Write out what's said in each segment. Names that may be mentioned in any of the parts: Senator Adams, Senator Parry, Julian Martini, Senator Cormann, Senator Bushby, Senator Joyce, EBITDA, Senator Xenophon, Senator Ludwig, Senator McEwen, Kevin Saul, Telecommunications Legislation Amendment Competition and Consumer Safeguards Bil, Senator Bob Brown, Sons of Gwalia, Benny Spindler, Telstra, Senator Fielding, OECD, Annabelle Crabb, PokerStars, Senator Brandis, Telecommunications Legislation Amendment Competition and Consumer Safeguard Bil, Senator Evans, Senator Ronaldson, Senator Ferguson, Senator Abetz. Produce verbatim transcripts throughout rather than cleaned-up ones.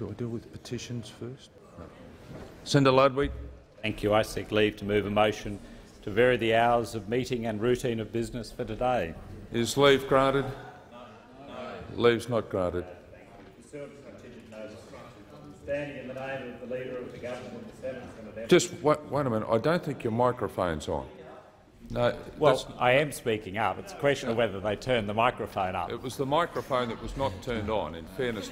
Do I deal with petitions first? No. Senator Ludwig. Thank you. I seek leave to move a motion to vary the hours of meeting and routine of business for today. Is leave granted? No. No. Leave's not granted. Standing in the name of the Leader of the Government of the Senate, Senator. Just wait, wait a minute. I don't think your microphone's on. No, well, I am speaking up. It's a question no. of whether they turn the microphone up. It was the microphone that was not turned on, in fairness.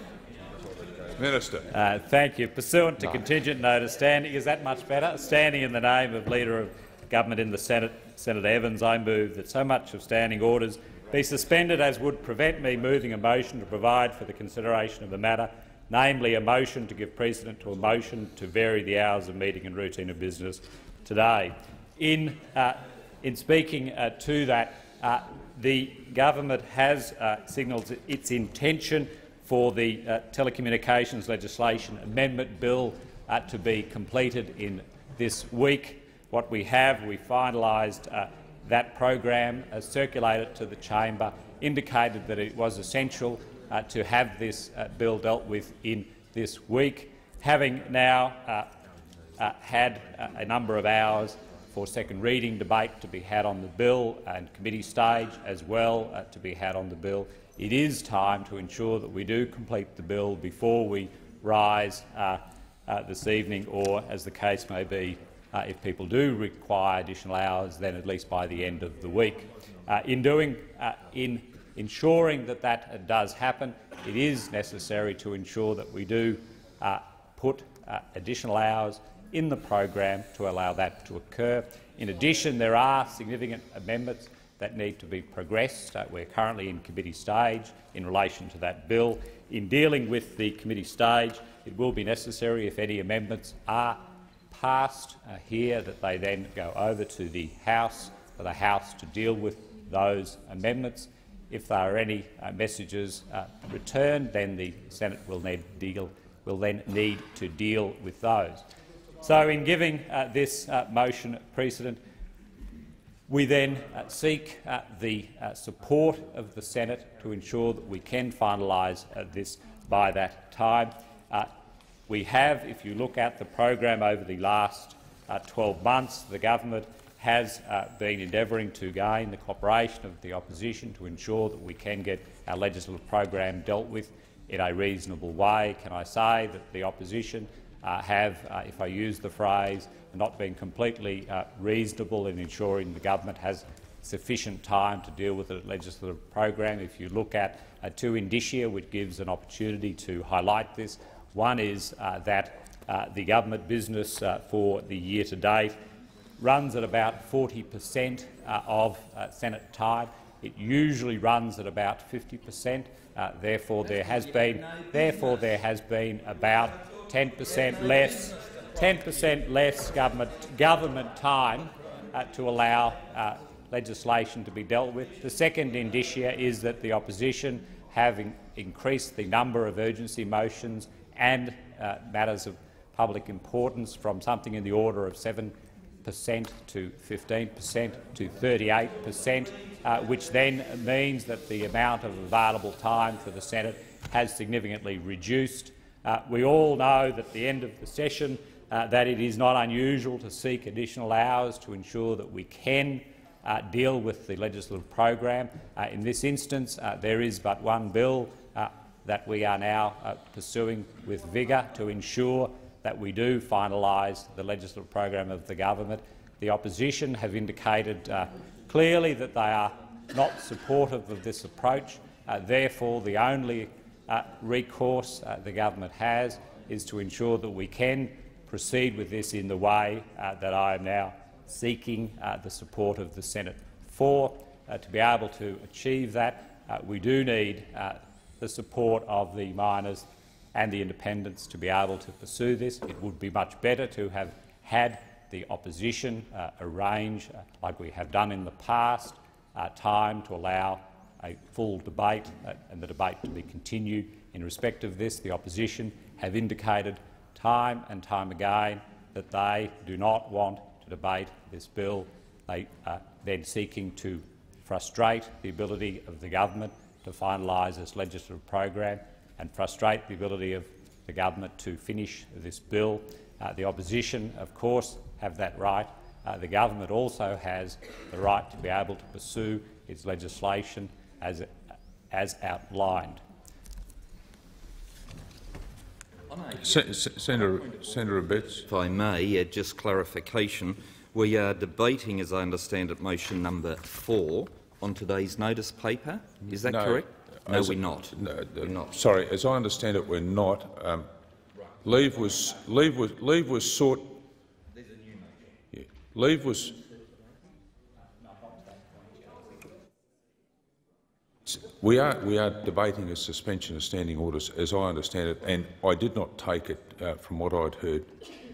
Minister. Uh, thank you. Pursuant to no. contingent notice, standing is that much better? Standing in the name of Leader of Government in the Senate, Senator Evans, I move that so much of standing orders be suspended as would prevent me moving a motion to provide for the consideration of the matter, namely a motion to give precedent to a motion to vary the hours of meeting and routine of business today. In, uh, in speaking uh, to that, uh, the government has uh, signalled its intention for the uh, Telecommunications Legislation Amendment Bill uh, to be completed in this week. What we have, we finalised uh, that program, uh, circulated to the chamber, indicated that it was essential uh, to have this uh, bill dealt with in this week. Having now uh, uh, had uh, a number of hours for second reading debate to be had on the bill and committee stage as well uh, to be had on the bill, it is time to ensure that we do complete the bill before we rise uh, uh, this evening, or, as the case may be, Uh, if people do require additional hours, then at least by the end of the week. Uh, in doing, uh, in ensuring that that does happen, it is necessary to ensure that we do uh, put uh, additional hours in the program to allow that to occur. In addition, there are significant amendments that need to be progressed. Uh, we're currently in committee stage in relation to that bill. In dealing with the committee stage, it will be necessary, if any amendments are passed uh, here, that they then go over to the House for the House to deal with those amendments. If there are any uh, messages uh, returned, then the Senate will need deal will then need to deal with those. So, in giving uh, this uh, motion precedent, we then uh, seek uh, the uh, support of the Senate to ensure that we can finalise uh, this by that time. Uh, We have, if you look at the program over the last uh, twelve months, the government has uh, been endeavouring to gain the cooperation of the opposition to ensure that we can get our legislative program dealt with in a reasonable way. Can I say that the opposition uh, have, uh, if I use the phrase, not been completely uh, reasonable in ensuring the government has sufficient time to deal with the legislative program? If you look at uh, two indicia, which gives an opportunity to highlight this. One is uh, that uh, the government business uh, for the year to date runs at about forty percent uh, of uh, Senate time. It usually runs at about fifty percent. Uh, therefore, there has been therefore there has been about ten percent less ten percent less government government time uh, to allow uh, legislation to be dealt with. The second indicia is that the opposition have in increased the number of urgency motions and uh, matters of public importance from something in the order of seven percent to fifteen percent to thirty-eight percent, uh, which then means that the amount of available time for the Senate has significantly reduced. Uh, we all know that at the end of the session uh, that it is not unusual to seek additional hours to ensure that we can uh, deal with the legislative program. Uh, in this instance, uh, there is but one bill uh, that we are now uh, pursuing with vigour to ensure that we do finalise the legislative program of the government. The opposition have indicated uh, clearly that they are not supportive of this approach. Uh, therefore, the only uh, recourse uh, the government has is to ensure that we can proceed with this in the way uh, that I am now seeking uh, the support of the Senate for. Uh, to be able to achieve that, uh, we do need uh, the support of the minors and the independents to be able to pursue this. It would be much better to have had the opposition uh, arrange, uh, like we have done in the past, uh, time to allow a full debate uh, and the debate to be continued. In respect of this, the opposition have indicated time and time again that they do not want to debate this bill. They are then seeking to frustrate the ability of the government to finalise this legislative program and frustrate the ability of the government to finish this bill. Uh, the opposition, of course, have that right. Uh, the government also has the right to be able to pursue its legislation as, as outlined. Se Se Senator, Senator Abetz. If I may, uh, just clarification. We are debating, as I understand it, motion number four on today's notice paper. Is that no, correct? No, we're not. No, uh, we're not. Sorry, as I understand it, we're not. Um, leave was leave was leave was sought. Yeah, leave was. We are, we are debating a suspension of standing orders, as I understand it, and I did not take it uh, from what I'd heard.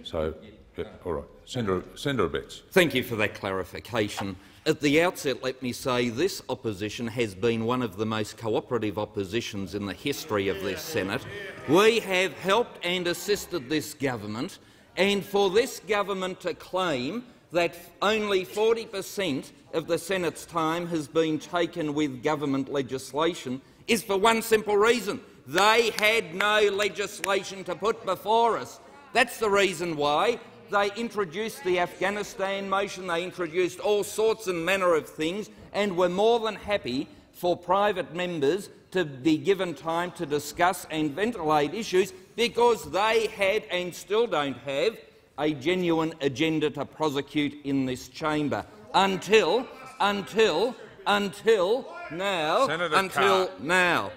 So, yeah, all right. Senator, Senator Abetz. Thank you for that clarification. At the outset, let me say this opposition has been one of the most cooperative oppositions in the history of this Senate. We have helped and assisted this government, and for this government to claim that only forty per cent of the Senate's time has been taken with government legislation is for one simple reason. They had no legislation to put before us. That's the reason why they introduced the Afghanistan motion, they introduced all sorts and manner of things, and were more than happy for private members to be given time to discuss and ventilate issues because they had and still don't have a genuine agenda to prosecute in this chamber until, until, until now, Senator until Carr. now.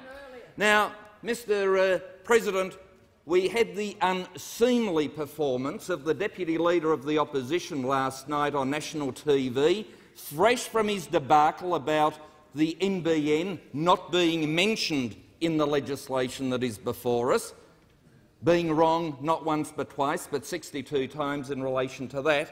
Now, Mister Uh, President, we had the unseemly performance of the Deputy Leader of the Opposition last night on national T V, fresh from his debacle about the N B N not being mentioned in the legislation that is before us. Being wrong not once but twice, but sixty-two times in relation to that.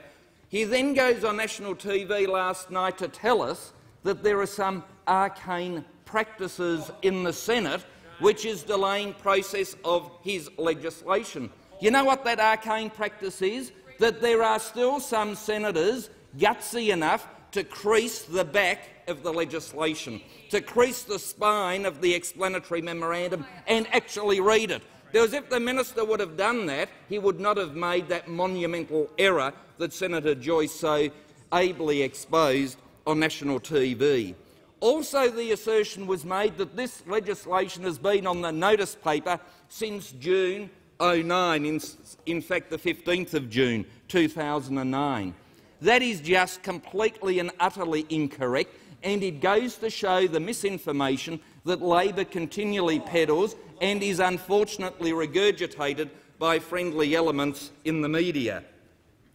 He then goes on national T V last night to tell us that there are some arcane practices in the Senate which is delaying process of his legislation. You know what that arcane practice is? That there are still some senators gutsy enough to crease the back of the legislation, to crease the spine of the explanatory memorandum and actually read it. Because if the minister would have done that, he would not have made that monumental error that Senator Joyce so ably exposed on national T V. Also, the assertion was made that this legislation has been on the notice paper since June oh nine, in, in fact the fifteenth of June two thousand nine. That is just completely and utterly incorrect, and it goes to show the misinformation that Labor continually peddles and is unfortunately regurgitated by friendly elements in the media.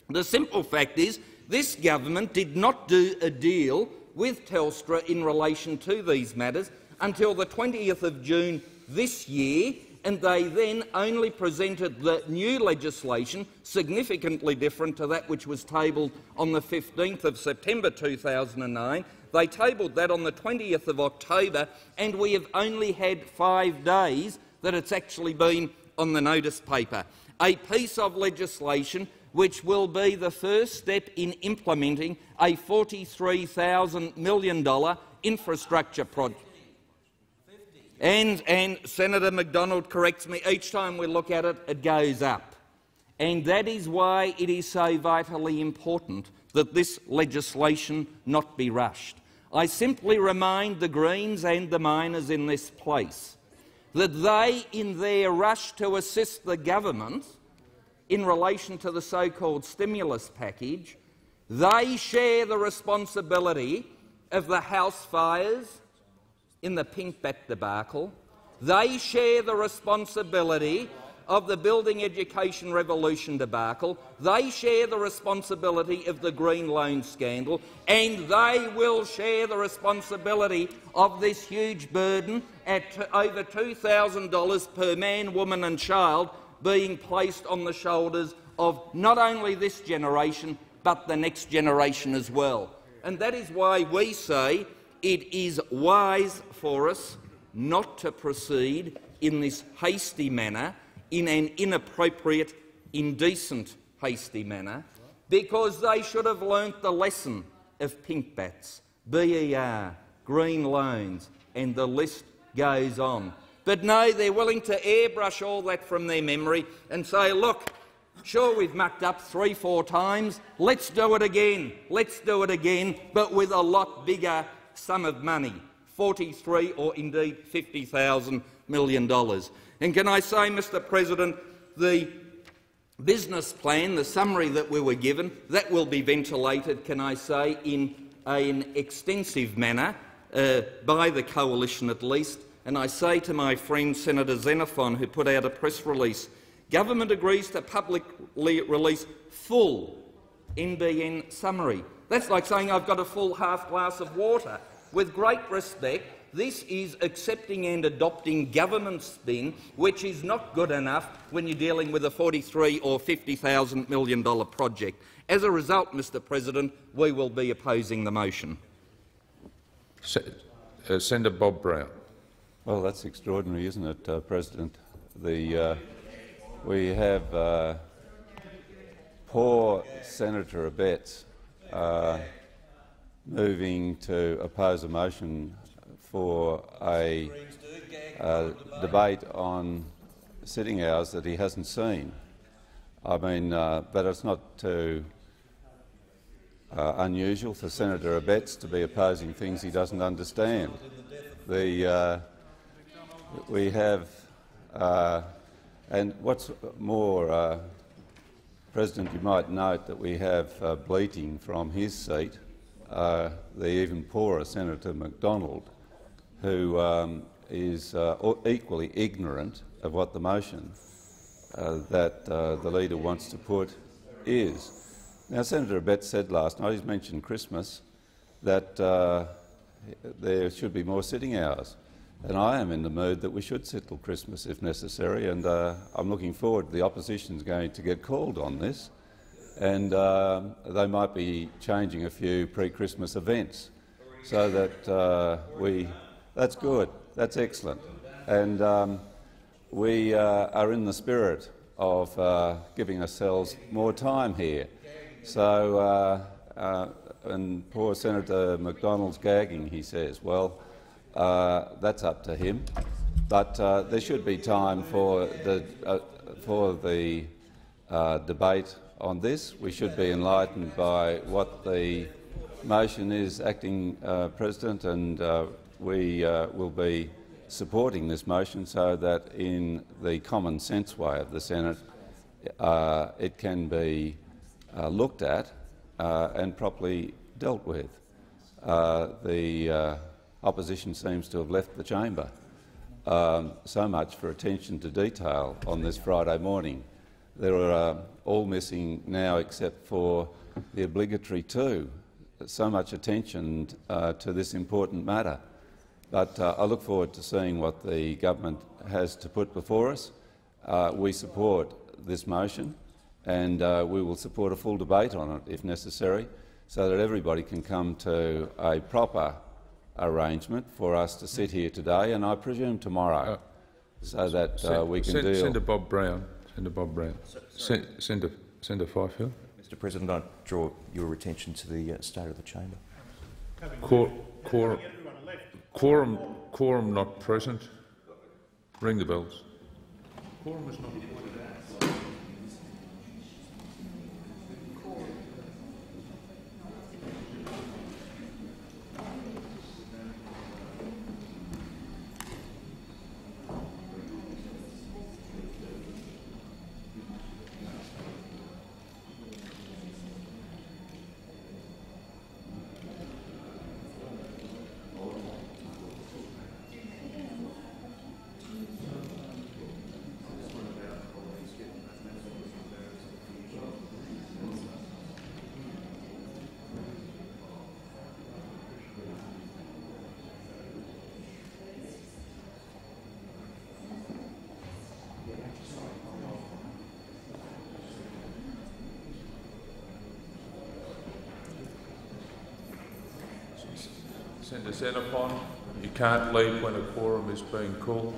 The simple fact is this government did not do a deal with Telstra in relation to these matters until the twentieth of June this year, and they then only presented the new legislation, significantly different to that which was tabled on the fifteenth of September two thousand nine. They tabled that on the twentieth of October, and we have only had five days that it's actually been on the notice paper. A piece of legislation which will be the first step in implementing a forty-three thousand million dollar infrastructure project. And, and Senator Macdonald corrects me. Each time we look at it, it goes up. And that is why it is so vitally important that this legislation not be rushed. I simply remind the Greens and the miners in this place that they, in their rush to assist the government in relation to the so-called stimulus package, they share the responsibility of the house fires in the pink bat debacle. They share the responsibility of the building education revolution debacle. They share the responsibility of the green loan scandal, and they will share the responsibility of this huge burden at over two thousand dollars per man, woman and child being placed on the shoulders of not only this generation but the next generation as well. And that is why we say it is wise for us not to proceed in this hasty manner, in an inappropriate, indecent, hasty manner, because they should have learnt the lesson of pink bats, B E R, green loans, and the list goes on. But no, they're willing to airbrush all that from their memory and say, look, sure, we've mucked up three, four times. Let's do it again. Let's do it again, but with a lot bigger sum of money, forty-three thousand dollars or indeed fifty thousand million dollars. And can I say, Mister President, the business plan, the summary that we were given, that will be ventilated, can I say, in an extensive manner, uh, by the coalition at least. And I say to my friend Senator Xenophon, who put out a press release, government agrees to publicly release full N B N summary. That's like saying I've got a full half glass of water. With great respect, this is accepting and adopting government spin, which is not good enough when you're dealing with a forty-three thousand dollars or fifty thousand million dollars project. As a result, Mister President, we will be opposing the motion. Uh, Senator Bob Brown. Well, that's extraordinary, isn't it, uh, President? The, uh, we have uh, poor Senator Abetz uh, moving to oppose a motion for a uh, debate on sitting hours that he hasn't seen. I mean, uh, but it's not too uh, unusual for Senator Abetz to be opposing things he doesn't understand. The, uh, we have, uh, and what's more, uh, President, you might note that we have uh, bleating from his seat, uh, the even poorer Senator Macdonald, who um, is uh, equally ignorant of what the motion uh, that uh, the leader wants to put is. Now, Senator Abetz said last night, he's mentioned Christmas, that uh, there should be more sitting hours. And I am in the mood that we should sit till Christmas if necessary, and uh, I'm looking forward to the opposition's going to get called on this, and uh, they might be changing a few pre-Christmas events so that uh, we... That's good. That's excellent. And um, we uh, are in the spirit of uh, giving ourselves more time here. So, uh, uh, and poor Senator Macdonald's gagging, he says. Well, uh, that's up to him. But uh, there should be time for the uh, for the uh, debate on this. We should be enlightened by what the motion is, Acting uh, President, and. Uh, We uh, will be supporting this motion so that, in the common sense way of the Senate, uh, it can be uh, looked at uh, and properly dealt with. Uh, the uh, opposition seems to have left the chamber. Um, so much for attention to detail on this Friday morning. They are uh, all missing now except for the obligatory two. So much attention uh, to this important matter. But uh, I look forward to seeing what the government has to put before us. Uh, we support this motion, and uh, we will support a full debate on it if necessary, so that everybody can come to a proper arrangement for us to sit here today, and I presume tomorrow, uh, so that uh, we can deal. Senator Bob Brown, Senator Bob Brown, Sen Senator, Senator Fifield. Mister President, I draw your attention to the uh, state of the chamber. Cor Cor Quorum, quorum not present. Ring the bells. Quorum is not present. Senator Xenophon, you can't leave when a quorum is being called.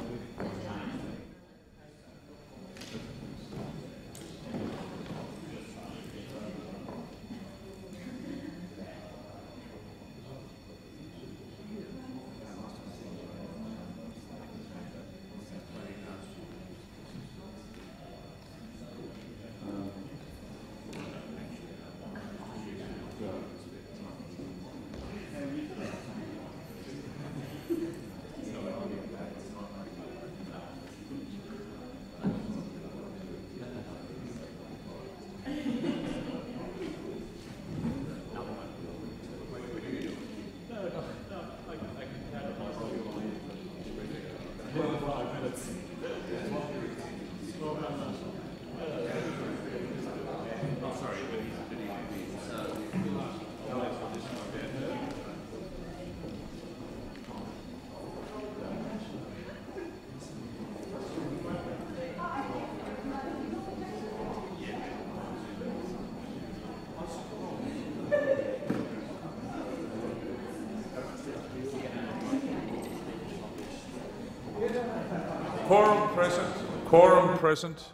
Quorum present. Quorum present.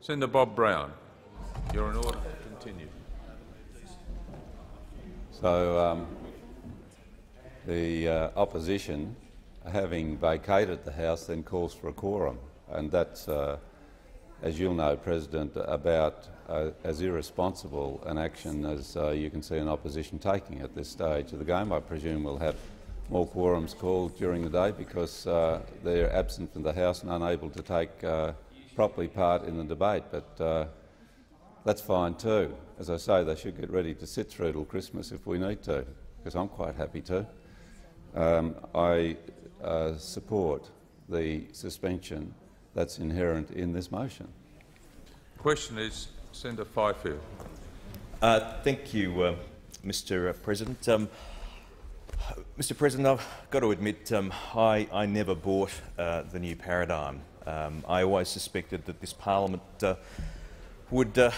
Senator Bob Brown, you're in order. Continue. So um, the uh, opposition, having vacated the House, then calls for a quorum, and that's, uh, as you'll know, President, about uh, as irresponsible an action as uh, you can see an opposition taking at this stage of the game. I presume we'll have more quorums called during the day because uh, they're absent from the House and unable to take uh, properly part in the debate. But uh, that's fine too. As I say, they should get ready to sit through till Christmas if we need to, because I'm quite happy to. Um, I uh, support the suspension that's inherent in this motion. The question is Senator Fifield. Uh, thank you, uh, Mister President. Um, Mister President, I've got to admit um, I, I never bought uh, the new paradigm. Um, I always suspected that this parliament uh, would uh,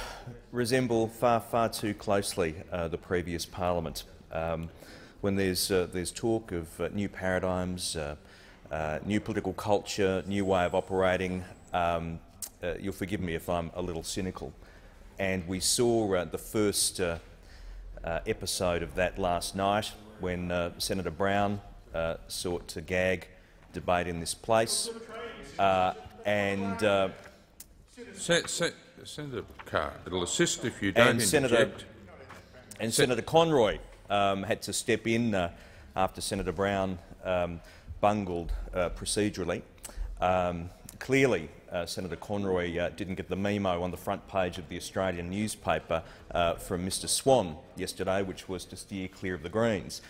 resemble far, far too closely uh, the previous parliament. Um, when there's, uh, there's talk of uh, new paradigms, uh, uh, new political culture, new way of operating, um, uh, you'll forgive me if I'm a little cynical. And we saw uh, the first uh, uh, episode of that last night, when uh, Senator Brown uh, sought to gag debate in this place. Uh, and uh, Sen Sen Senator Carr, it'll assist if you don't and Senator, interject. And Sen Senator Conroy um, had to step in uh, after Senator Brown um, bungled uh, procedurally. Um, clearly, uh, Senator Conroy uh, didn't get the memo on the front page of the Australian newspaper uh, from Mister Swan yesterday, which was to steer clear of the Greens.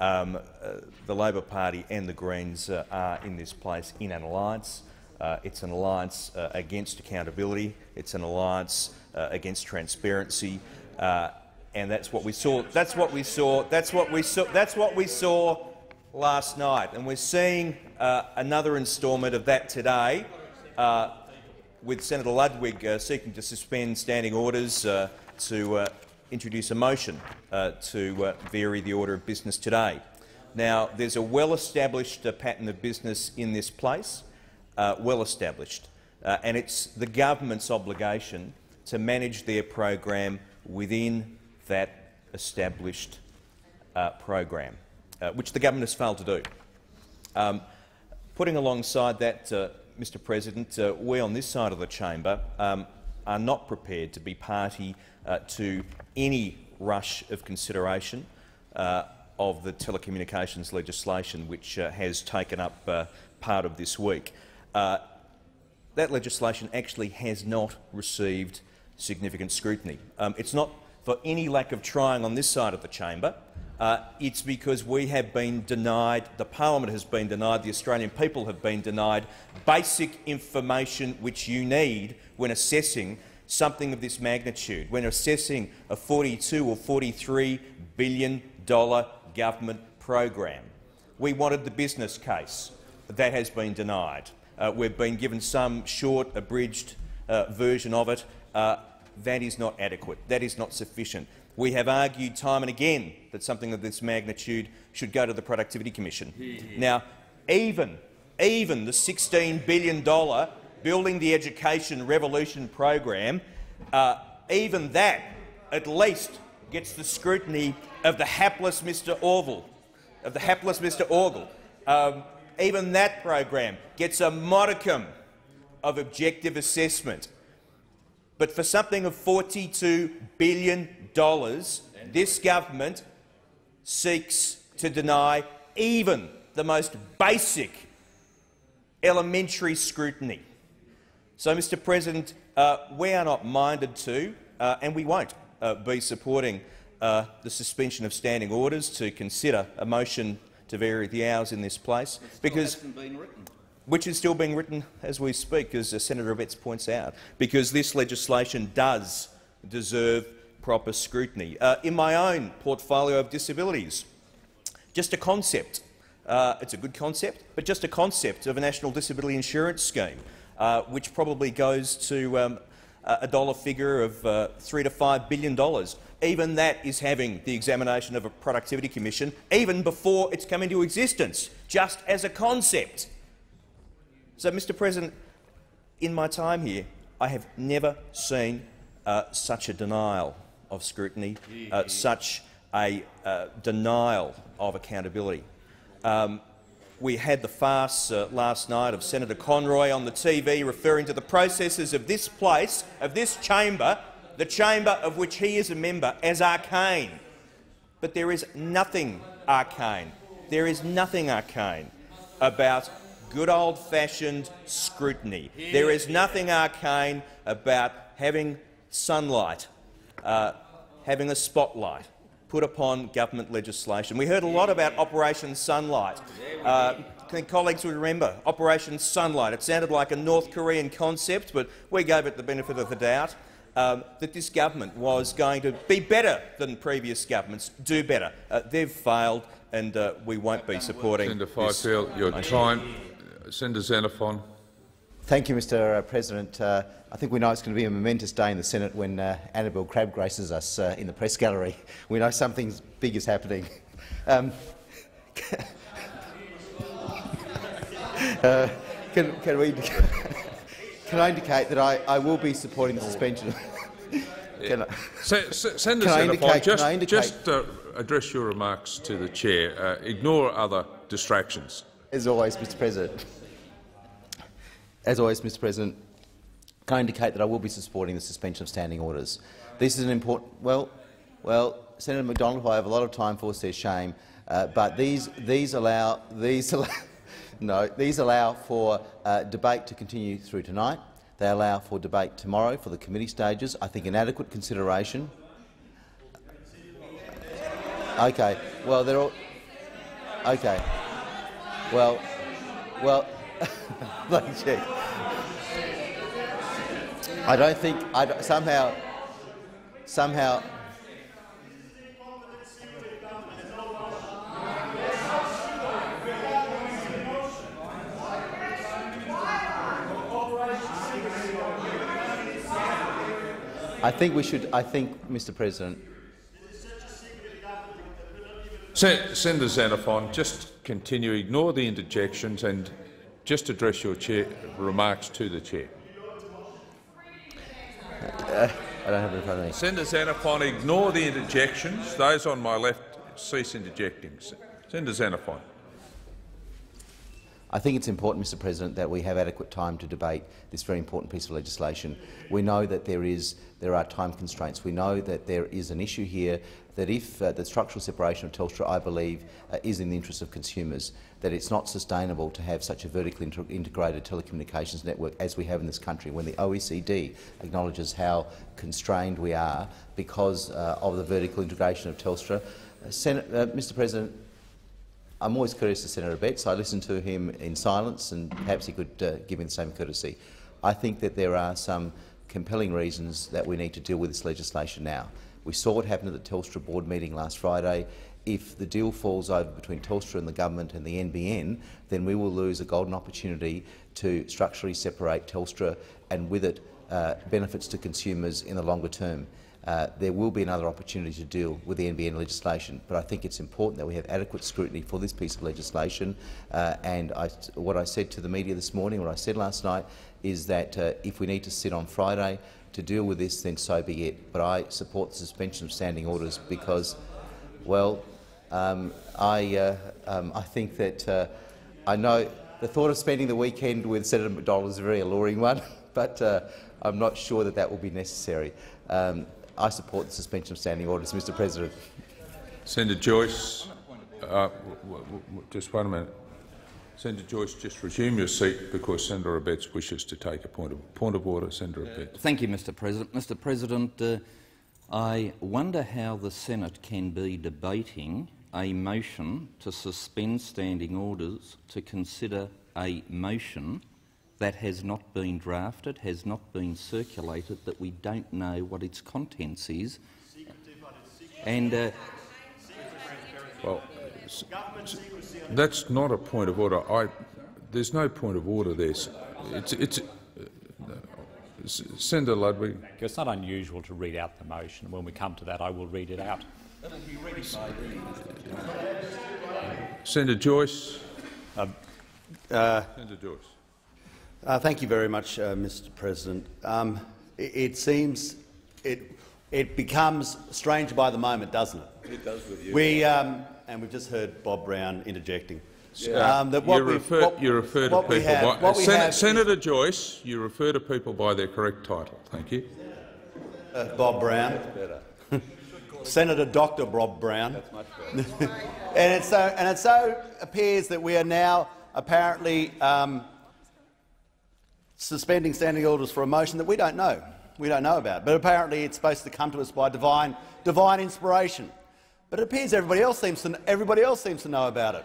Um, uh, the Labor Party and the Greens uh, are in this place in an alliance. Uh, it's an alliance uh, against accountability. It's an alliance uh, against transparency, uh, and that's what we saw. That's what we saw. That's what we saw. That's what we saw last night, and we're seeing uh, another instalment of that today. Uh, with Senator Ludwig uh, seeking to suspend standing orders uh, to uh, introduce a motion uh, to uh, vary the order of business today. Now, there's a well-established uh, pattern of business in this place, uh, well-established, uh, and it's the government's obligation to manage their program within that established uh, program, uh, which the government has failed to do. Um, putting alongside that, uh, Mister President, uh, we on this side of the chamber um, are not prepared to be party uh, to any rush of consideration uh, of the telecommunications legislation, which uh, has taken up uh, part of this week. Uh, that legislation actually has not received significant scrutiny. Um, it's not for any lack of trying on this side of the chamber. Uh, it's because we have been denied, the parliament has been denied, the Australian people have been denied basic information which you need when assessing something of this magnitude, when assessing a forty-two or forty-three billion dollar government program. We wanted the business case. That has been denied. Uh, we've been given some short, abridged uh, version of it. Uh, that is not adequate. That is not sufficient. We have argued time and again that something of this magnitude should go to the Productivity Commission. Yeah. Now, even, even the sixteen billion dollar Building the Education Revolution program, uh, even that at least gets the scrutiny of the hapless Mister Orville, of the hapless Mister Orville. Um, even that program gets a modicum of objective assessment. But for something of forty-two billion dollars, this government seeks to deny even the most basic elementary scrutiny. So, Mister President, uh, we are not minded to, uh, and we won't uh, be supporting uh, the suspension of standing orders to consider a motion to vary the hours in this place, because which is still being written as we speak, as Senator Abetz points out, because this legislation does deserve proper scrutiny. Uh, in my own portfolio of disabilities, just a concept. Uh, it's a good concept, but just a concept of a national disability insurance scheme, uh, which probably goes to um, a dollar figure of uh, three to five billion dollars. Even that is having the examination of a productivity commission, even before it's come into existence, just as a concept. So, Mister President, in my time here, I have never seen uh, such a denial of scrutiny, uh, such a uh, denial of accountability. Um, we had the farce uh, last night of Senator Conroy on the T V referring to the processes of this place, of this chamber, the chamber of which he is a member, as arcane. But there is nothing arcane. There is nothing arcane about good old-fashioned scrutiny. There is nothing arcane about having sunlight, uh, having a spotlight put upon government legislation. We heard a lot about Operation Sunlight. Uh, I think colleagues will remember Operation Sunlight. It sounded like a North Korean concept, but we gave it the benefit of the doubt, um, that this government was going to be better than previous governments, do better. Uh, they've failed, and uh, we won't be supporting Senator Fifield, your time. Senator Xenophon. Thank you, Mister President. Uh, I think we know it's going to be a momentous day in the Senate when uh, Annabelle Crabb graces us uh, in the press gallery. We know something big is happening. Um, uh, can, can, we, can I indicate that I, I will be supporting the suspension? Can I, Senator Xenophon, just, just uh, address your remarks to the chair. Uh, ignore other distractions. As always, Mister President. As always, Mister President, can I indicate that I will be supporting the suspension of standing orders? This is an important—well, well, Senator Macdonald, who I have a lot of time for, says shame, uh, but these these allow these allow, no these allow for uh, debate to continue through tonight. They allow for debate tomorrow for the committee stages. I think inadequate consideration. Okay. Well, they're all. Okay. Well, well. I don't think I don't, somehow somehow I think we should I think Mister President. Senator Xenophon, just continue, ignore the interjections and just address your chair, remarks to the chair. Uh, I don't have it in front of me. Senator Xenophon, ignore the interjections. Those on my left, cease interjecting. Senator Xenophon. I think it's important, Mister President, that we have adequate time to debate this very important piece of legislation. We know that there is, there are time constraints. We know that there is an issue here that if uh, the structural separation of Telstra, I believe, uh, is in the interest of consumers, that it's not sustainable to have such a vertically inter integrated telecommunications network as we have in this country, when the O E C D acknowledges how constrained we are because uh, of the vertical integration of Telstra. Uh, Sen uh, Mister President, I'm always courteous to Senator Abetz. I listen to him in silence, and perhaps he could uh, give me the same courtesy. I think that there are some compelling reasons that we need to deal with this legislation now. We saw what happened at the Telstra board meeting last Friday. If the deal falls over between Telstra and the government and the N B N, then we will lose a golden opportunity to structurally separate Telstra and, with it, uh, benefits to consumers in the longer term. Uh, there will be another opportunity to deal with the N B N legislation, but I think it's important that we have adequate scrutiny for this piece of legislation. Uh, and I, what I said to the media this morning, what I said last night, is that uh, if we need to sit on Friday to deal with this, then so be it. But I support the suspension of standing orders because, well, um, I, uh, um, I think that uh, I know the thought of spending the weekend with Senator Macdonald is a very alluring one, but uh, I'm not sure that that will be necessary. Um, I support the suspension of standing orders, Mister President. Senator Joyce, uh, just one minute. Senator Joyce, just resume your seat because Senator Abetz wishes to take a point of point of order. Senator Abetz. Uh, thank you, Mister President. Mr. President, uh, I wonder how the Senate can be debating a motion to suspend standing orders to consider a motion that has not been drafted, has not been circulated, that we don't know what its contents is. And uh, well, that's not a point of order. I, there's no point of order there. It's, it's, Senator Ludwig. It's not unusual to read out the motion. When we come to that, I will read it out. Senator Joyce. Uh, uh, Senator Joyce. Uh, thank you very much, uh, Mister President. Um, it, it seems it it becomes strange by the moment, doesn't it? It does with you. We um, and we've just heard Bob Brown interjecting. Yeah. Um, that what you refer, what, you refer to what people have, by Sen Senator is, Joyce. You refer to people by their correct title. Thank you, uh, Bob Brown. That's better. Senator Doctor Bob Brown. That's much better. And it so and it so appears that we are now apparently um, suspending standing orders for a motion that we don't know, we don't know about. But apparently it's supposed to come to us by divine divine inspiration. But it appears everybody else seems to everybody else seems to know about it.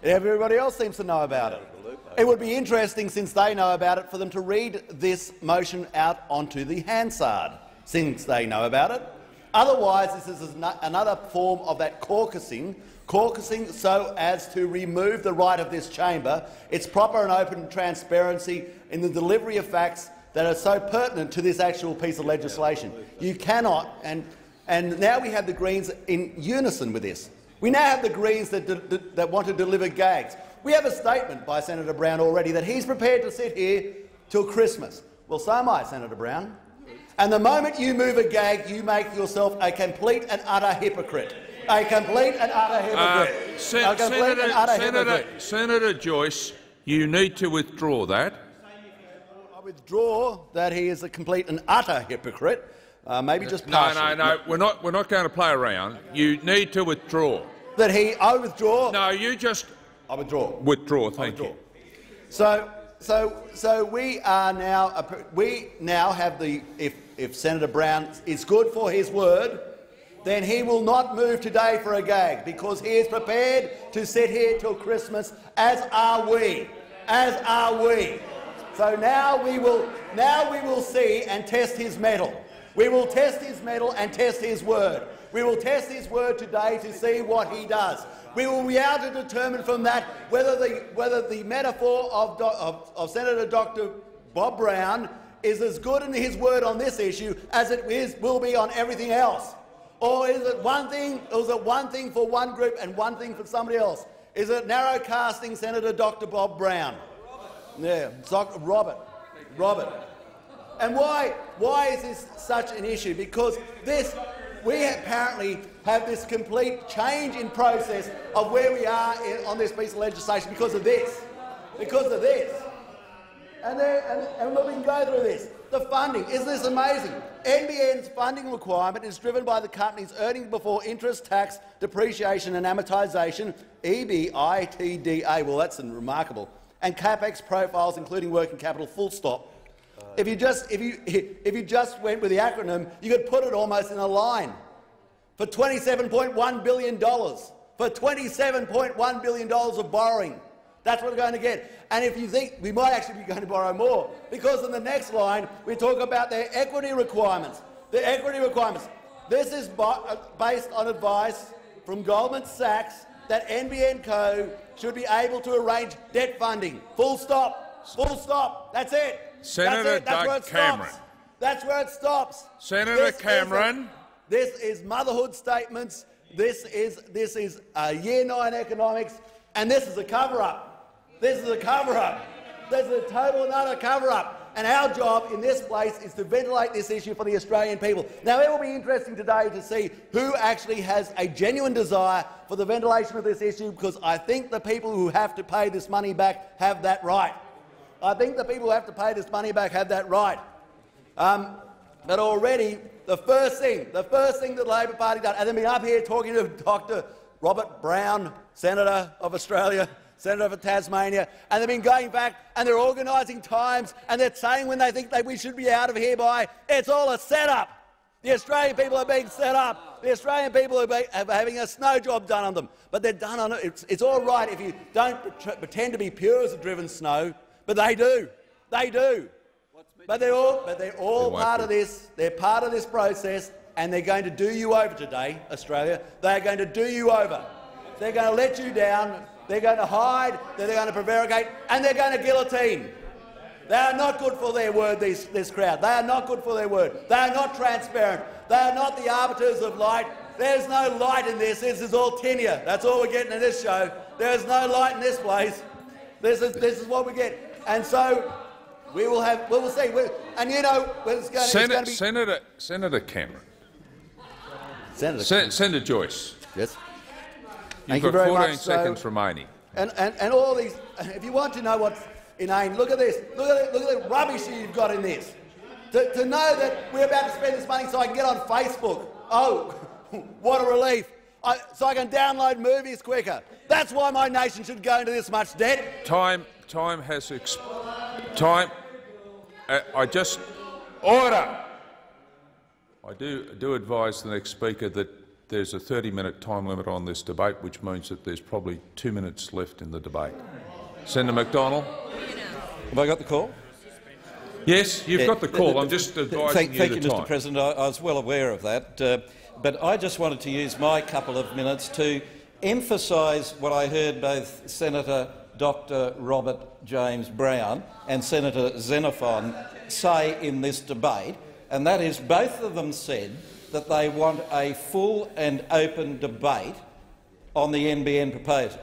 Everybody else seems to know about it. It would be interesting, since they know about it, for them to read this motion out onto the Hansard, since they know about it. Otherwise, this is another form of that caucusing, caucusing so as to remove the right of this chamber, its proper and open transparency in the delivery of facts that are so pertinent to this actual piece of legislation. You cannot, and, and now we have the Greens in unison with this. We now have the Greens that, that want to deliver gags. We have a statement by Senator Brown already that he's prepared to sit here till Christmas. Well, so am I, Senator Brown. And the moment you move a gag, you make yourself a complete and utter hypocrite. A complete and utter hypocrite. Uh, sen a complete Senator, and utter Senator, hypocrite. Senator Joyce, you need to withdraw that. I withdraw that he is a complete and utter hypocrite. Uh, maybe just partially. No, no, no. We're not. We're not going to play around. You need to withdraw. That he. I withdraw. No, you just. I withdraw. Withdraw. Thank withdraw. you. So, so, so we are now. We now have the. If if Senator Brown is good for his word, then he will not move today for a gag, because he is prepared to sit here till Christmas. As are we. As are we. So now we will. Now we will see and test his mettle. We will test his mettle and test his word. We will test his word today to see what he does. We will be able to determine from that whether the, whether the metaphor of, of, of Senator Doctor Bob Brown is as good in his word on this issue as it is, will be on everything else. Or is it one thing, or is it one thing for one group and one thing for somebody else? Is it narrow casting Senator Doctor Bob Brown? Yeah, Robert. Robert. And why, why is this such an issue? Because this, we apparently have this complete change in process of where we are in, on this piece of legislation because of this. Because of this. And, there, and, and we can go through this. The funding, isn't this amazing? N B N's funding requirement is driven by the company's earnings before interest, tax, depreciation and amortisation, EBITDA, well that's remarkable, and capex profiles including working capital, full stop. If you just if you if you just went with the acronym, you could put it almost in a line. For twenty-seven point one billion dollars, for twenty-seven point one billion dollars of borrowing, that's what we're going to get. And if you think we might actually be going to borrow more, because in the next line we talk about their equity requirements. The equity requirements. This is based on advice from Goldman Sachs that N B N Co should be able to arrange debt funding. Full stop. Full stop. That's it. Senator That's Doug Cameron. Stops. That's where it stops. Senator this Cameron. Is a, this is motherhood statements. This is this is a year nine economics, and this is a cover-up. This is a cover-up. This is a total and utter cover-up. And our job in this place is to ventilate this issue for the Australian people. Now it will be interesting today to see who actually has a genuine desire for the ventilation of this issue, because I think the people who have to pay this money back have that right. I think the people who have to pay this money back have that right. Um, but already, the first thing, the first thing the Labor Party done, and they've been up here talking to Doctor Robert Brown, Senator of Australia, Senator for Tasmania, and they've been going back and they're organising times and they're saying when they think that we should be out of here by. It's all a setup. The Australian people are being set up. The Australian people are, be, are having a snow job done on them. But they're done on it. It's, it's all right if you don't pretend to be pure as a driven snow, but they do. They do. But they're all, but they're all part of this. They're part of this process, and they're going to do you over today, Australia. They're going to do you over. They're going to let you down. They're going to hide. They're going to prevaricate, and they're going to guillotine. They are not good for their word, these, this crowd. They are not good for their word. They are not transparent. They are not the arbiters of light. There's no light in this. This is all tenure. That's all we're getting in this show. There is no light in this place. This is, this is what we get. And so we will have. We will see. We're, and you know, it's going, Senator, it's going to be Senator Senator Cameron, Senator Sen Senator Joyce. Yes. You've Thank got you very fourteen much. Seconds so, remaining. And, and and all these. If you want to know what's inane, look at this. Look at the, look at the rubbish you've got in this. To to know that we're about to spend this money, so I can get on Facebook. Oh, what a relief! I, so I can download movies quicker. That's why my nation should go into this much debt. Time. Time has expired. Time. Uh, I just order. I do do advise the next speaker that there's a thirty-minute time limit on this debate, which means that there's probably two minutes left in the debate. Senator Macdonald, have I got the call? Yes, you've yeah, got the call. The, the, I'm just advising thank, you. Thank you, the time. Mister President. I, I was well aware of that, uh, but I just wanted to use my couple of minutes to emphasise what I heard both Senator Doctor Robert James Brown and Senator Xenophon say in this debate, and that is both of them said that they want a full and open debate on the N B N proposal.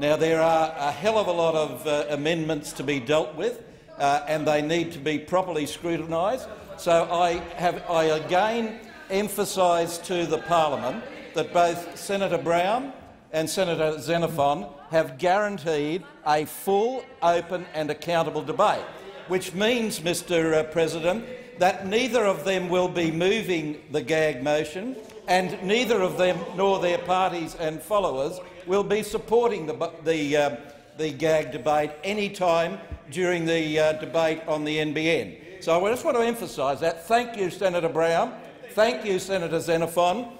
Now, there are a hell of a lot of uh, amendments to be dealt with, uh, and they need to be properly scrutinised. So I have I again emphasise to the parliament that both Senator Brown and Senator Xenophon have guaranteed a full, open and accountable debate, which means, Mister President, that neither of them will be moving the gag motion, and neither of them nor their parties and followers will be supporting the, the, uh, the gag debate any time during the uh, debate on the N B N. So I just want to emphasise that. Thank you, Senator Brown. Thank you, Senator Xenophon,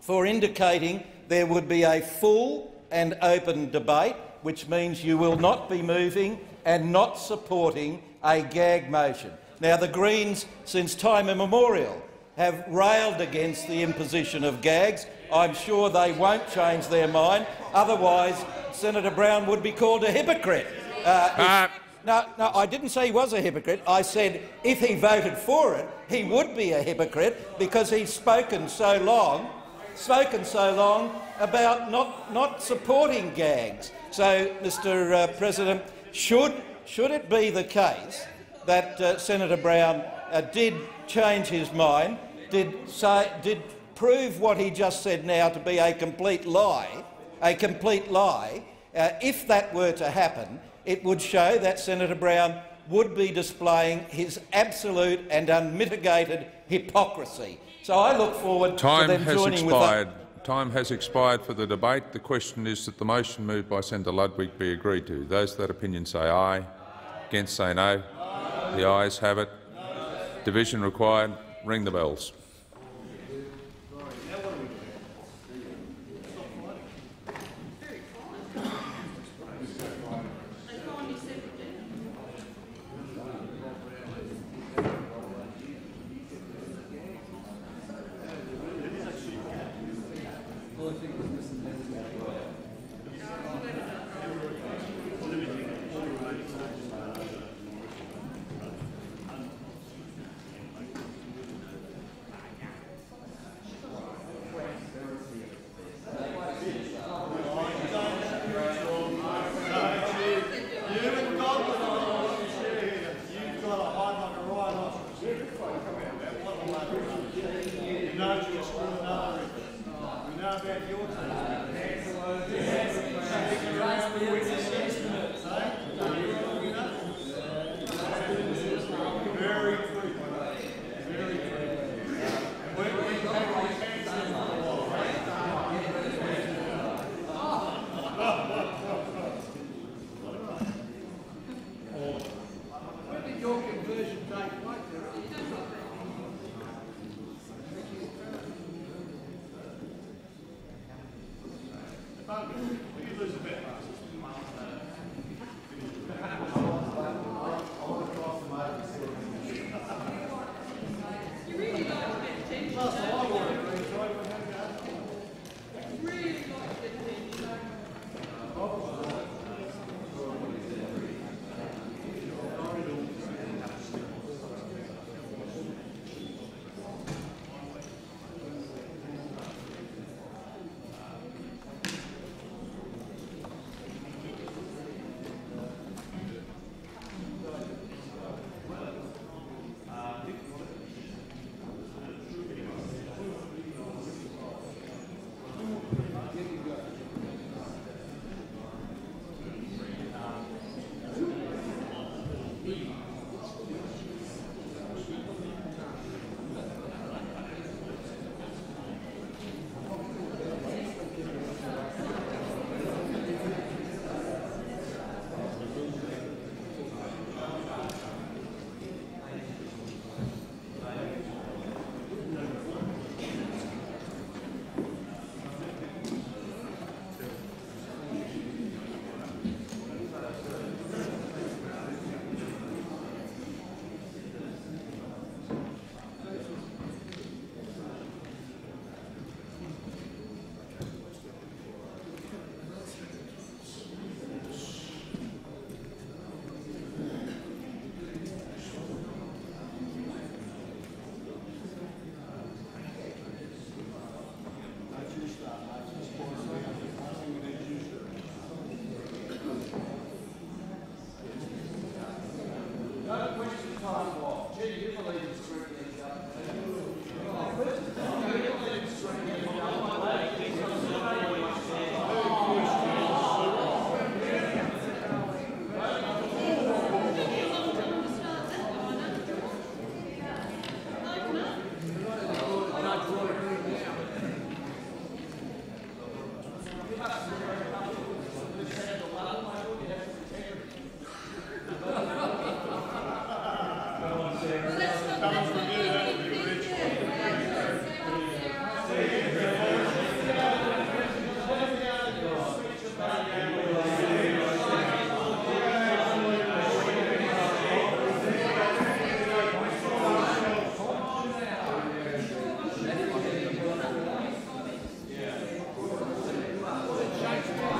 for indicating there would be a full and open debate, which means you will not be moving and not supporting a gag motion. Now, the Greens, since time immemorial, have railed against the imposition of gags. I'm sure they won't change their mind. Otherwise, Senator Brown would be called a hypocrite. Uh, uh, no, no, I didn't say he was a hypocrite. I said if he voted for it, he would be a hypocrite because he's spoken so long. spoken so long about not, not supporting gags. So, Mister Uh, President, should, should it be the case that uh, Senator Brown uh, did change his mind, did, say, did prove what he just said now to be a complete lie, a complete lie, uh, if that were to happen, it would show that Senator Brown would be displaying his absolute and unmitigated hypocrisy. So I look forward Time to them has joining expired. with that. Time has expired for the debate. The question is that the motion moved by Senator Ludwig be agreed to. Those of that opinion say aye. aye. Against say no. Aye. The ayes have it. No. Division required. Ring the bells.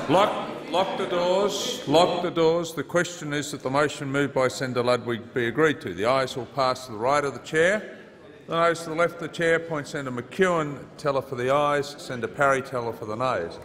Lock, lock the doors. Lock the doors. The question is that the motion moved by Senator Ludwig be agreed to. The ayes will pass to the right of the chair. The noes to the left of the chair. Point Senator McEwen, teller for the ayes. Senator Parry, teller for the noes.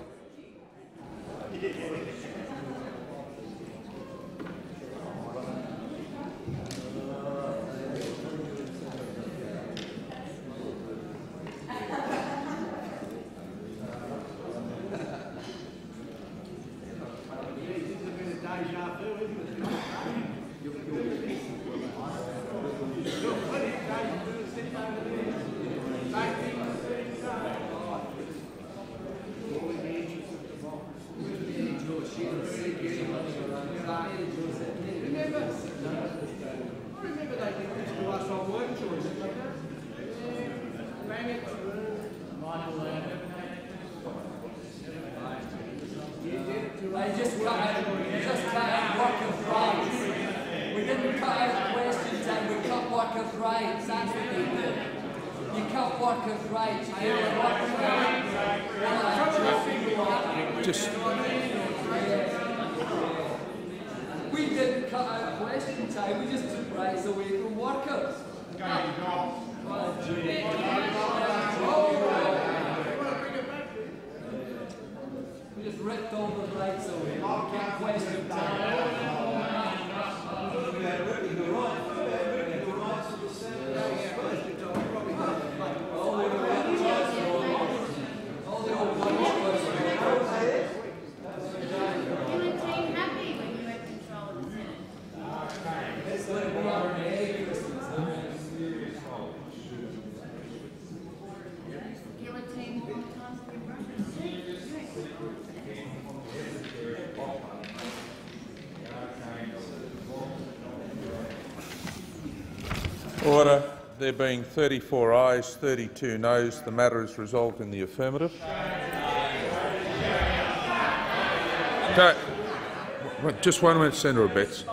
Order. There being thirty-four ayes, thirty-two noes, the matter is resolved in the affirmative. Okay. Just one minute, Senator Abetz.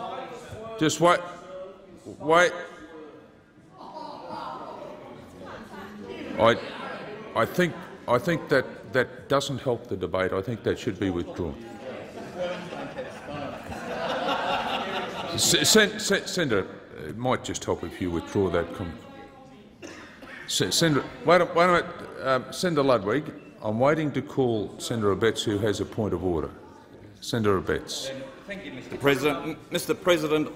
Just wait. Wait. I, I think, I think that that doesn't help the debate. I think that should be withdrawn. Senator. It might just help if you withdraw that comment. Senator, wait a, wait a minute, um, Senator Ludwig, I'm waiting to call Senator Abetz, who has a point of order. Senator Abetz. Thank you, Mister President. Mister President,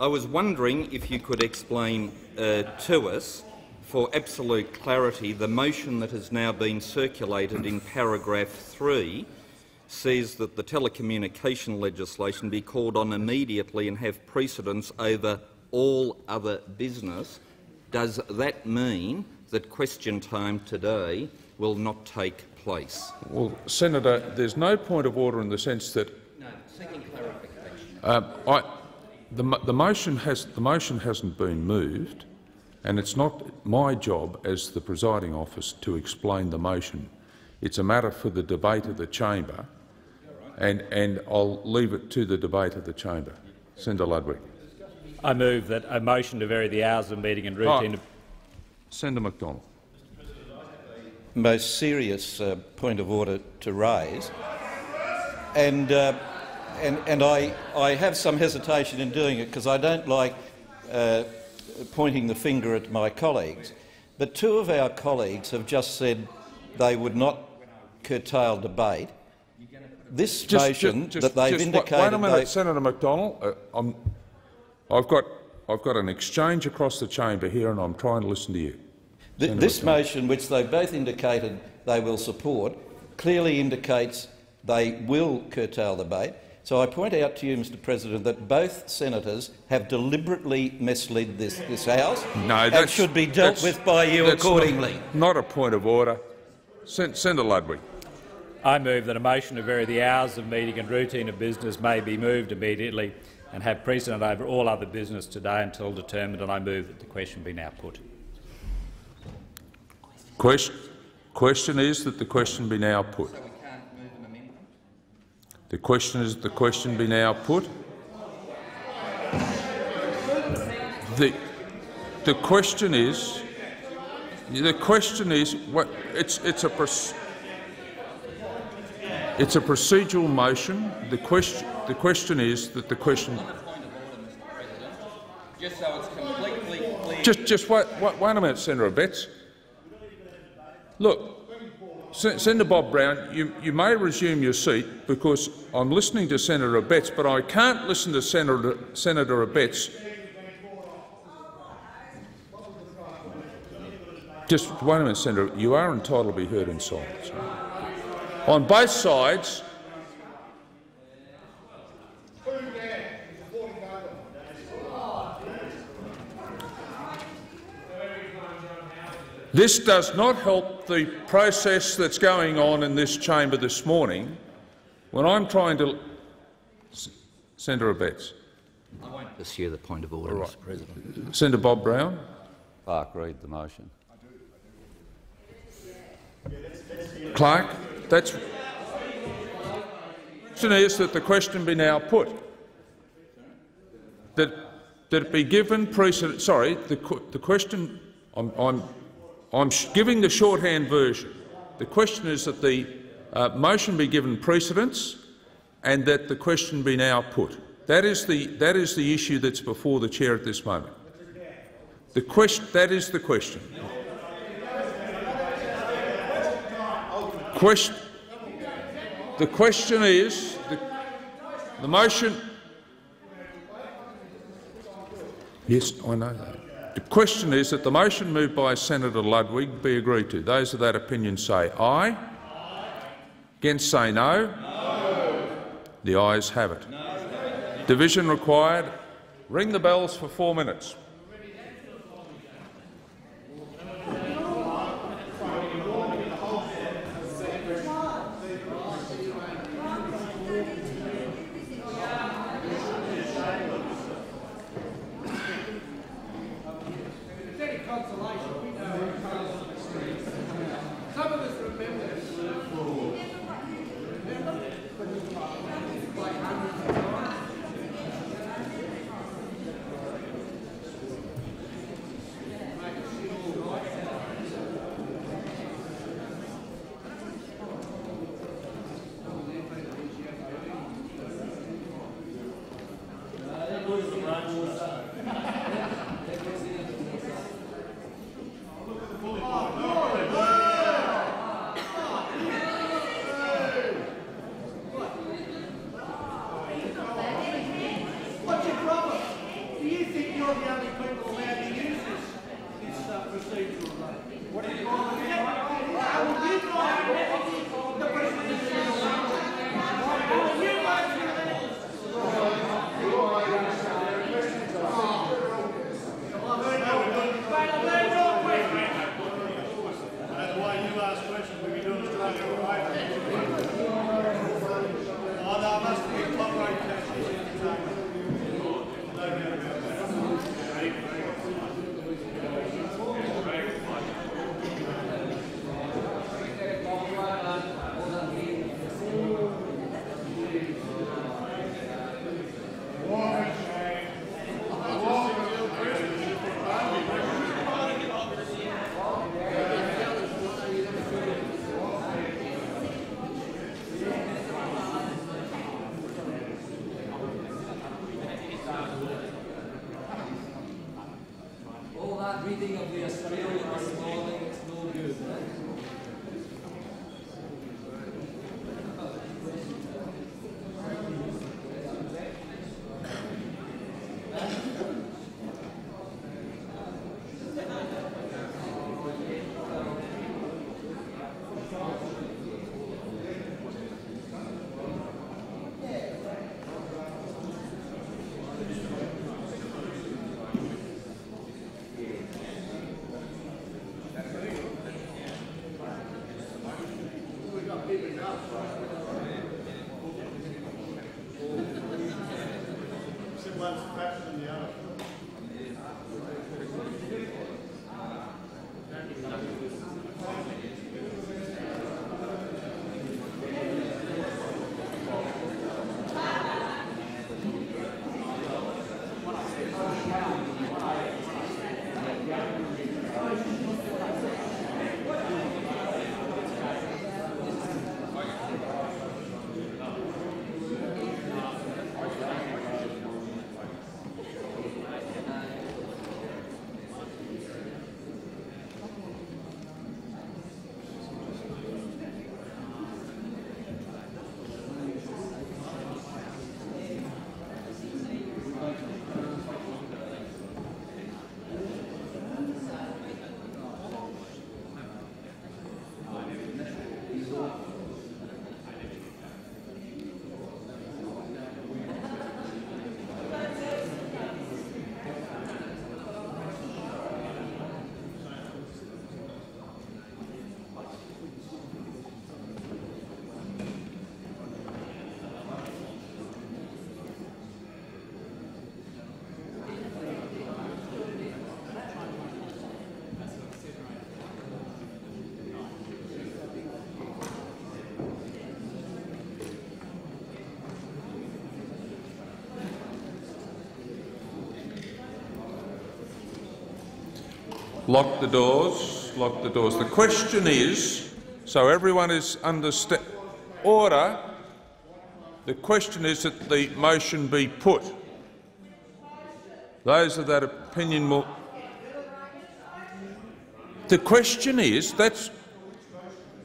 I was wondering if you could explain uh, to us, for absolute clarity, the motion that has now been circulated in paragraph three. Says that the telecommunication legislation be called on immediately and have precedence over all other business. Does that mean that question time today will not take place? Well, Senator, there's no point of order in the sense that no, seeking clarification. Um, I, the, the motion has the motion hasn't been moved, and it's not my job as the presiding officer to explain the motion. It's a matter for the debate of the chamber, and and I'll leave it to the debate of the chamber. Senator Ludwig. I move that a motion to vary the hours of meeting and routine. Oh. Senator Macdonald. Most serious uh, point of order to raise, and uh, and and I I have some hesitation in doing it because I don't like uh, pointing the finger at my colleagues, but two of our colleagues have just said they would not curtail debate. This just, motion just, just, that they've indicated— Wait a minute, they... Senator Macdonald. Uh, I'm, I've, got, I've got an exchange across the chamber here and I'm trying to listen to you. Th Senator this McDonald. Motion, which they both indicated they will support, clearly indicates they will curtail debate. So I point out to you, Mister President, that both senators have deliberately misled this, this House no, and should be dealt with by you accordingly. Not, not a point of order. Sen Senator Ludwig. I move that a motion to vary the hours of meeting and routine of business may be moved immediately and have precedent over all other business today until determined, and I move that the question be now put. Question, question is that the question be now put. So we can't move an amendment? The question is that the question be now put. The, the question is. The question is, what, it's, it's a pers It's a procedural motion. The question, the question is that the question. Just so it's completely clear. Just, just wait, wait, wait a minute, Senator Abetz. Look, Senator Bob Brown, you, you may resume your seat because I'm listening to Senator Abetz, but I can't listen to Senator, Senator Abetz. Just wait a minute, Senator. You are entitled to be heard in silence. On both sides. This does not help the process that's going on in this chamber this morning when I'm trying to— Senator Abetz. I won't pursue the point of order, right. Mister President. Senator Bob Brown. Clark, read the motion. Clark, that's— the question is that the question be now put. That, that it be given precedent. Sorry, the, the question— I'm, I'm I'm giving the shorthand version. The question is that the uh, motion be given precedence and that the question be now put. That is the, that is the issue that's before the chair at this moment. The question, that is the question. question the question is, the, the motion— yes, I know that. The question is that the motion moved by Senator Ludwig be agreed to. Those of that opinion say aye. Aye. Against say no. No. The ayes have it. No. Division required. Ring the bells for four minutes. Lock the doors. Lock the doors. The question is, so everyone is understand. Order. The question is that the motion be put. Those of that opinion will. The question is that's.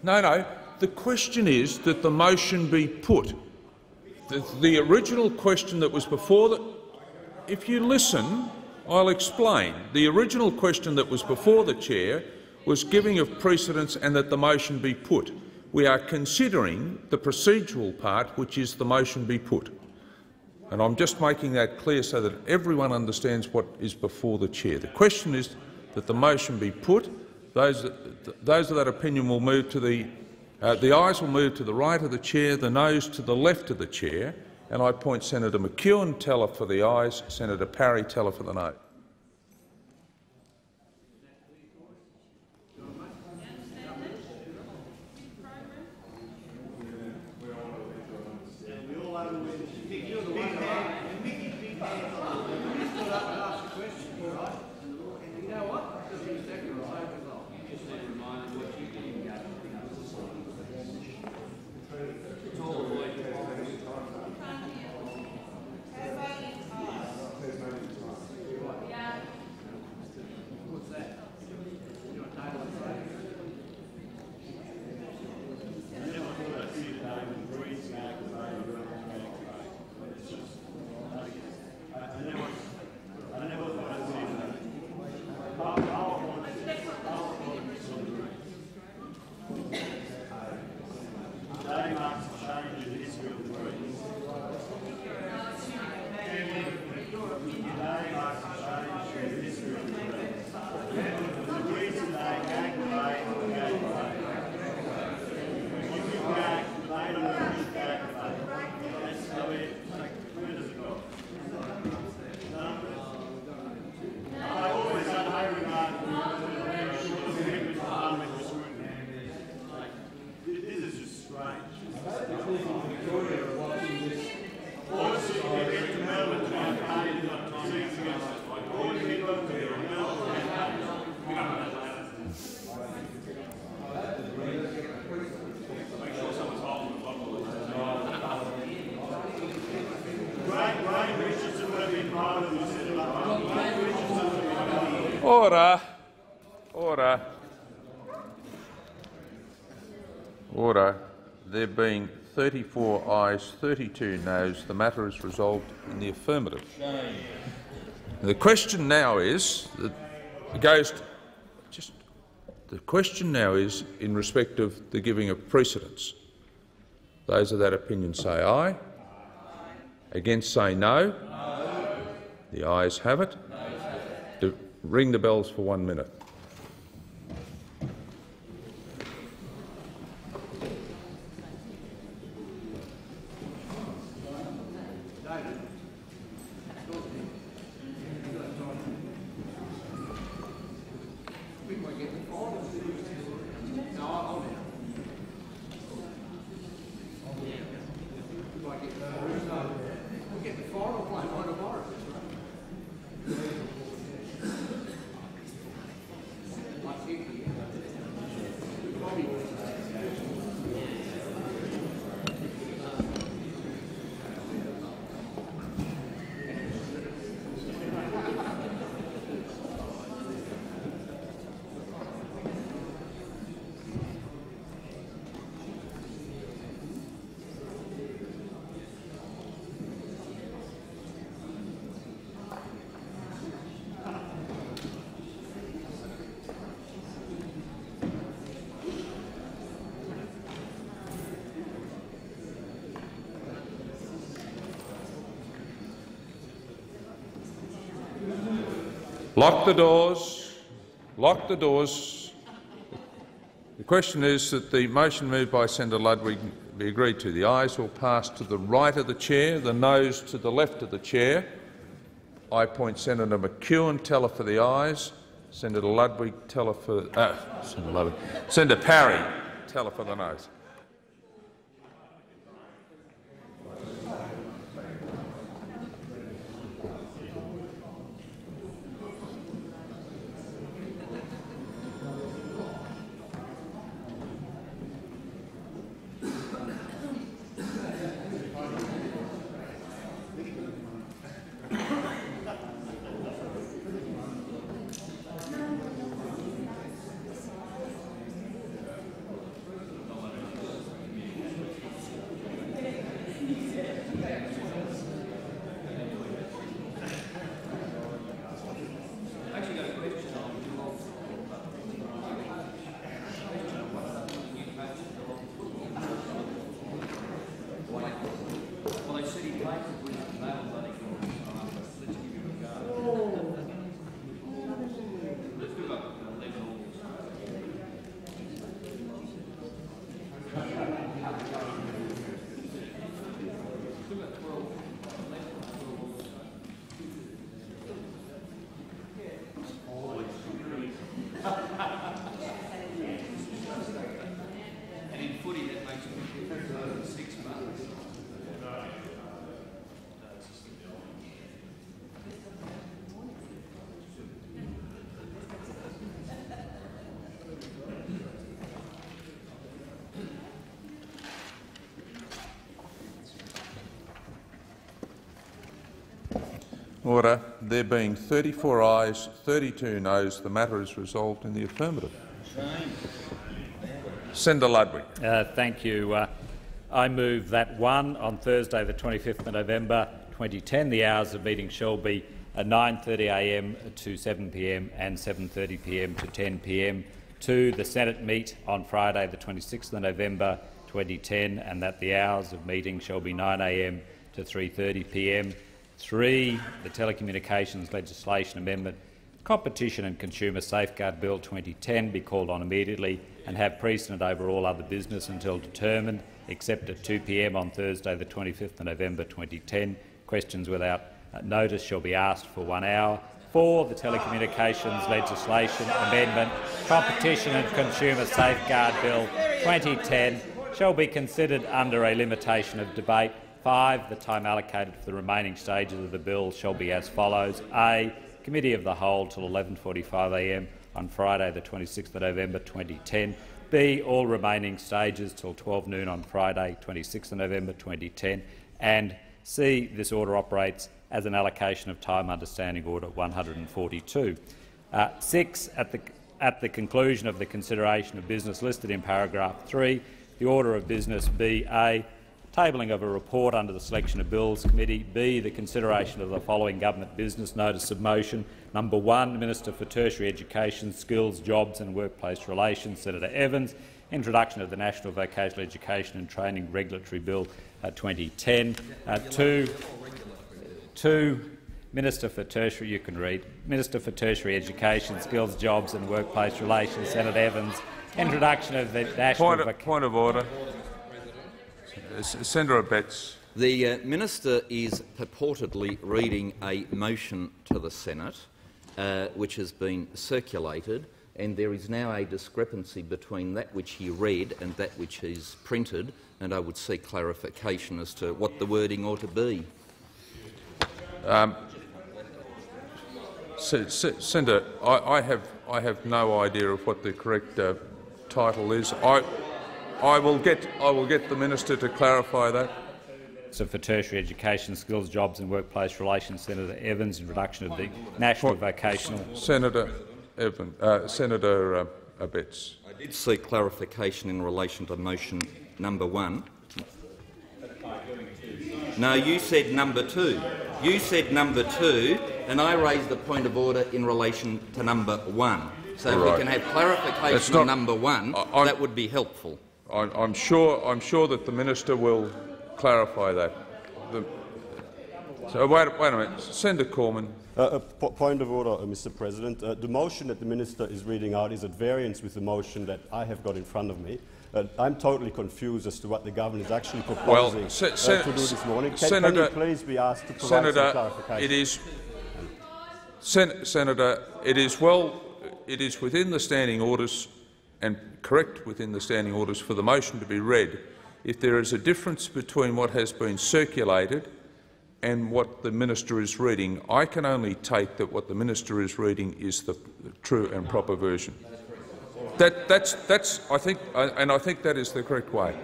No, no. The question is that the motion be put. The, the original question that was before the. If you listen, I'll explain. The original question that was before the chair was giving of precedence and that the motion be put. We are considering the procedural part, which is the motion be put. And I'm just making that clear so that everyone understands what is before the chair. The question is that the motion be put. Those, those of that opinion will move to the, uh, the ayes will move to the right of the chair, the noes to the left of the chair. And I appoint Senator McEwen teller for the ayes, Senator Parry teller for the no. Order. Order. Order. There being thirty-four ayes, thirty-two noes, the matter is resolved in the affirmative. The question now is that goes to, just the question now is in respect of the giving of precedence. Those of that opinion say aye. Against say no. No. The ayes have it. Ring the bells for one minute. Lock the doors. Lock the doors. The question is that the motion moved by Senator Ludwig be agreed to. The ayes will pass to the right of the chair, the noes to the left of the chair. I appoint Senator McEwen teller for the ayes, Senator Ludwig teller for uh, Senator Ludwig, Senator Parry teller for the noes. Order. There being thirty-four ayes, thirty-two noes, the matter is resolved in the affirmative. Senator Ludwig. Uh, thank you. Uh, I move that one on Thursday, the twenty-fifth of November twenty ten, the hours of meeting shall be nine thirty a m to seven p m and seven thirty p m to ten p m Two, the Senate meet on Friday, the twenty-sixth of November twenty ten, and that the hours of meeting shall be nine a m to three thirty p m Three, the Telecommunications Legislation Amendment Competition and Consumer Safeguard Bill twenty ten be called on immediately and have precedent over all other business until determined, except at two p m on Thursday, the twenty-fifth of November twenty ten. Questions without notice shall be asked for one hour. Four, the Telecommunications Legislation Amendment Competition and Consumer Safeguard Bill twenty ten shall be considered under a limitation of debate. Five, the time allocated for the remaining stages of the bill shall be as follows. A, Committee of the Whole till eleven forty-five a m on Friday, the twenty-sixth of November twenty ten. B, all remaining stages till twelve noon on Friday, twenty-sixth of November twenty ten. And C, this order operates as an allocation of time under Standing Order one forty-two. Uh, six, at the, at the conclusion of the consideration of business listed in paragraph three, the order of business B, A, tabling of a report under the Selection of Bills Committee. B, the consideration of the following government business notice of motion. Number one, Minister for Tertiary Education, Skills, Jobs and Workplace Relations, Senator Evans. Introduction of the National Vocational Education and Training Regulatory Bill uh, twenty ten. Uh, two, two, Minister for Tertiary. You can read. Minister for Tertiary Education, Skills, Jobs and Workplace Relations, Senator Evans. Introduction of the National. Point of, point of order. Senator Abetz. The uh, minister is purportedly reading a motion to the Senate, uh, which has been circulated, and there is now a discrepancy between that which he read and that which is printed. And I would seek clarification as to what the wording ought to be. Um, Senator, I, I have I have no idea of what the correct uh, title is. I. I will get I will get the minister to clarify that. So for tertiary education, skills, jobs and workplace relations, Senator Evans, introduction of the National Vocational. Senator Evans, uh, Senator uh, Abetz. I did seek clarification in relation to motion number one. No, you said number two. You said number two, and I raised the point of order in relation to number one. So right. If we can have clarification not, on number one, I, that would be helpful. I'm sure. I'm sure that the minister will clarify that. The, so wait, wait a minute, Senator Cormann. Uh, a point of order, Mister President. Uh, the motion that the minister is reading out is at variance with the motion that I have got in front of me. Uh, I'm totally confused as to what the government is actually proposing well, se se uh, to do this morning. Can, Senator, can you please be asked to provide Senator, some clarification? It is, sen Senator, it is well. It is within the standing orders. And correct within the standing orders for the motion to be read if there is a difference between what has been circulated and what the minister is reading. I can only take that what the minister is reading is the true and proper version. That, that's, that's, I think, and I think that is the correct way.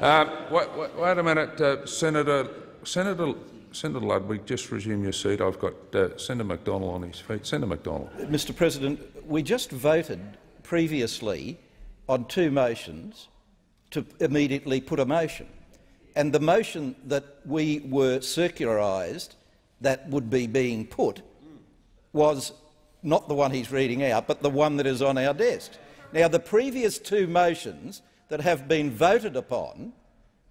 Uh, wait, wait, wait a minute, uh, Senator, Senator. Senator Ludwig, just resume your seat. I've got uh, Senator Macdonald on his feet. Senator Macdonald. Mister President, we just voted previously on two motions to immediately put a motion, and the motion that we were circularised that would be being put was not the one he's reading out, but the one that is on our desk. Now, the previous two motions that have been voted upon,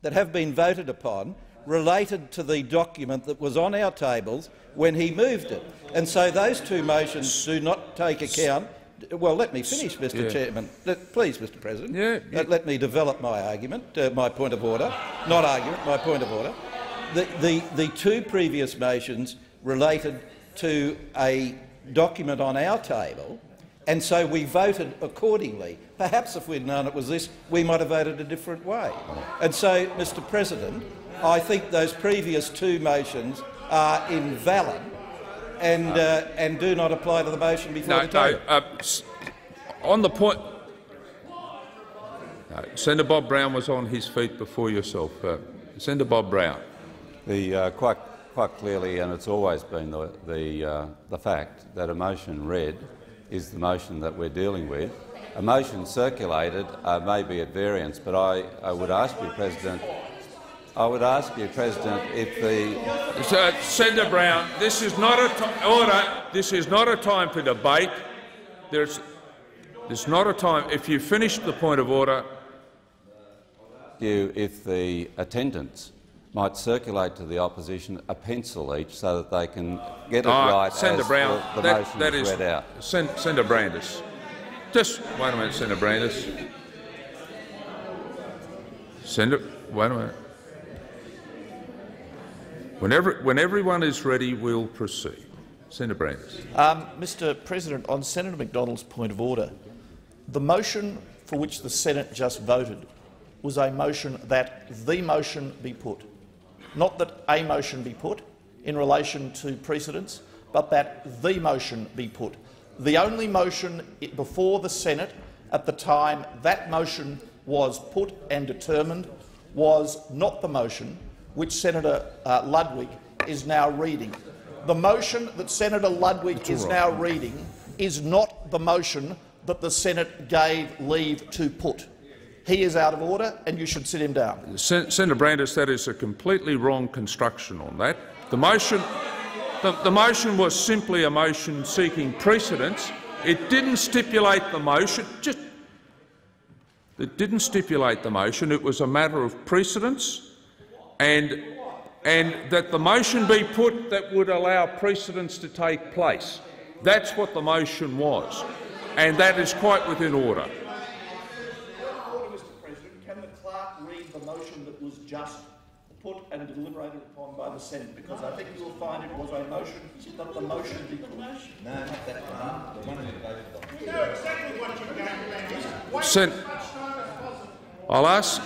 that have been voted upon, related to the document that was on our tables when he moved it, and so those two motions do not take account. Well, let me finish, Mister Yeah. Chairman. Let, please, Mister President. Yeah, yeah. Let, let me develop my argument, uh, my point of order. Not argument, my point of order. The, the, the two previous motions related to a document on our table, and so we voted accordingly. Perhaps if we'd known it was this, we might have voted a different way. And so, Mister President, I think those previous two motions are invalid. And, uh, and do not apply to the motion before no, the table. No, uh, on the point, no, Senator Bob Brown was on his feet before yourself. Uh, Senator Bob Brown. The, uh, quite quite clearly, and it's always been the, the, uh, the fact, that a motion read is the motion that we're dealing with. A motion circulated uh, may be at variance, but I, I would ask you, President, I would ask you, President, if the so, Senator Brown, this is not a order. This is not a time for debate. There's, there's not a time. If you finish the point of order, you, if the attendants might circulate to the opposition a pencil each, so that they can get it oh, right. Senator as Brown, the, the that, motion that is read out. Sen Senator Brandis. Just wait a minute, Senator Brandis. Senator, wait a minute. Whenever, when everyone is ready, we'll proceed. Senator Brandis. Um, Mister President, on Senator Macdonald's point of order, the motion for which the Senate just voted was a motion that the motion be put, not that a motion be put in relation to precedents, but that the motion be put. The only motion before the Senate at the time that motion was put and determined was not the motion which Senator uh, Ludwig is now reading. The motion that Senator Ludwig is now reading is not the motion that the Senate gave leave to put. He is out of order, and you should sit him down. Sen Senator Brandis, that is a completely wrong construction on that. The motion. The, the motion was simply a motion seeking precedence. It didn't stipulate the motion. Just, it didn't stipulate the motion. It was a matter of precedence, and and that the motion be put that would allow precedence to take place. That's what the motion was, and that is quite within order. Order, Mister President. Can the clerk read the motion that was just put and deliberated upon by the Senate? Because I think you will find it was a motion, not the motion be put. No, not that one. The one that voted on. We know exactly what you're going to do. Wait as much time as possible. I'll ask.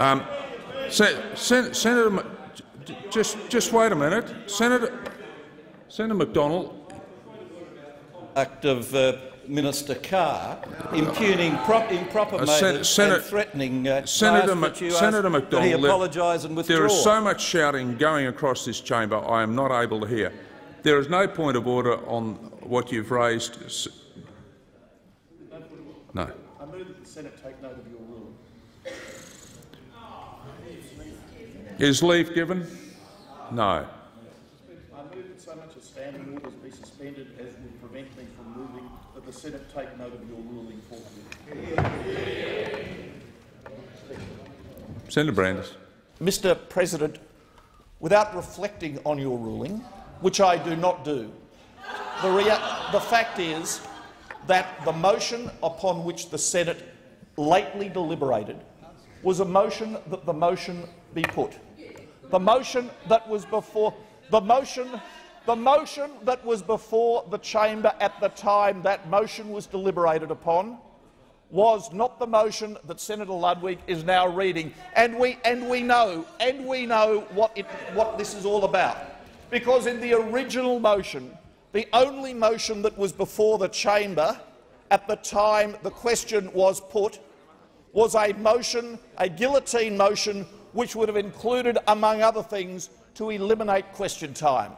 Um, Sen Sen Senator, Ma just just wait a minute, Senator Senator Macdonald. Act of uh, Minister Carr impugning prop improper uh, motives Sen and threatening. Uh, Senator Ma you Senator Macdonald, he apologise and withdraw. There is so much shouting going across this chamber. I am not able to hear. There is no point of order on what you've raised. No. I move that the Senate take note of your rule. Is leave given? No. I move that so much as standing orders be suspended as will prevent me from moving, that the Senate take note of your ruling forthwith. Senator Brandis. Mister President, without reflecting on your ruling, which I do not do, the, rea the fact is that the motion upon which the Senate lately deliberated was a motion that the motion be put. The motion that was before the motion, the motion that was before the chamber at the time that motion was deliberated upon, was not the motion that Senator Ludwig is now reading. And we and we know and we know what it what this is all about, because in the original motion, the only motion that was before the chamber at the time the question was put, was a motion, a guillotine motion, which would have included, among other things, to eliminate question time.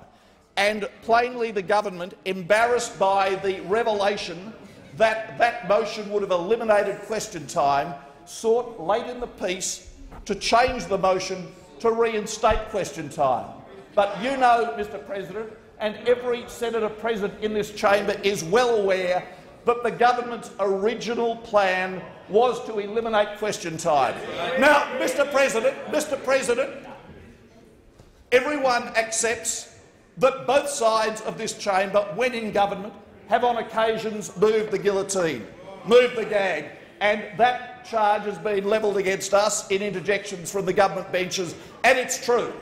And plainly the government, embarrassed by the revelation that that motion would have eliminated question time, sought late in the piece to change the motion to reinstate question time. But you know, Mister President, and every senator present in this chamber is well aware that the government's original plan was to eliminate question time. Now, Mister President, Mister President, everyone accepts that both sides of this chamber, when in government, have on occasions moved the guillotine, moved the gag, and that charge has been levelled against us in interjections from the government benches, and it's true.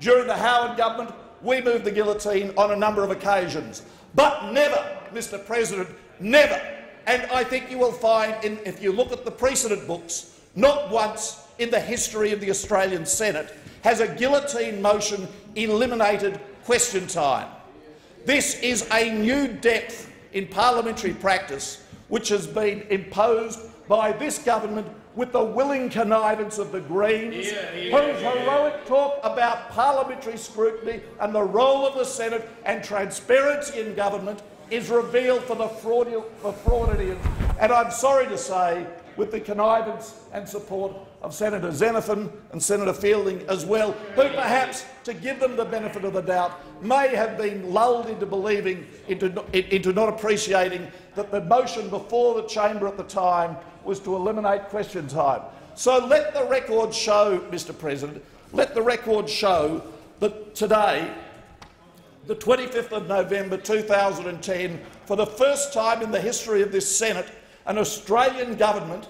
During the Howard government, we moved the guillotine on a number of occasions, but never, Mister President, never. And I think you will find, in, if you look at the precedent books, not once in the history of the Australian Senate has a guillotine motion eliminated question time. This is a new depth in parliamentary practice which has been imposed by this government with the willing connivance of the Greens, yeah, yeah, whose yeah, heroic yeah. talk about parliamentary scrutiny and the role of the Senate and transparency in government is revealed for the fraudians, and I'm sorry to say, with the connivance and support of Senator Xenophon and Senator Fielding as well, who perhaps, to give them the benefit of the doubt, may have been lulled into believing, into, into not appreciating that the motion before the chamber at the time was to eliminate question time. So let the record show, Mister President, let the record show that today, the twenty-fifth of November two thousand ten, for the first time in the history of this Senate, an Australian government,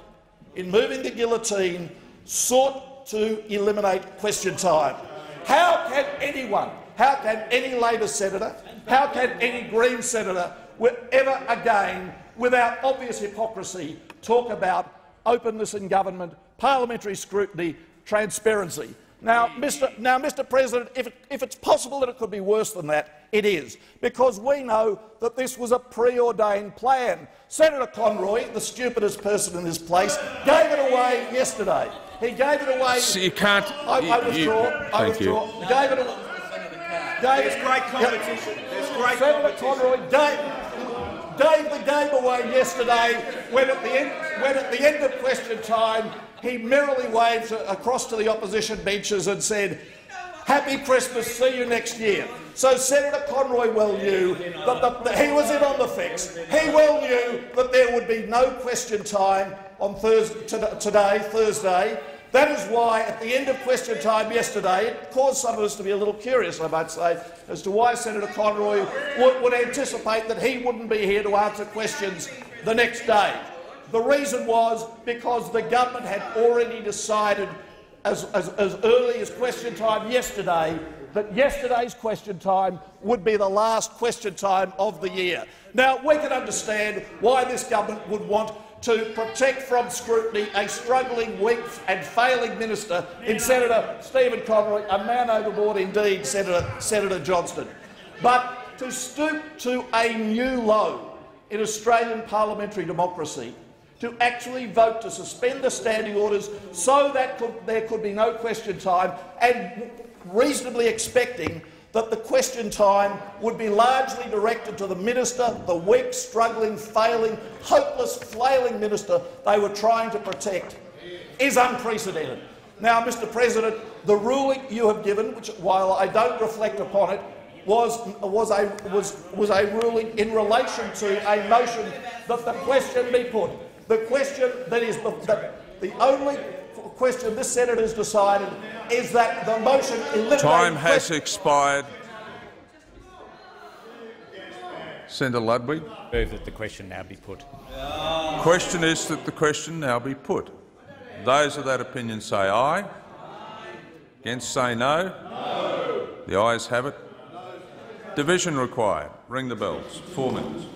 in moving the guillotine, sought to eliminate question time. How can anyone, how can any Labor senator, how can any Green senator ever again, without obvious hypocrisy, talk about openness in government, parliamentary scrutiny, transparency? Now, Mr. Now, Mr. President, if, it, if it's possible that it could be worse than that, it is, because we know that this was a preordained plan. Senator Conroy, the stupidest person in this place, gave it away yesterday. He gave it away. So you can't. I, I withdraw. You, I withdraw. You. Gave it away. There's great competition. There's great Senator competition. Conroy gave, gave the game away yesterday when at the end, when at the end of question time, he merrily waved across to the opposition benches and said, "Happy Christmas, see you next year." So Senator Conroy well knew that, the, that he was in on the fix. He well knew that there would be no question time on Thursday, today, Thursday. That is why, at the end of question time yesterday, it caused some of us to be a little curious, I might say, as to why Senator Conroy would, would anticipate that he wouldn't be here to answer questions the next day. The reason was because the government had already decided as, as, as early as question time yesterday that yesterday's question time would be the last question time of the year. Now, we can understand why this government would want to protect from scrutiny a struggling, weak and failing minister in Senator Stephen Conroy, a man overboard indeed, Senator, Senator Johnston. But to stoop to a new low in Australian parliamentary democracy, to actually vote to suspend the standing orders so that could, there could be no question time, and reasonably expecting that the question time would be largely directed to the minister, the weak, struggling, failing, hopeless, flailing minister they were trying to protect, is unprecedented. Now, Mister President, the ruling you have given, which, while I don't reflect upon it, Was, was, a, was, was a ruling in relation to a motion that the question be put. The question that is the, the only question this Senate has decided is that the motion eliminates— Time has expired. Senator Ludwig. I move that the question now be put. The question is that the question now be put. Those of that opinion say aye. Aye. Against say no. No. The ayes have it. Division required. Ring the bells. Four minutes.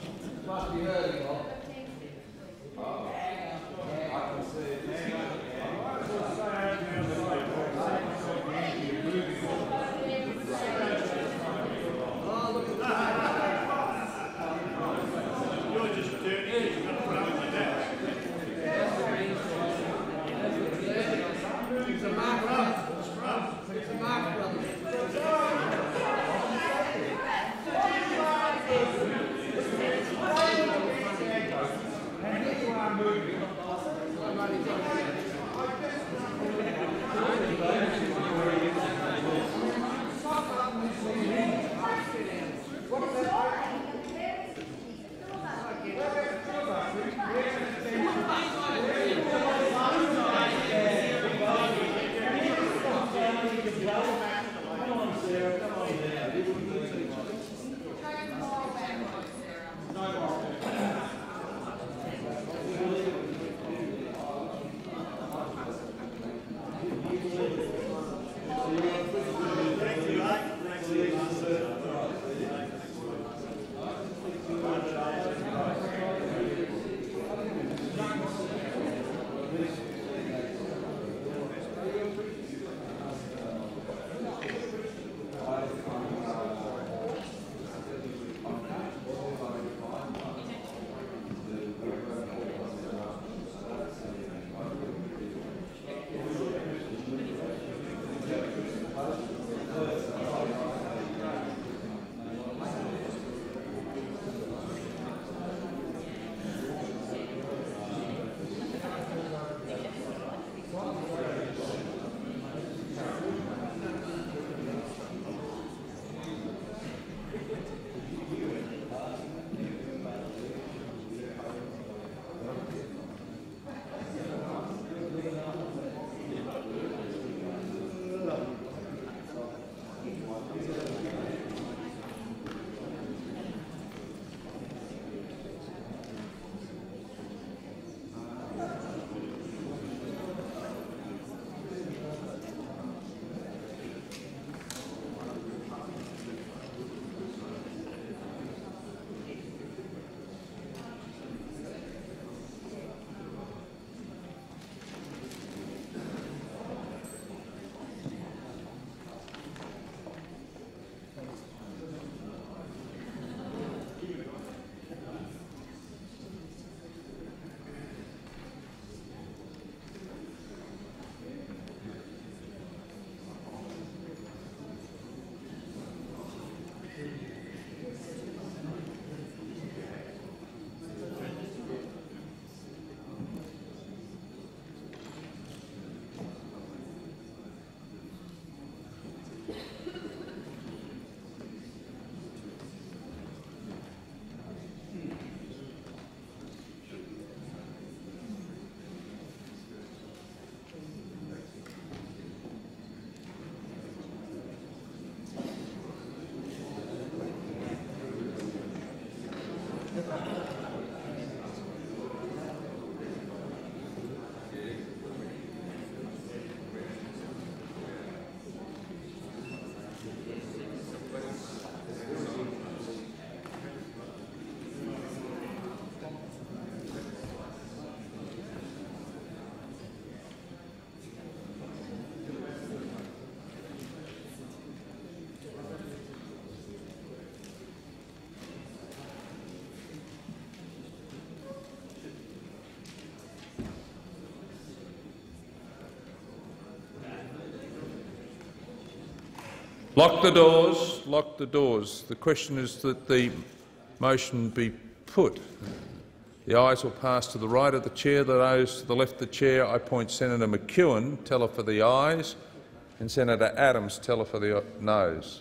Lock the doors. Lock the doors. The question is that the motion be put. The ayes will pass to the right of the chair. The ayes to the left of the chair. I point Senator McEwen, teller for the ayes, and Senator Adams, teller for the noes.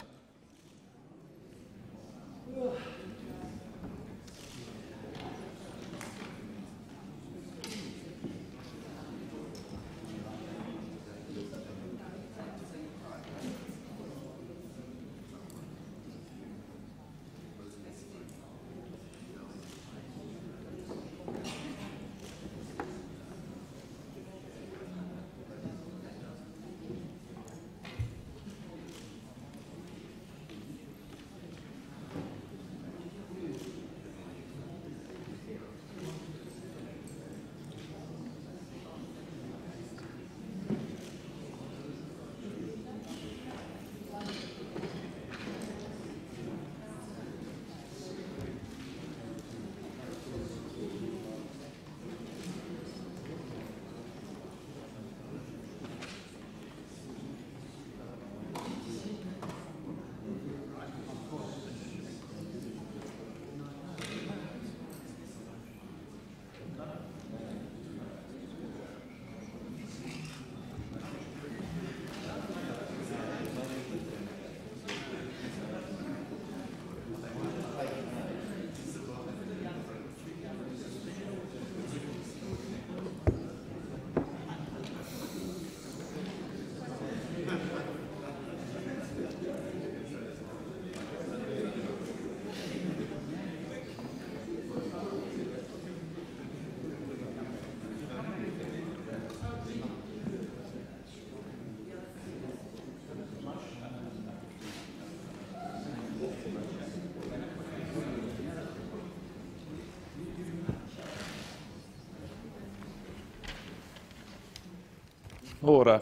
Order.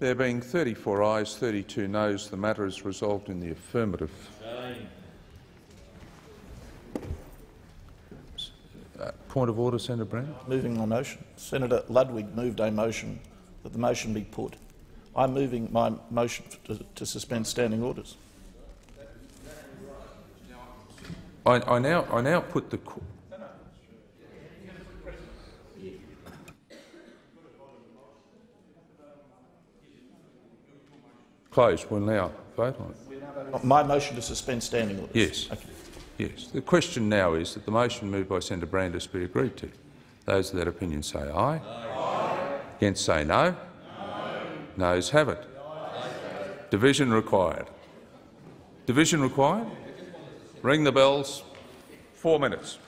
There being thirty-four ayes, thirty-two noes, the matter is resolved in the affirmative. Uh, point of order, Senator Brown. Moving the motion. Senator Ludwig moved a motion that the motion be put. I'm moving my motion to, to suspend standing orders. I, I, now, I now put the. Closed. We'll now vote on it. My motion to suspend standing orders? Yes. Okay. Yes. The question now is that the motion moved by Senator Brandis be agreed to. Those of that opinion say aye. Aye. Against say no. No. Noes have it. Aye. Division required. Division required? Ring the bells. Four minutes.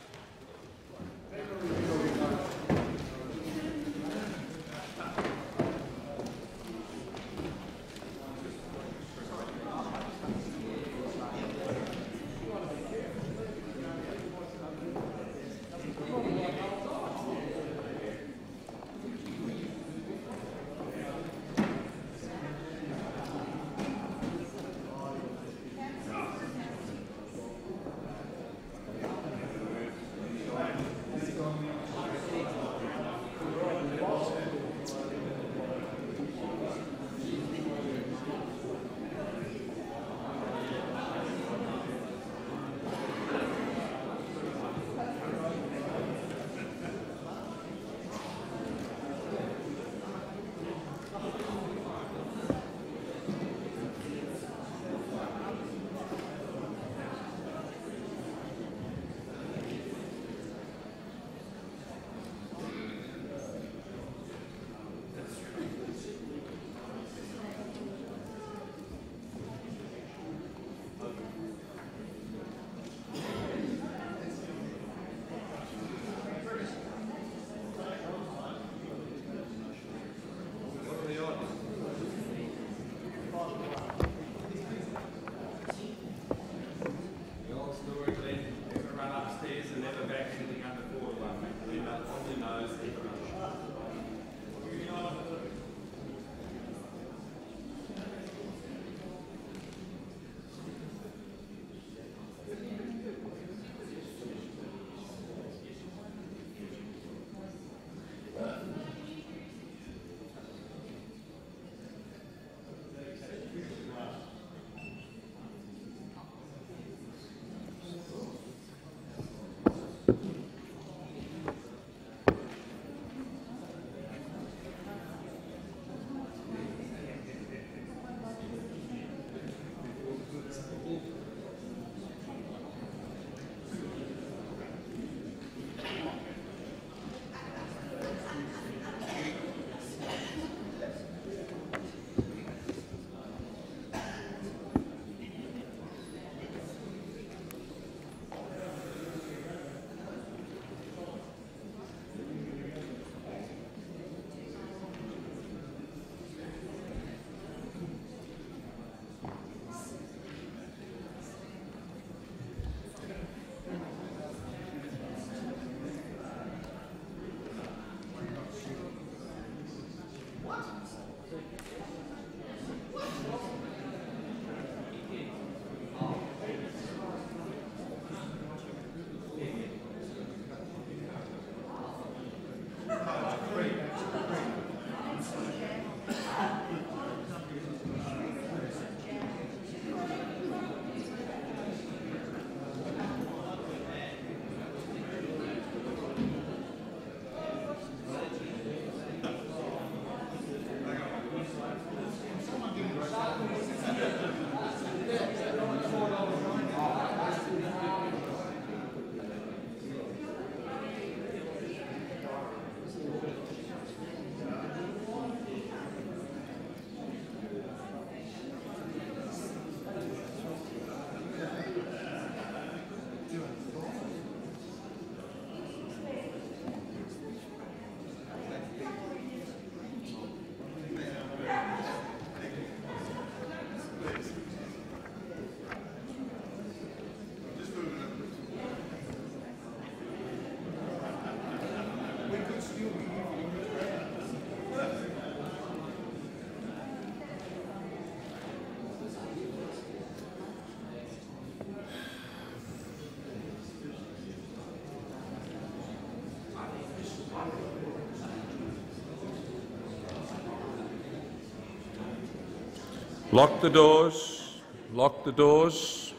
Lock the doors. Lock the doors.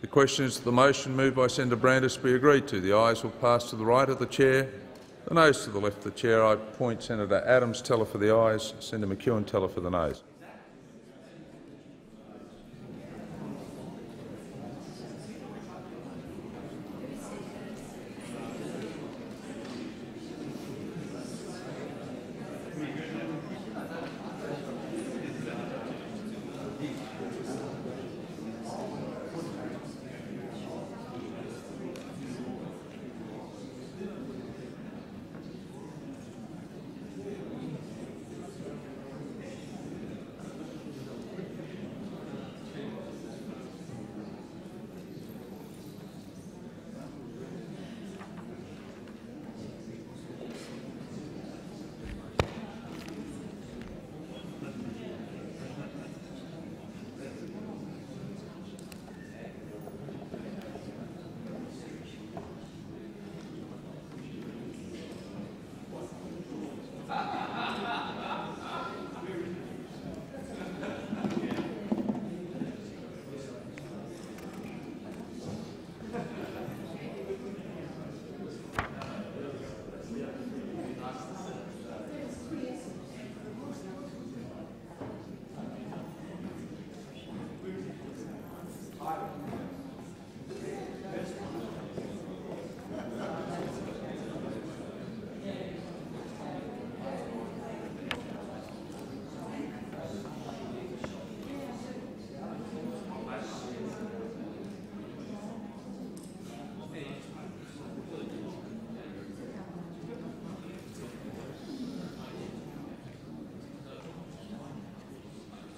The question is that the motion moved by Senator Brandis be agreed to. The ayes will pass to the right of the chair, the noes to the left of the chair. I appoint Senator Adams, teller for the ayes, Senator McEwen, teller for the noes.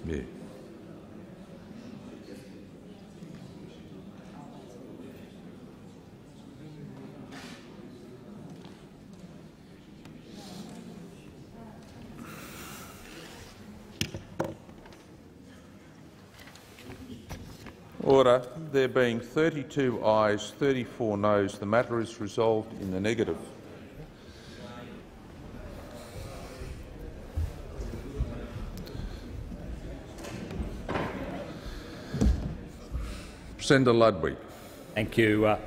Yeah. Order. There being thirty-two ayes, thirty-four noes, the matter is resolved in the negative. Senator Ludwig. Thank you. Uh,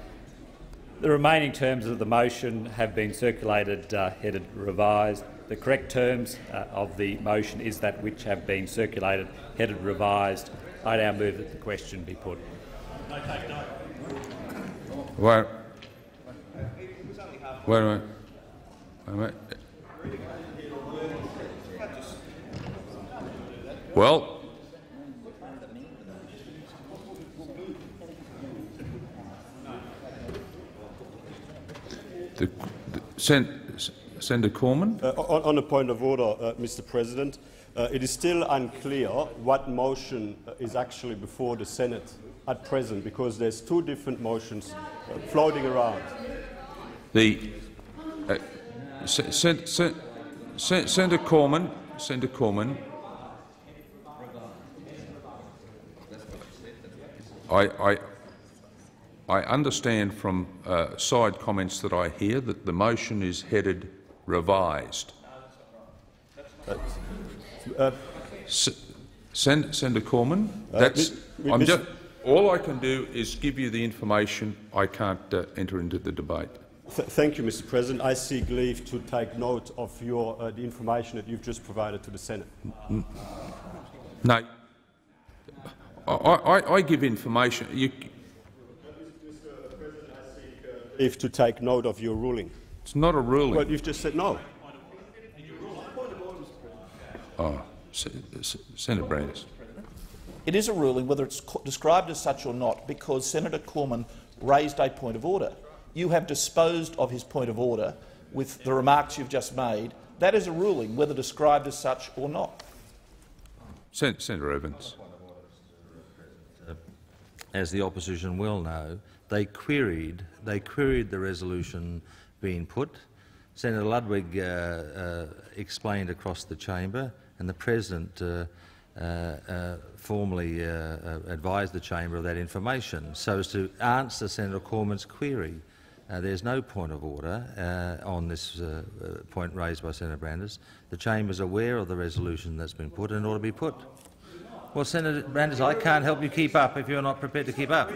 the remaining terms of the motion have been circulated, uh, headed revised. The correct terms uh, of the motion is that which have been circulated, headed revised. I now move that the question be put. No, take no. Wait. Wait a minute. Wait a minute. Well. The, the, Sen, Senator Cormann. Uh, on, on a point of order, uh, Mister President, uh, it is still unclear what motion is actually before the Senate at present, because there's two different motions uh, floating around. The uh, sen, sen, sen, sen, Senator Cormann, Senator Cormann, I. I I understand from uh, side comments that I hear that the motion is headed revised. Uh, uh, Sen Senator Cormann, uh, that's, uh, I'm just, all I can do is give you the information. I can't uh, enter into the debate. Th thank you, Mister President. I seek leave to take note of your, uh, the information that you've just provided to the Senate. No, I, I, I give information. You, If to take note of your ruling. It's not a ruling. But you've just said no. Oh, Senator Brandis. It is a ruling, whether it's described as such or not, because Senator Cormann raised a point of order. You have disposed of his point of order with the remarks you've just made. That is a ruling, whether described as such or not. Sen Senator Evans. As the opposition well know, They queried, they queried the resolution being put. Senator Ludwig uh, uh, explained across the chamber, and the President uh, uh, uh, formally uh, uh, advised the chamber of that information so as to answer Senator Cormann's query. Uh, there is no point of order uh, on this uh, point raised by Senator Brandis. The chamber is aware of the resolution that's been put and ought to be put. Well, Senator Brandis, I can't help you keep up if you're not prepared to keep up.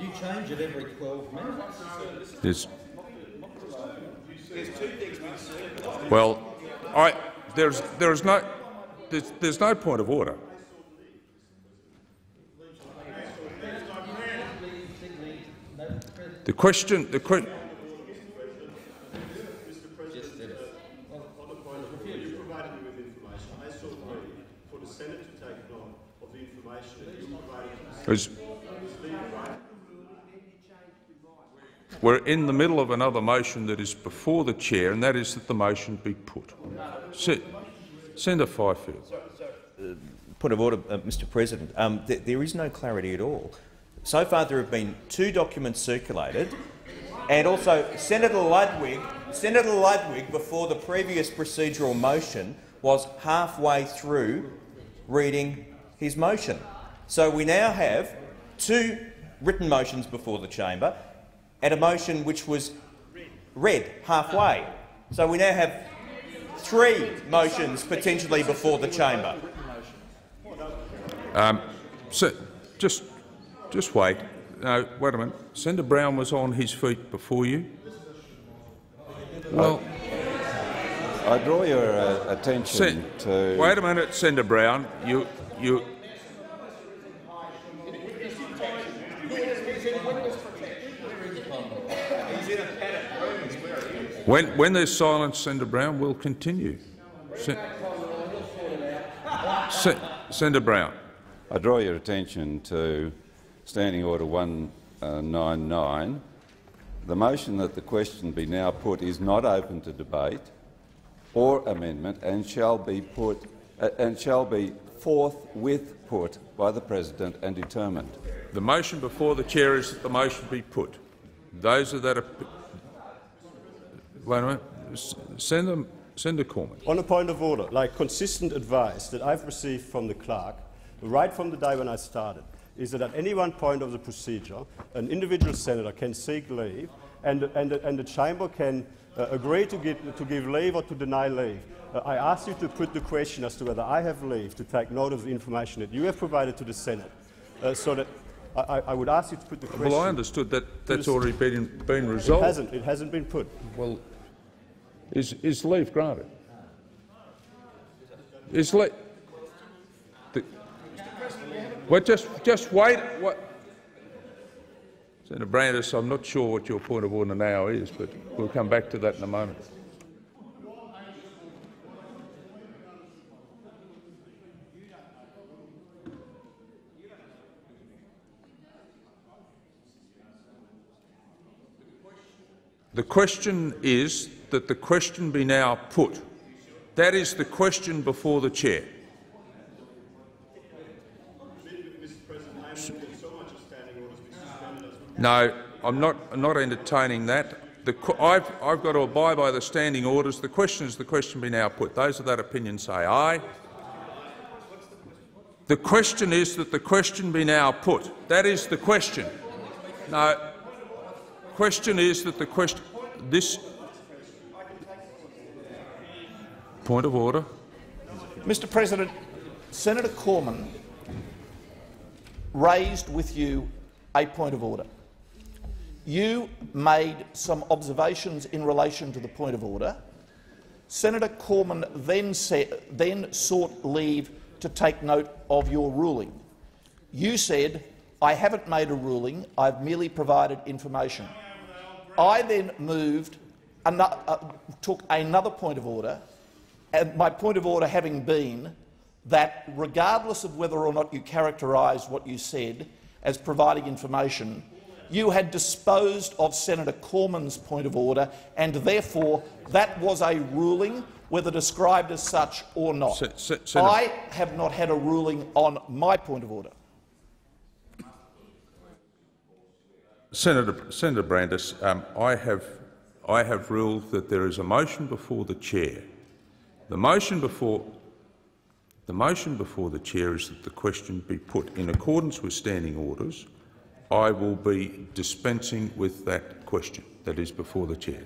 You change it every twelve minutes. There's, well, I, there's, there's, no, there's, there's no point of order. The question, the question. We're in the middle of another motion that is before the chair, and that is that the motion be put. Se Senator Fifield. Uh, point of order, uh, Mister President. Um, th there is no clarity at all. So far, there have been two documents circulated, and also Senator Ludwig, Senator Ludwig, before the previous procedural motion, was halfway through reading his motion. So we now have two written motions before the chamber, and a motion which was read halfway. So we now have three motions potentially before the chamber. Um, so just. Just wait. No, wait a minute. Senator Brown was on his feet before you. Well, I, I draw your uh, attention Sen to. Wait a minute, Senator Brown. You, you. When, when there's silence, Senator Brown will continue. Sen Sen Senator Brown. I draw your attention to Standing Order one ninety-nine. The motion that the question be now put is not open to debate or amendment, and shall be put uh, and shall be forthwith put by the President and determined. The motion before the chair is that the motion be put. Those are that. Wait a minute, Senator, Senator Cormann. On a point of order, like consistent advice that I've received from the clerk, right from the day when I started, is that at any one point of the procedure, an individual senator can seek leave, and, and, and the chamber can uh, agree to give, to give leave or to deny leave. Uh, I ask you to put the question as to whether I have leave to take note of the information that you have provided to the Senate. Uh, so that I, I would ask you to put the question. Well, I understood that that's already been, been resolved. It hasn't. It hasn't been put. Well, is, is leave granted? Is leave? Well, just, just wait. What? Senator Brandis, I'm not sure what your point of order now is, but we'll come back to that in a moment. The question is that the question be now put. That is the question before the chair. No, I'm not, I'm not entertaining that. The, I've, I've got to abide by the standing orders. The question is the question be now put. Those of that opinion say aye. The question is that the question be now put. That is the question. No, question is that the question. This point of order. Mister President, Senator Cormann raised with you a point of order. You made some observations in relation to the point of order. Senator Cormann then, then sought leave to take note of your ruling. You said, I haven't made a ruling, I've merely provided information. I then moved, another, uh, took another point of order, and my point of order having been that regardless of whether or not you characterised what you said as providing information, you had disposed of Senator Cormann's point of order, and therefore that was a ruling, whether described as such or not. Se Se Senator. I have not had a ruling on my point of order. Senator, Senator Brandis, um, I, have, I have ruled that there is a motion before the chair. The motion before The motion before the chair is that the question be put in accordance with standing orders I will be dispensing with that question that is before the chair.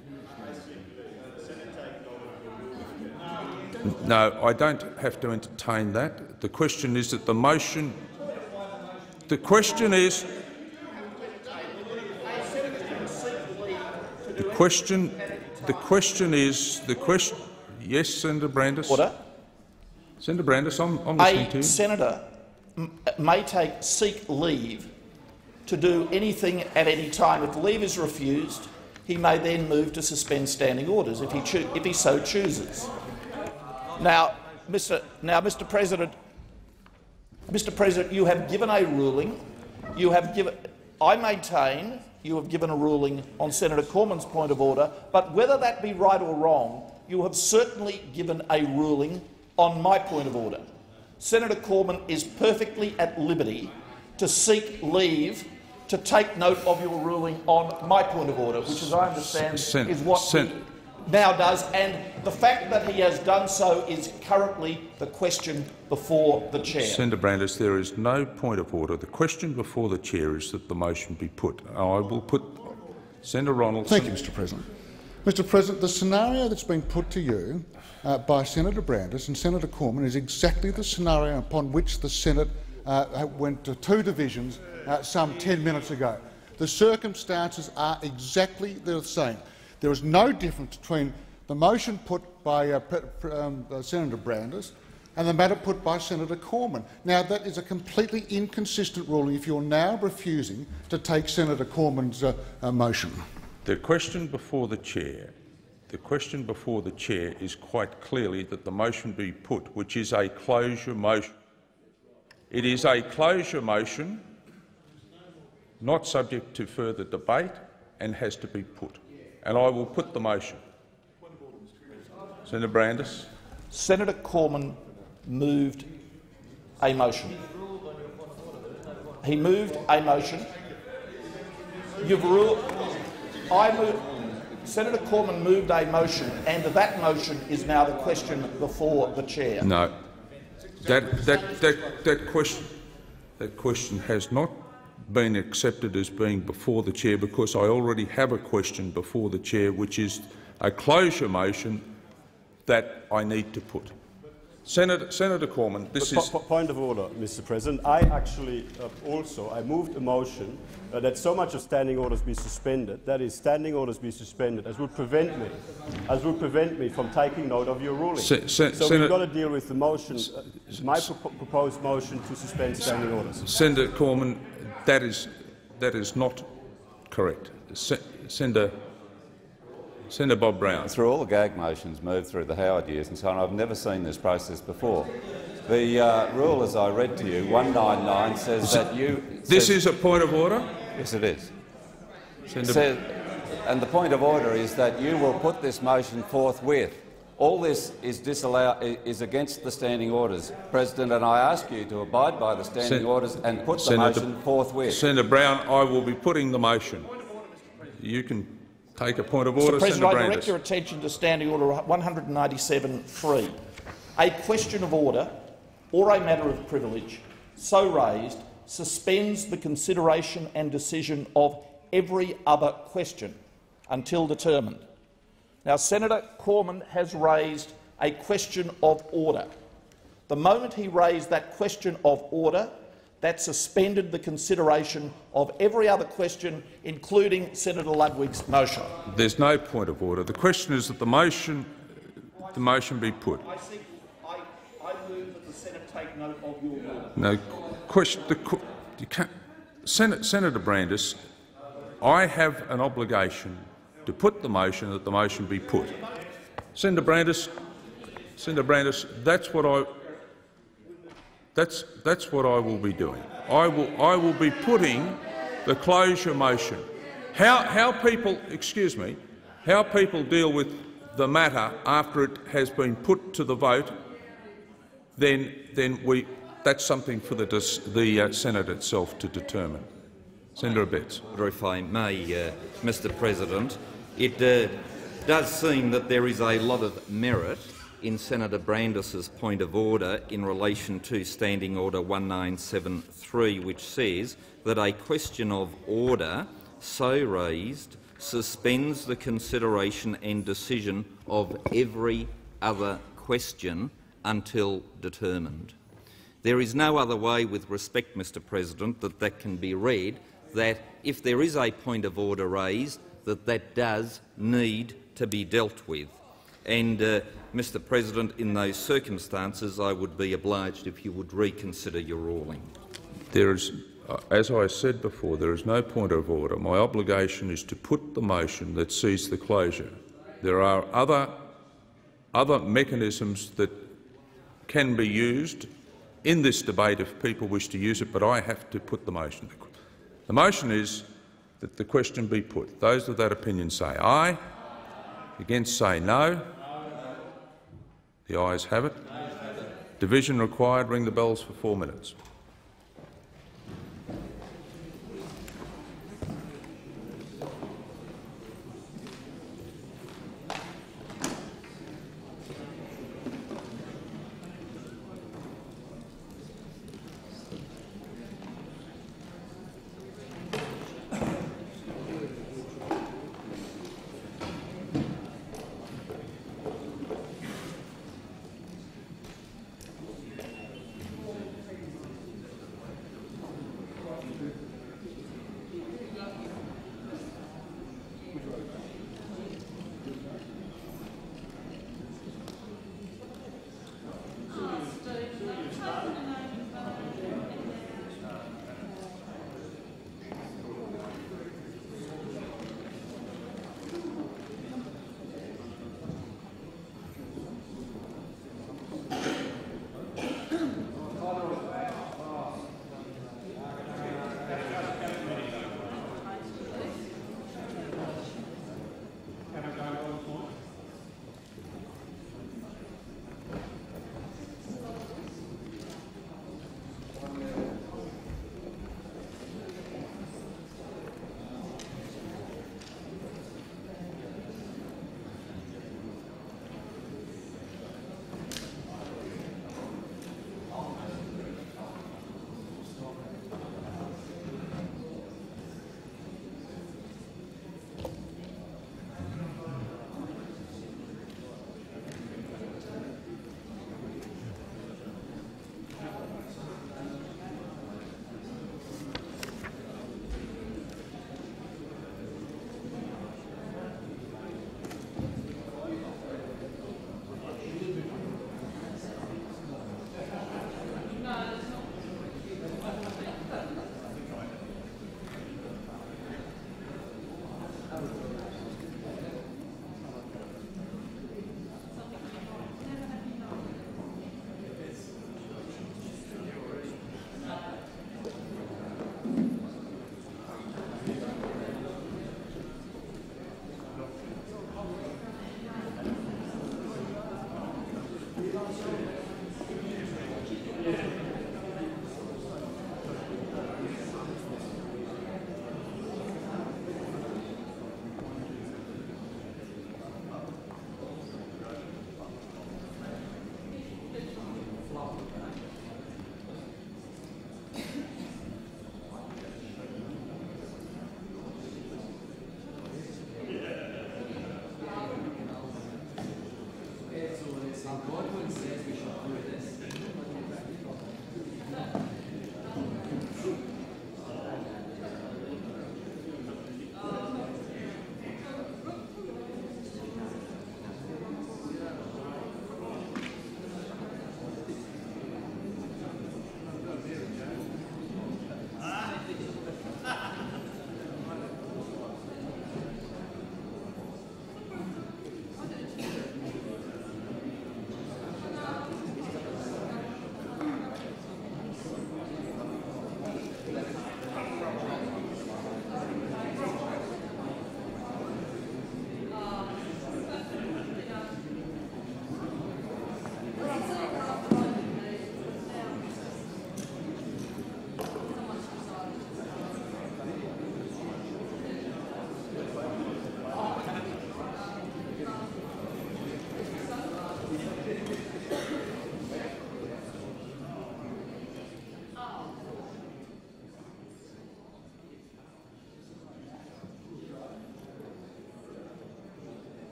No, I don't have to entertain that. The question is that the motion. The question is. The question. The question is the question. Yes, Senator Brandis. Order. Senator Brandis, I'm, I'm listening a to you. A senator may take seek leave to do anything at any time. If leave is refused, he may then move to suspend standing orders if he cho if he so chooses. Now, Mr. Now, Mr. President, Mr. President, you have given a ruling. You have given. I maintain you have given a ruling on Senator Cormann's point of order. But whether that be right or wrong, you have certainly given a ruling on my point of order. Senator Cormann is perfectly at liberty to seek leave to take note of your ruling on my point of order, which, as I understand, Sen is what Sen he now does. And the fact that he has done so is currently the question before the chair. Senator Brandis, there is no point of order. The question before the chair is that the motion be put. I will put Senator Ronaldson. Thank you, Mister President. Mr. President, the scenario that's been put to you uh, by Senator Brandis and Senator Cormann is exactly the scenario upon which the Senate Uh, went to two divisions uh, some ten minutes ago. The circumstances are exactly the same. There is no difference between the motion put by uh, um, uh, Senator Brandis and the matter put by Senator Cormann. Now, that is a completely inconsistent ruling if you're now refusing to take Senator Cormann's uh, uh, motion. The question before the chair, the question before the chair is quite clearly that the motion be put, which is a closure motion. It is a closure motion, not subject to further debate, and has to be put. And I will put the motion. Senator Brandis. Senator Cormann moved a motion. He moved a motion. You've ruled. I moved. Senator Cormann moved a motion, and that motion is now the question before the chair. No. That, that, that, that, question, that question has not been accepted as being before the chair because I already have a question before the chair, which is a closure motion that I need to put. Senator, Senator Cormann, this is— Point of order, Mister President. I actually uh, also I moved a motion uh, that so much of standing orders be suspended, that is, standing orders be suspended, as would prevent me, as would prevent me from taking note of your ruling. Se se so Sen we've got to deal with the motion, uh, my pro proposed motion to suspend standing se orders. Senator Cormann, that is that is not correct. Se Senator. Senator Bob Brown. Through all the gag motions moved through the Howard years and so on, I've never seen this process before. The uh, rule, as I read to you, one ninety-nine, says so that you— This says, is a point of order? Yes, it is. Senator says, and the point of order is that you will put this motion forthwith. All this is, disallow is against the standing orders, President, and I ask you to abide by the standing Sen orders and put Senator, the motion forthwith. Senator Brown, I will be putting the motion. You can take a point of order, Mister President, Senator Brandis. I direct your attention to Standing Order one ninety-seven point three. A question of order or a matter of privilege so raised suspends the consideration and decision of every other question until determined. Now, Senator Cormann has raised a question of order. The moment he raised that question of order, that suspended the consideration of every other question, including Senator Ludwig's motion. There's no point of order. The question is that the motion, the motion be put. I, think, I, I move that the Senate take note of your order. No question. The, you can't, Senate, Senator Brandis, I have an obligation to put the motion that the motion be put. Senator Brandis, Senator Brandis, that's what I. That's, that's what I will be doing. I will, I will be putting the closure motion. How, how people, excuse me, how people deal with the matter after it has been put to the vote, then, then we, that's something for the, the uh, Senate itself to determine. Senator Abetz. If I may, uh, Mister President, it uh, does seem that there is a lot of merit in Senator Brandis's point of order in relation to Standing Order one nine seven three, which says that a question of order so raised suspends the consideration and decision of every other question until determined. There is no other way, with respect, Mr President, that that can be read, that if there is a point of order raised, that that does need to be dealt with. And, uh, Mr President, in those circumstances, I would be obliged if you would reconsider your ruling. There is, as I said before, there is no point of order. My obligation is to put the motion that sees the closure. There are other, other mechanisms that can be used in this debate if people wish to use it, but I have to put the motion. The motion is that the question be put. Those of that opinion say aye. Against say no. The ayes have it. Division required. Ring the bells for four minutes.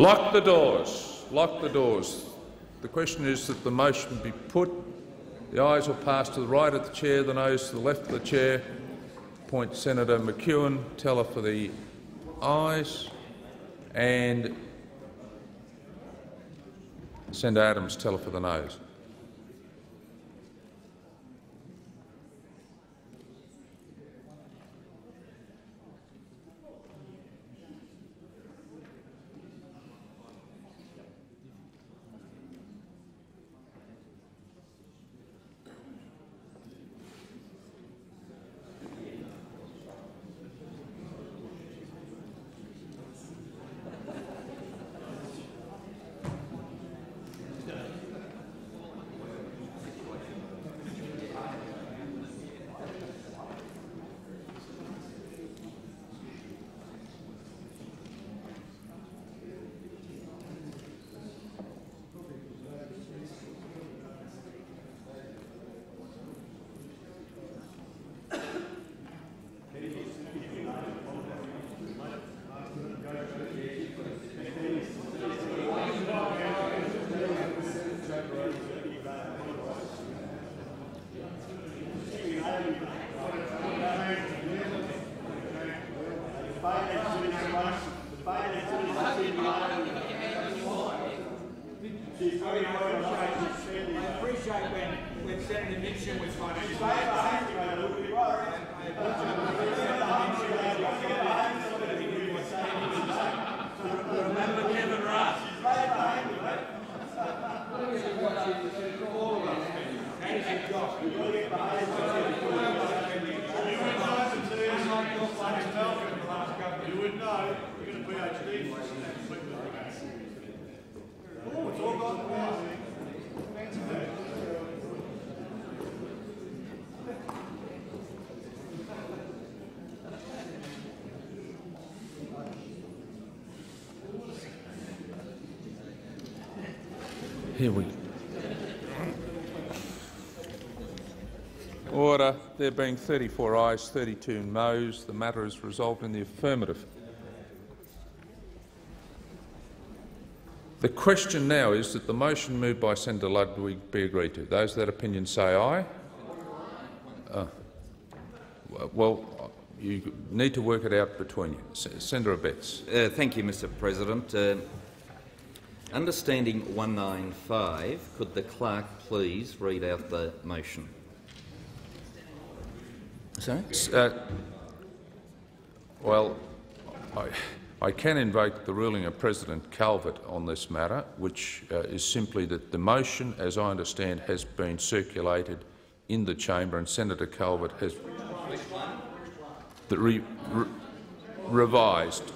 Lock the doors. Lock the doors. The question is that the motion be put. The ayes will pass to the right of the chair, the noes to the left of the chair. Appoint Senator McEwen, tell her for the ayes, and Senator Adams, tell her for the noes. Here we go. Order. There being thirty-four ayes, thirty-two noes, the matter is resolved in the affirmative. The question now is that the motion moved by Senator Ludwig be agreed to. Those of that opinion say aye. Uh, well, you need to work it out between you. Senator Abetz. Uh, thank you, Mister President. Uh, Understanding one ninety-five, could the clerk please read out the motion? Sorry? Uh, well, I, I can invoke the ruling of President Calvert on this matter, which uh, is simply that the motion, as I understand, has been circulated in the chamber, and Senator Calvert has the re, re, revised.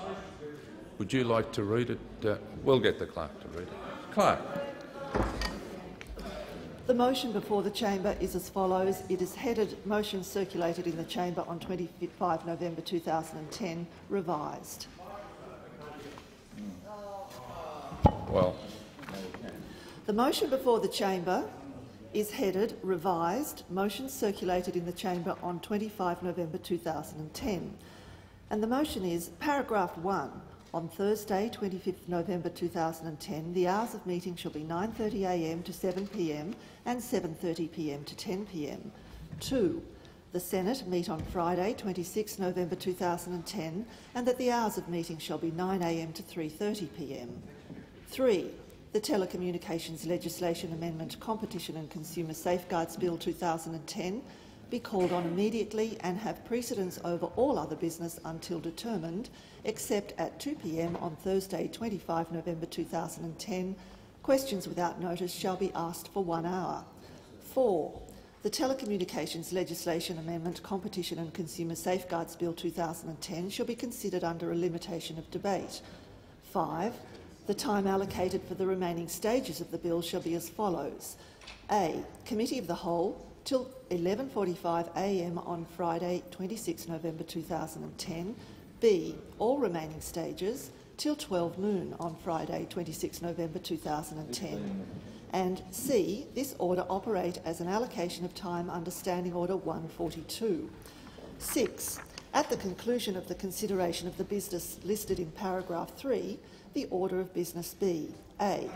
Would you like to read it? Uh, we'll get the clerk to read it. Clerk. The motion before the chamber is as follows. It is headed Motion Circulated in the Chamber on twenty-fifth of November two thousand ten, revised. Well. The motion before the chamber is headed Revised Motion Circulated in the Chamber on twenty-fifth of November two thousand ten. And the motion is paragraph one. On Thursday, twenty-fifth of November two thousand ten, the hours of meeting shall be nine thirty a m to seven p m and seven thirty p m to ten p m Two, the Senate meet on Friday, twenty-sixth of November two thousand ten, and that the hours of meeting shall be nine a m to three thirty p m Three, the Telecommunications Legislation Amendment Competition and Consumer Safeguards Bill two thousand ten be called on immediately and have precedence over all other business until determined, except at two p m on Thursday, twenty-fifth of November two thousand ten. Questions without notice shall be asked for one hour. Four. The Telecommunications Legislation Amendment Competition and Consumer Safeguards Bill two thousand ten shall be considered under a limitation of debate. Five. The time allocated for the remaining stages of the bill shall be as follows. A. Committee of the Whole till eleven forty-five a m on Friday, twenty-sixth of November two thousand ten. B. All remaining stages till twelve noon on Friday, twenty-sixth of November two thousand ten. And C. This order operate as an allocation of time under Standing Order one forty-two. Six. At the conclusion of the consideration of the business listed in paragraph three, the order of business be A.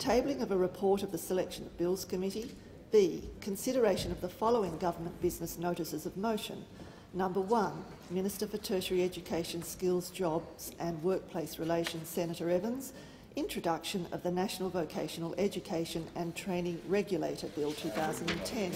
Tabling of a report of the Selection of Bills Committee. B. Consideration of the following government business notices of motion. Number one, Minister for Tertiary Education, Skills, Jobs and Workplace Relations, Senator Evans. Introduction of the National Vocational Education and Training Regulator Bill twenty ten.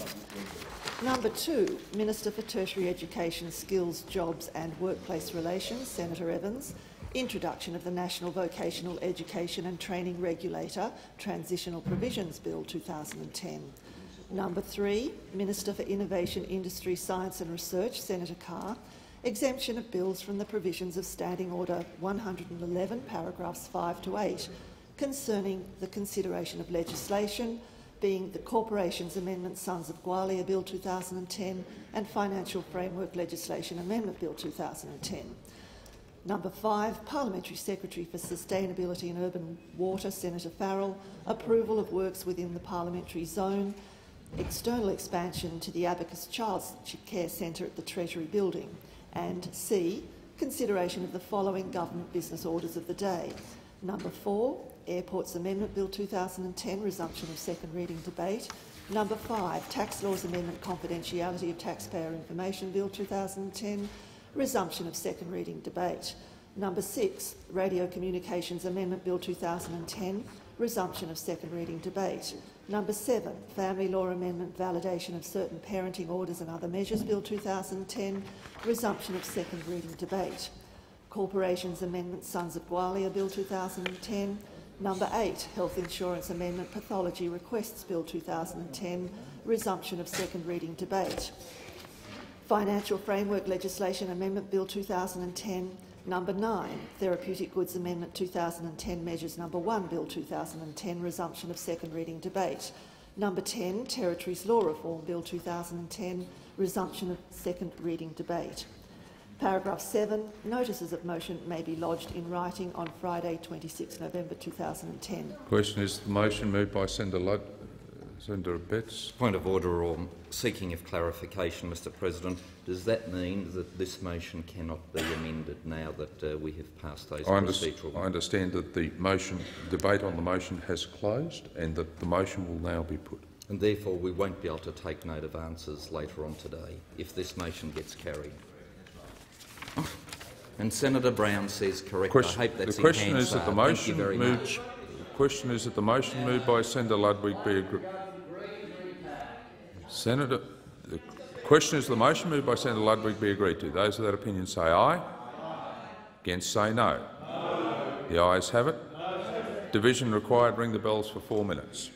Number two, Minister for Tertiary Education, Skills, Jobs and Workplace Relations, Senator Evans. Introduction of the National Vocational Education and Training Regulator, Transitional Provisions Bill twenty ten. Number three, Minister for Innovation, Industry, Science and Research, Senator Carr. Exemption of bills from the provisions of Standing Order one eleven, paragraphs five to eight, concerning the consideration of legislation, being the Corporations Amendment Sons of Gwalia Bill twenty ten and Financial Framework Legislation Amendment Bill twenty ten. Number five, Parliamentary Secretary for Sustainability and Urban Water, Senator Farrell. Approval of works within the parliamentary zone. External expansion to the Abacus Child Care Centre at the Treasury Building. And C, consideration of the following government business orders of the day. Number four, Airports Amendment Bill twenty ten, resumption of second reading debate. Number five, Tax Laws Amendment Confidentiality of Taxpayer Information Bill twenty ten. Resumption of second reading debate. Number six, Radio Communications Amendment Bill twenty ten. Resumption of second reading debate. Number seven, Family Law Amendment Validation of Certain Parenting Orders and Other Measures Bill twenty ten. Resumption of second reading debate. Corporations Amendment Sons of Gwalia Bill twenty ten. Number eight, Health Insurance Amendment Pathology Requests Bill twenty ten. Resumption of second reading debate. Financial Framework Legislation Amendment Bill twenty ten, Number nine, Therapeutic Goods Amendment twenty ten Measures Number one Bill twenty ten, resumption of second reading debate. Number ten, Territories Law Reform Bill twenty ten, resumption of second reading debate. Paragraph seven, notices of motion may be lodged in writing on Friday, twenty-sixth November two thousand ten. Question is the motion moved by Senator Ludwig. Senator Abetz. Point of order or seeking of clarification, Mr President. Does that mean that this motion cannot be amended now that uh, we have passed those I procedural... I understand that the motion, debate on the motion has closed and that the motion will now be put. And therefore we won't be able to take note of answers later on today if this motion gets carried. And Senator Brown says correct. Question, I hope that's the question is that the motion moved, The question is that the motion moved by Senator Ludwig be agreed. Senator, the question is the motion moved by Senator Ludwig be agreed to. Those of that opinion say aye. Aye. Against say no. No. The ayes have it. No. Division required. Ring the bells for four minutes.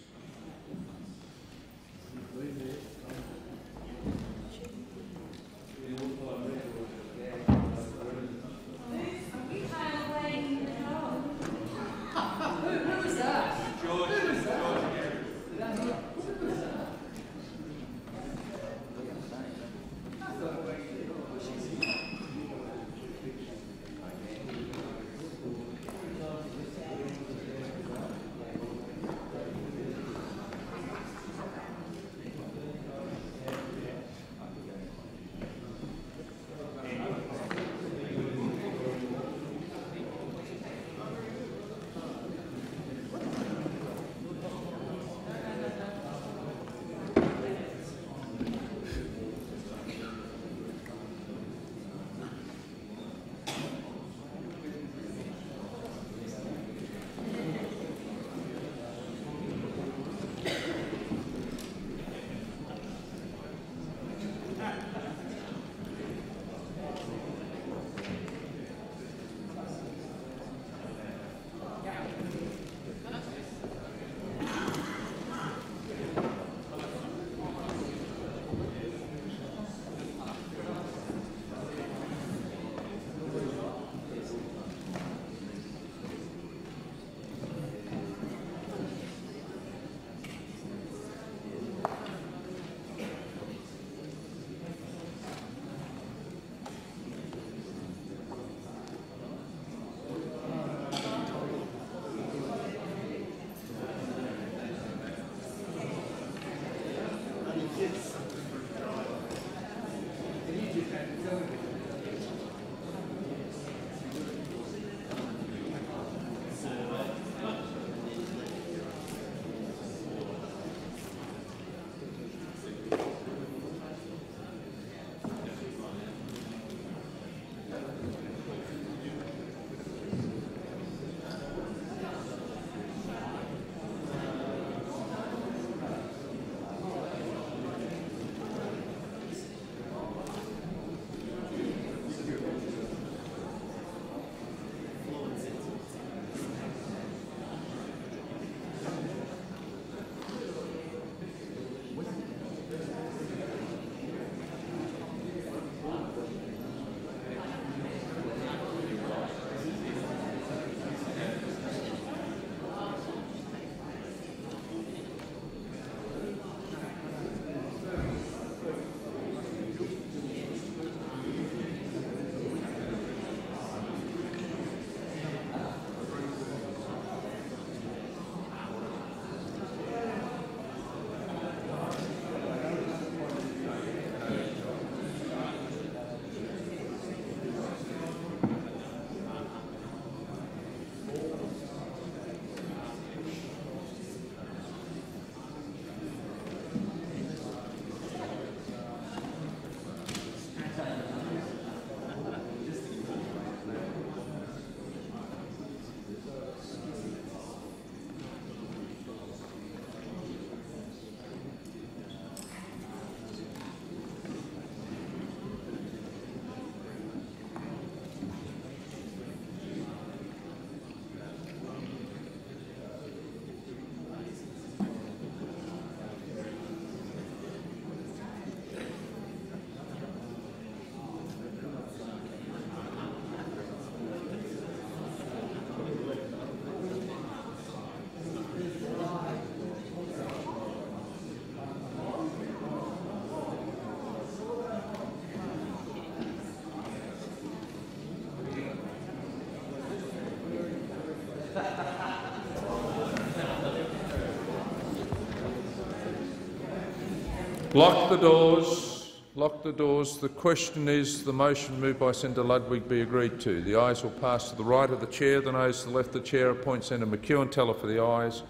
Lock the doors. Lock the doors. The question is the motion moved by Senator Ludwig be agreed to. The ayes will pass to the right of the chair, the noes to the left of the chair. Appoint Senator McEwen, teller for the ayes,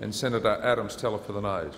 and Senator Adams, teller for the noes.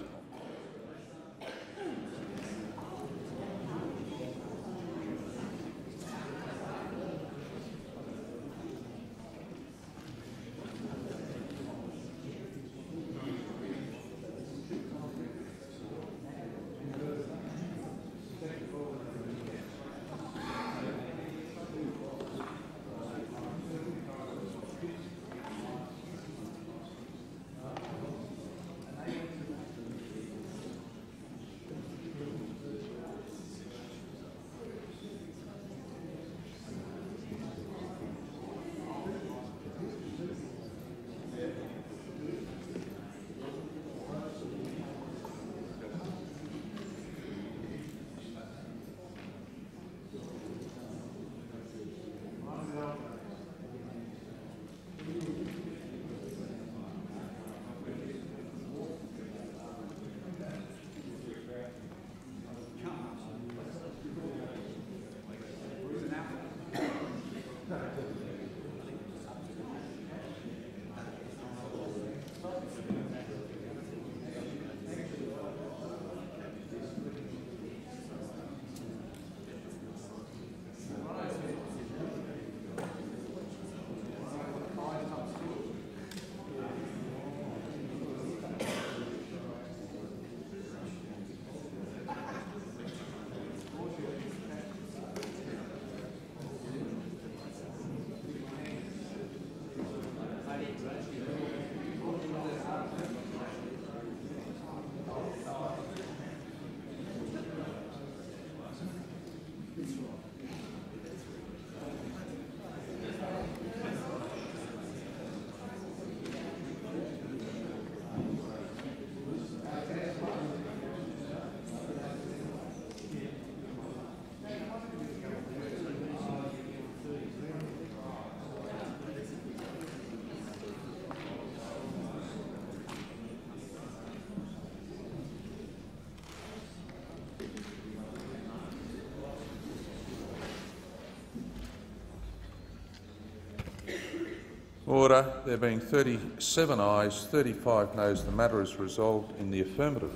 Order. There being thirty-seven ayes, thirty-five noes, the matter is resolved in the affirmative.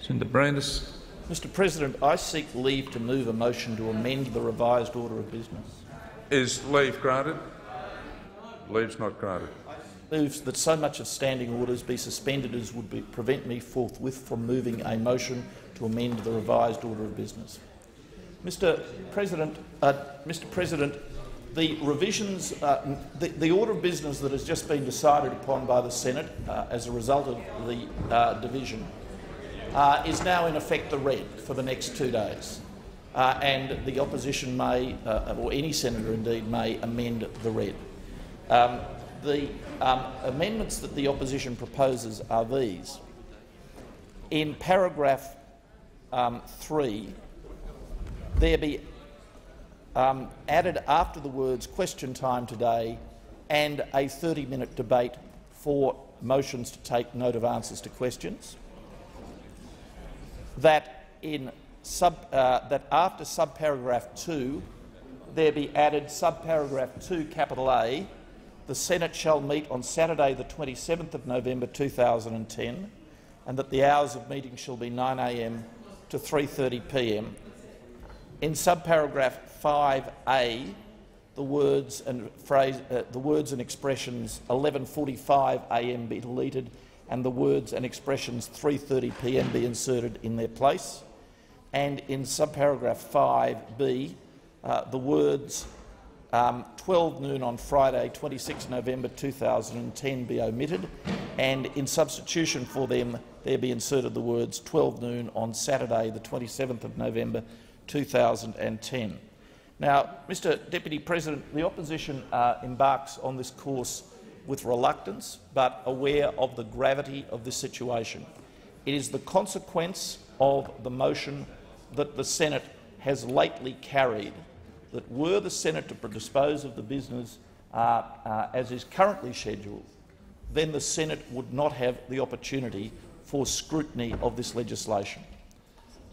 Senator Brandis. Mister President, I seek leave to move a motion to amend the revised order of business. Is leave granted? Leave's not granted. I move that so much of standing orders be suspended as would be, prevent me forthwith from moving a motion to amend the revised order of business. Mister President, uh, Mister President. The revisions, uh, the, the order of business that has just been decided upon by the Senate uh, as a result of the uh, division uh, is now in effect the red for the next two days, uh, and the opposition may, uh, or any senator indeed, may amend the red. Um, the um, amendments that the opposition proposes are these. In paragraph um, three, there be Um, added after the words question time today and a thirty minute debate for motions to take note of answers to questions, that, in sub, uh, that after subparagraph two there be added subparagraph two capital A, the Senate shall meet on Saturday the twenty-seventh of November two thousand ten, and that the hours of meeting shall be nine a m to three thirty p m In subparagraph five A, the words and phrase, uh, the words and expressions eleven forty-five a m be deleted, and the words and expressions three thirty p m be inserted in their place. And in subparagraph five B, uh, the words um, twelve noon on Friday, twenty-sixth of November two thousand ten, be omitted, and in substitution for them, there be inserted the words twelve noon on Saturday, the twenty-seventh of November two thousand ten. Now, Mister Deputy President, the opposition uh, embarks on this course with reluctance, but aware of the gravity of this situation. It is the consequence of the motion that the Senate has lately carried that, were the Senate to dispose of the business uh, uh, as is currently scheduled, then the Senate would not have the opportunity for scrutiny of this legislation,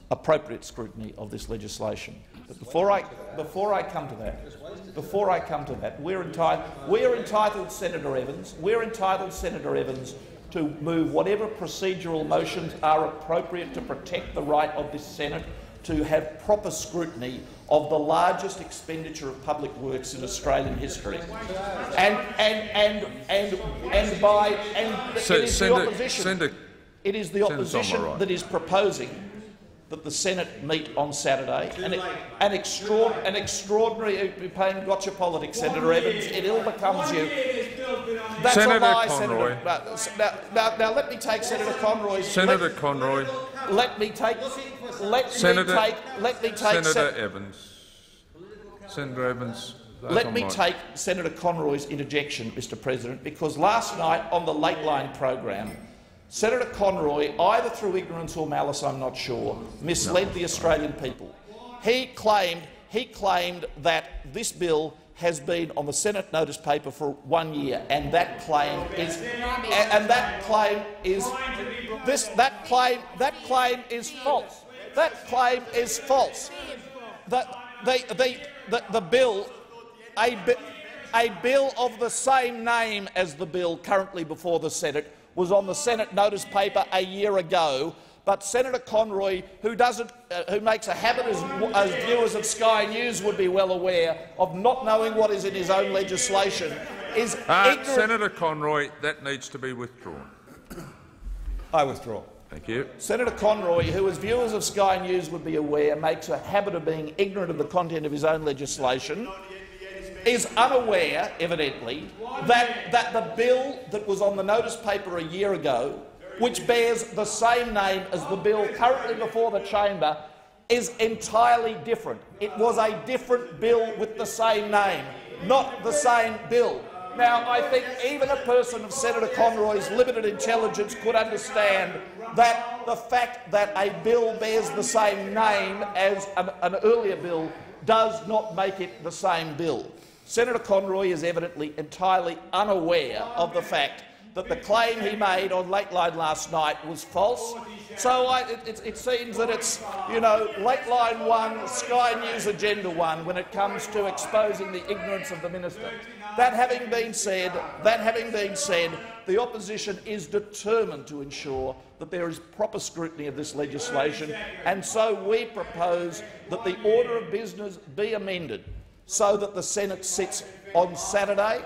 appropriate scrutiny of this legislation. But before I, before I come to that, before I come to that, we're entitled, we're entitled, Senator Evans, we're entitled, Senator Evans, to move whatever procedural motions are appropriate to protect the right of this Senate to have proper scrutiny of the largest expenditure of public works in Australian history, and and and and and by and it is the opposition, it is the opposition that is proposing that the Senate meet on Saturday. An, an, extra, an extraordinary you're playing gotcha politics, Senator Evans. It ill becomes you. That's Senator a lie, Conroy. Senator. Now, now, now let me take Senator Conroy's. Senator let, Conroy. Let me take. Let Senator, me take. Let me take. Senator Sen Evans. Senator Evans. Let me take Senator Conroy's interjection, Mister President, because last night on the Late Line program, Senator Conroy, either through ignorance or malice, I'm not sure, misled the Australian people. He claimed, he claimed that this bill has been on the Senate notice paper for one year, and that claim is, and that claim is, this, that claim, that claim is false. That claim is false. The, the, the, the, the bill, a, a bill of the same name as the bill currently before the Senate, was on the Senate notice paper a year ago, but Senator Conroy, who doesn't, uh, who makes a habit, as, as viewers of Sky News would be well aware, of not knowing what is in his own legislation, is uh, ignorant. Senator Conroy, that needs to be withdrawn. I withdraw. Thank you. Senator Conroy, who, as viewers of Sky News would be aware, makes a habit of being ignorant of the content of his own legislation, is unaware, evidently, that, that the bill that was on the notice paper a year ago, which bears the same name as the bill currently before the chamber, is entirely different. It was a different bill with the same name, not the same bill. Now, I think even a person of Senator Conroy's limited intelligence could understand that the fact that a bill bears the same name as an, an earlier bill does not make it the same bill. Senator Conroy is evidently entirely unaware of the fact that the claim he made on Late Line last night was false. So I, it, it seems that it's, you know, Late Line one, Sky News Agenda one when it comes to exposing the ignorance of the minister. That having been said, that having been said, the opposition is determined to ensure that there is proper scrutiny of this legislation, and so we propose that the order of business be amended so that the Senate sits on Saturday,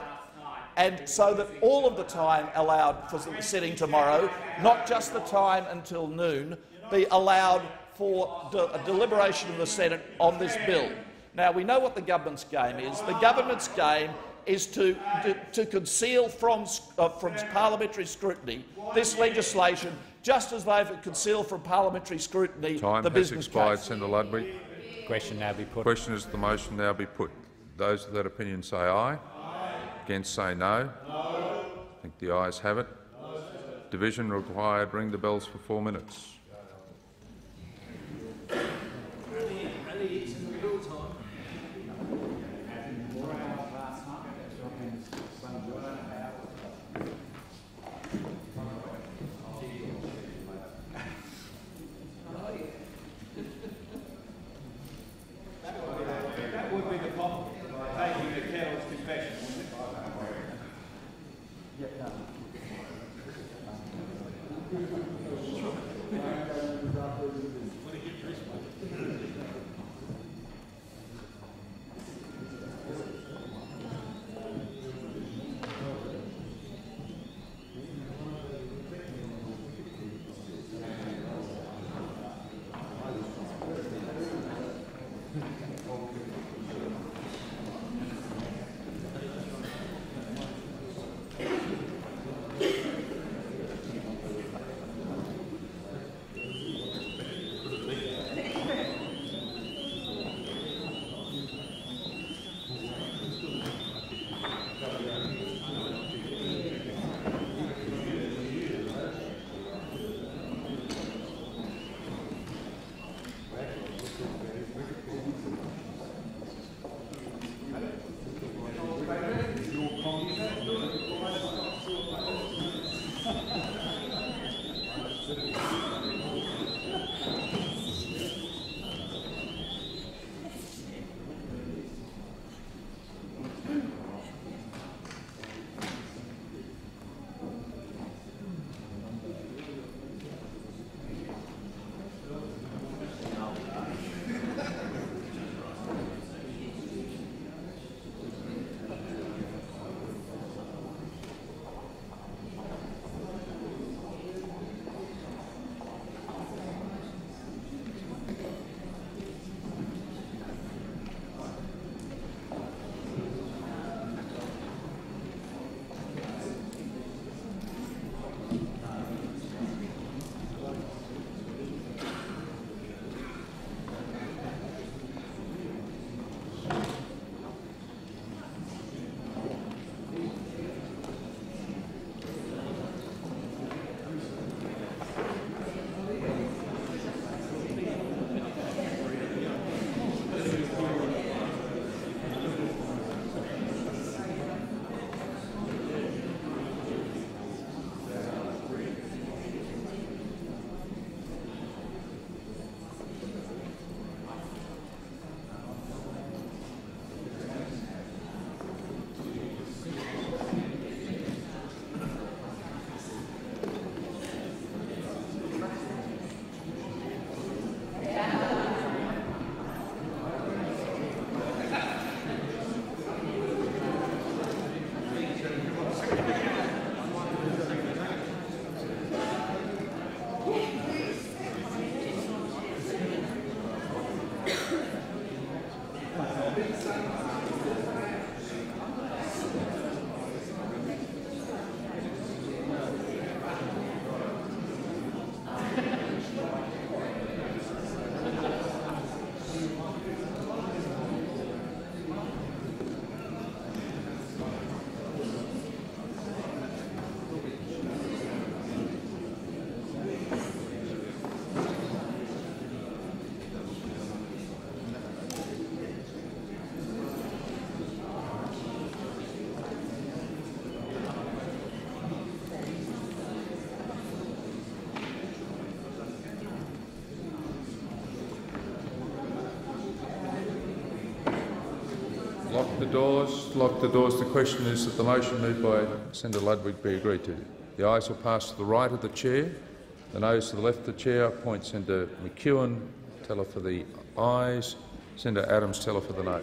and so that all of the time allowed for sitting tomorrow, not just the time until noon, be allowed for de- a deliberation of the Senate on this bill. Now, we know what the government's game is. The government's game is to, to, to conceal from, uh, from parliamentary scrutiny this legislation, just as they've concealed from parliamentary scrutiny time the business expired, case. Time has expired, Senator Ludwig. Question now be put. Question is the motion now be put. Those of that opinion say aye. Against say no. No. I think the ayes have it. No. Division required. Ring the bells for four minutes. Yeah, no. Lock the doors. Lock the doors. The question is that the motion moved by Senator Ludwig be agreed to. The ayes will pass to the right of the chair. The noes to the left of the chair. I appoint Senator McEwen, teller for the ayes. Senator Adams, teller for the no.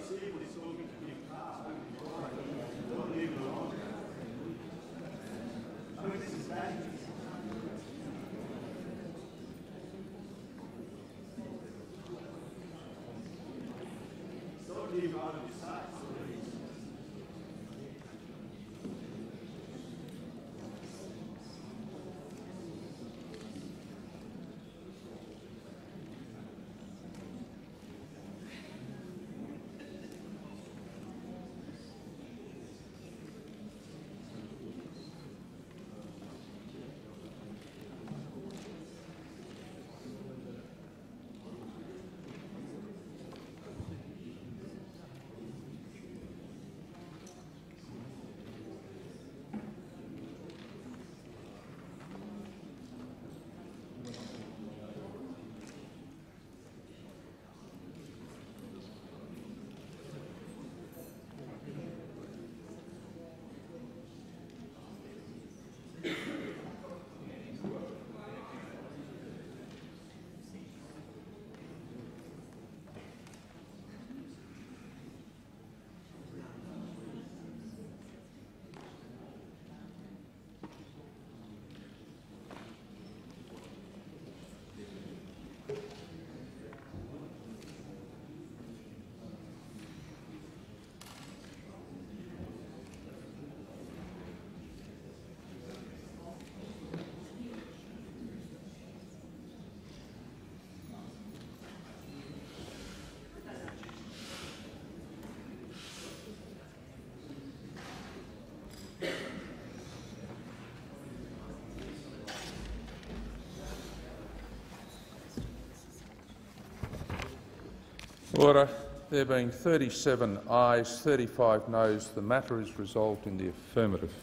Order. There being thirty-seven ayes, thirty-five noes, the matter is resolved in the affirmative.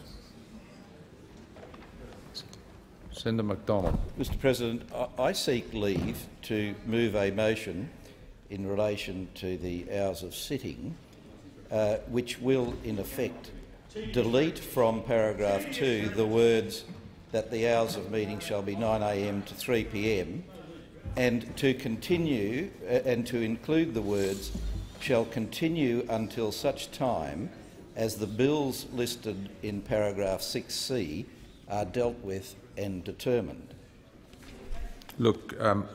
Senator Macdonald. Mister President, I seek leave to move a motion in relation to the hours of sitting, uh, which will, in effect, delete from paragraph two the words that the hours of meeting shall be nine A M to three P M and to continue uh, and to include the words shall continue until such time as the bills listed in paragraph six C are dealt with and determined. Look, um,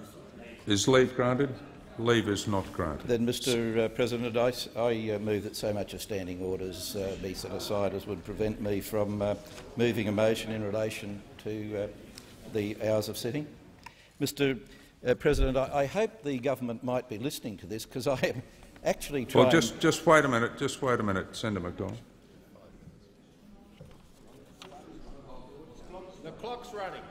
is leave granted? Leave is not granted. Then, Mister Uh, President, I, I uh, move that so much of standing orders uh, be set aside as would prevent me from uh, moving a motion in relation to uh, the hours of sitting. Mister Uh, President, I, I hope the government might be listening to this, because I am actually trying— Well, just, just wait a minute. Just wait a minute, Senator Macdonald. The clock's running.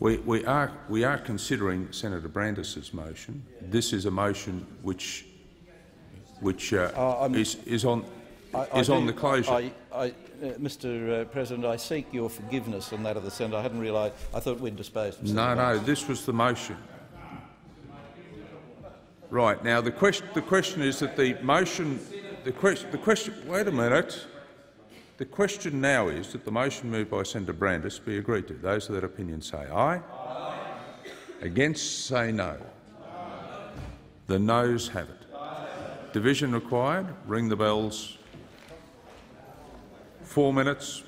We, we are we are considering Senator Brandis's motion. This is a motion which which uh, uh, is is on. I, I is do, on the closure. I, I, uh, Mister Uh, President, I seek your forgiveness on that of the Senator. I hadn't realised. I thought we'd disposed of it. No, no. This was the motion. Right now, the question. The question is that the motion. The question. The question. Wait a minute. The question now is that the motion moved by Senator Brandis be agreed to. Those of that opinion say aye. Aye. Against say no. Aye. The noes have it. Aye. Division required. Ring the bells. Four minutes.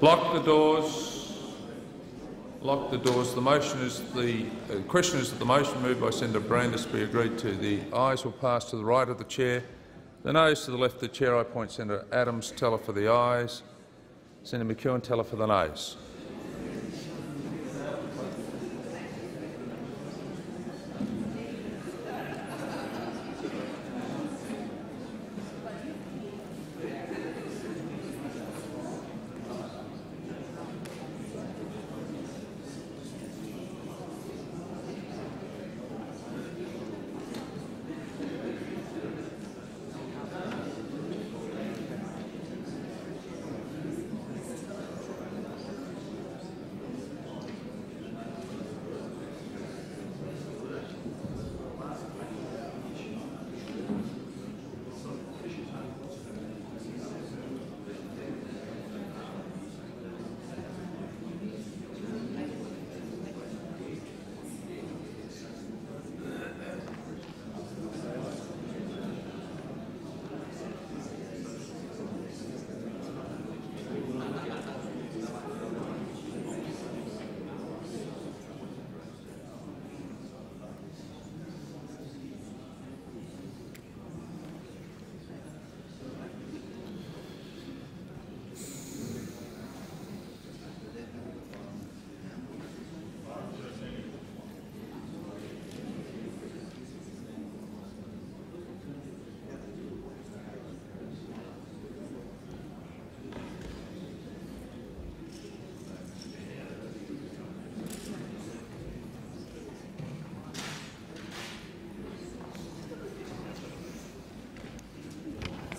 Lock the doors. Lock the doors. The motion is the, the question is that the motion moved by Senator Brandis be agreed to. The ayes will pass to the right of the chair. The noes to the left of the chair. I appoint Senator Adams, teller for the ayes. Senator McEwen, teller for the noes.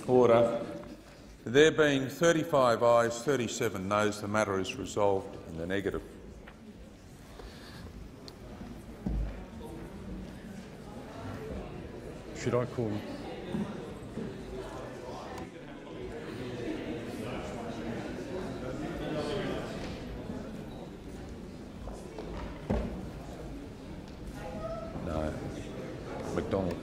Order. There being thirty-five ayes, thirty-seven noes, the matter is resolved in the negative. Should I call you? No. Macdonald.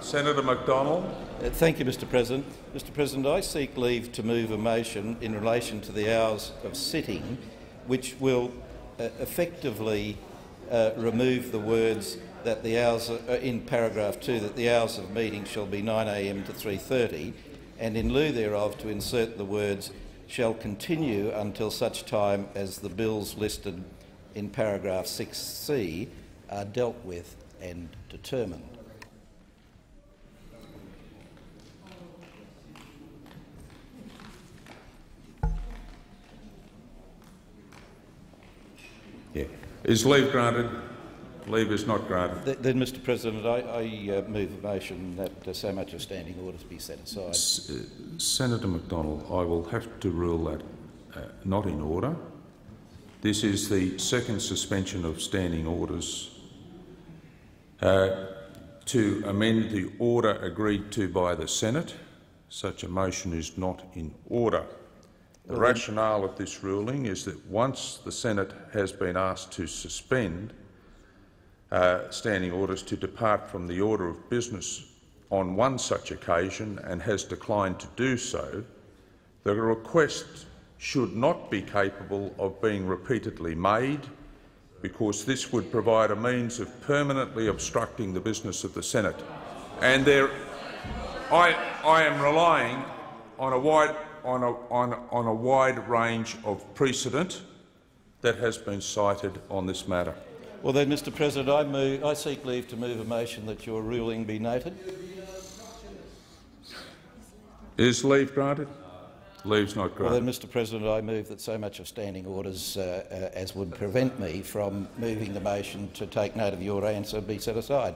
Senator Macdonald. Uh, thank you, Mister President. Mister President, I seek leave to move a motion in relation to the hours of sitting, which will uh, effectively uh, remove the words that the hours uh, in paragraph two that the hours of meeting shall be nine A M to three thirty, and in lieu thereof to insert the words shall continue until such time as the bills listed in paragraph six C are dealt with and determined. Yeah. Is leave granted? Leave is not granted. Th then, Mister President, I, I uh, move a motion that uh, so much of standing orders be set aside. S uh, Senator Macdonald, I will have to rule that uh, not in order. This is the second suspension of standing orders uh, to amend the order agreed to by the Senate. Such a motion is not in order. The rationale of this ruling is that once the Senate has been asked to suspend uh, standing orders to depart from the order of business on one such occasion and has declined to do so, the request should not be capable of being repeatedly made, because this would provide a means of permanently obstructing the business of the Senate. And there, I, I am relying on a wide On a, on, on a wide range of precedent that has been cited on this matter. Well then, Mister President, I, move, I seek leave to move a motion that your ruling be noted. Is leave granted? Leave's not granted. Well then, Mister President, I move that so much of standing orders uh, uh, as would prevent me from moving the motion to take note of your answer be set aside.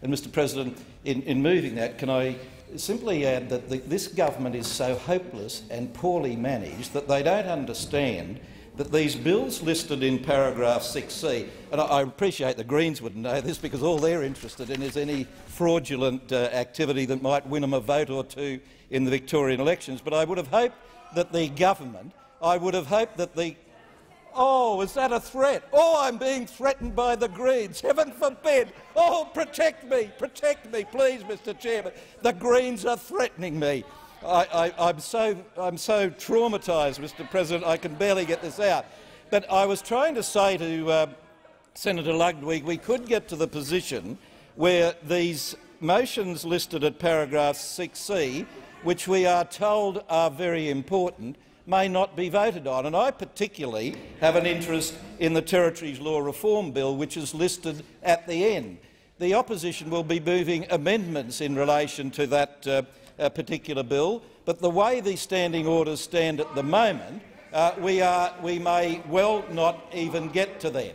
And Mister President, in, in moving that, can I simply add that the, this government is so hopeless and poorly managed that they don't understand that these bills listed in paragraph six C, and I appreciate the Greens would know this because all they're interested in is any fraudulent uh, activity that might win them a vote or two in the Victorian elections, but I would have hoped that the government, I would have hoped that the... Oh, is that a threat? Oh, I'm being threatened by the Greens. Heaven forbid. Oh, protect me, protect me, please, Mister Chairman. The Greens are threatening me. I, I, I'm so, I'm so traumatised, Mister President, I can barely get this out. But I was trying to say to uh, Senator Ludwig, we could get to the position where these motions listed at paragraph six C, which we are told are very important, may not be voted on. And I particularly have an interest in the Territories Law Reform Bill, which is listed at the end. The opposition will be moving amendments in relation to that uh, A particular bill, but the way these standing orders stand at the moment, uh, we, are, we may well not even get to them.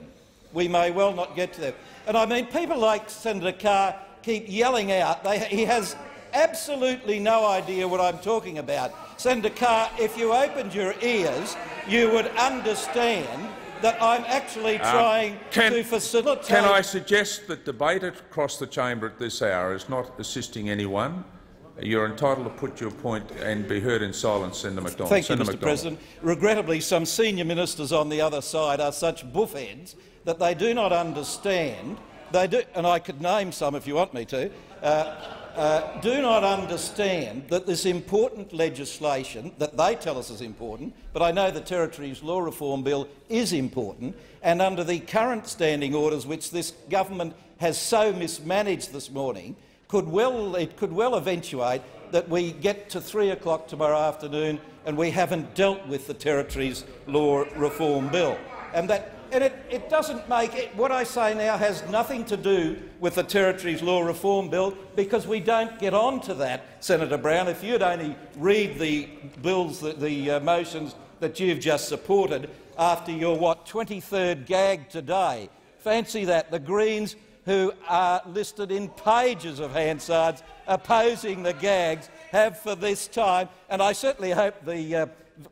We may well not get to them. And I mean, people like Senator Carr keep yelling out. They, he has absolutely no idea what I'm talking about. Senator Carr, if you opened your ears, you would understand that I'm actually trying um, can, to facilitate— Can I suggest that debate across the chamber at this hour is not assisting anyone? You're entitled to put your point and be heard in silence, Senator Macdonald. Thank you, Mister President. Regrettably, some senior ministers on the other side are such buffheads that they do not understand. They do, and I could name some if you want me to. Uh, uh, do not understand that this important legislation that they tell us is important, but I know the Territories Law Reform Bill is important, and under the current standing orders, which this government has so mismanaged this morning. Could well, it could well eventuate that we get to three o'clock tomorrow afternoon and we haven't dealt with the Territories Law Reform Bill. And, that, and it, it doesn't make it, what I say now has nothing to do with the Territories Law Reform Bill because we don't get on to that, Senator Brown. If you'd only read the bills, the, the uh, motions that you've just supported after your, what, twenty-third gag today. Fancy that. The Greens, who are listed in pages of Hansards opposing the gags, have for this time. And I certainly hope the uh,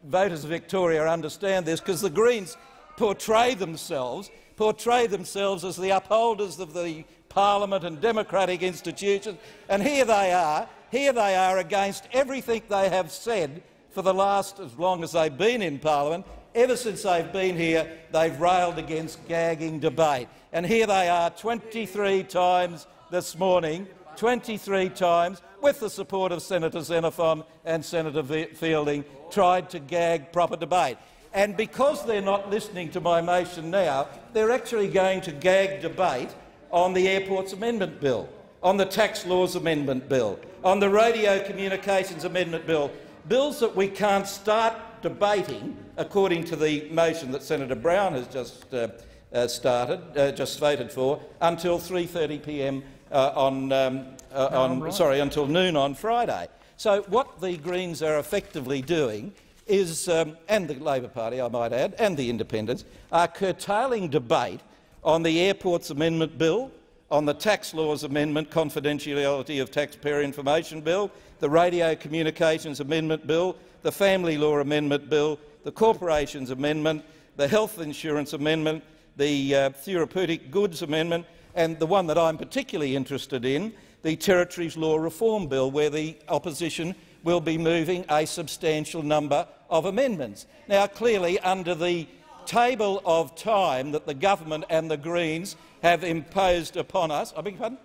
voters of Victoria understand this, because the Greens portray themselves, portray themselves as the upholders of the parliament and democratic institutions, and here they are, here they are against everything they have said for the last, as long as they've been in parliament. Ever since they've been here, they've railed against gagging debate. And here they are twenty-three times this morning, twenty-three times, with the support of Senator Xenophon and Senator Fielding, tried to gag proper debate. And because they're not listening to my motion now, they're actually going to gag debate on the Airports Amendment Bill, on the Tax Laws Amendment Bill, on the Radio Communications Amendment Bill, bills that we can't start debating, according to the motion that Senator Brown has just uh, uh, started, uh, just voted for, until three thirty p m uh, on, um, uh, no, on right. sorry, until noon on Friday. So what the Greens are effectively doing is, um, and the Labor Party, I might add, and the Independents, are curtailing debate on the Airports Amendment Bill, on the Tax Laws Amendment Confidentiality of Taxpayer Information Bill, the Radio Communications Amendment Bill, the Family Law Amendment Bill, the Corporations Amendment, the Health Insurance Amendment, the uh, Therapeutic Goods Amendment, and the one that I'm particularly interested in, the Territories Law Reform Bill, where the opposition will be moving a substantial number of amendments. Now, clearly, under the table of time that the government and the Greens have imposed upon us— I beg your pardon?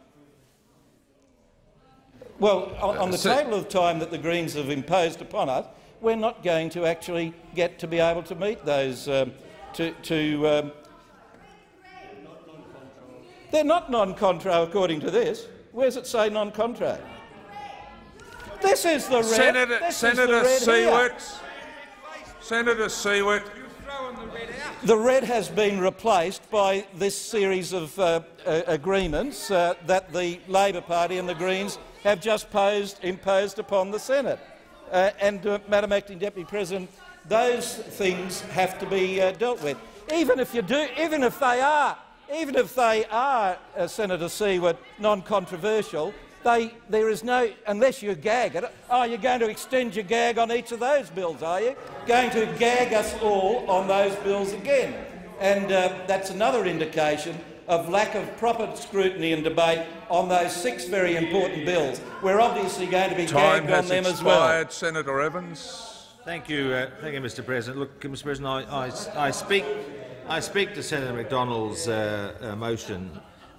Well, on the table of time that the Greens have imposed upon us, we're not going to actually get to be able to meet those. Um, to, to, um, they're not non-contra, according to this. Where does it say non-contra? This is the red. Senator, this Senator is the red Seward. Senator Seward. The red has been replaced by this series of uh, uh, agreements uh, that the Labor Party and the Greens have just posed, imposed upon the Senate. Uh, and, uh, Madam Acting Deputy President, those things have to be uh, dealt with. Even if you do, even if they are, even if they are, uh, Senator Seward, non-controversial, They, there is no, unless you gag at it. Oh, you're going to extend your gag on each of those bills, are you? Going to gag us all on those bills again. And uh, that's another indication of lack of proper scrutiny and debate on those six very important bills. We're obviously going to be gagged on them as well. Time has expired. Senator Evans. Thank you, uh, thank you, Mister President. Look, Mister President, I, I, I speak, I speak to Senator Macdonald's uh, uh, motion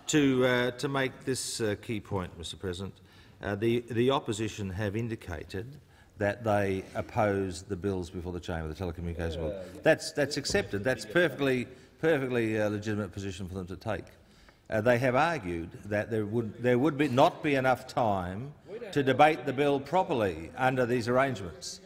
to uh, to make this uh, key point, Mister President. Uh, the the opposition have indicated that they oppose the bills before the chamber, the telecommunications bill. That's that's accepted. That's perfectly. perfectly uh, legitimate position for them to take. Uh, they have argued that there would, there would be not be enough time to debate the bill properly under these arrangements.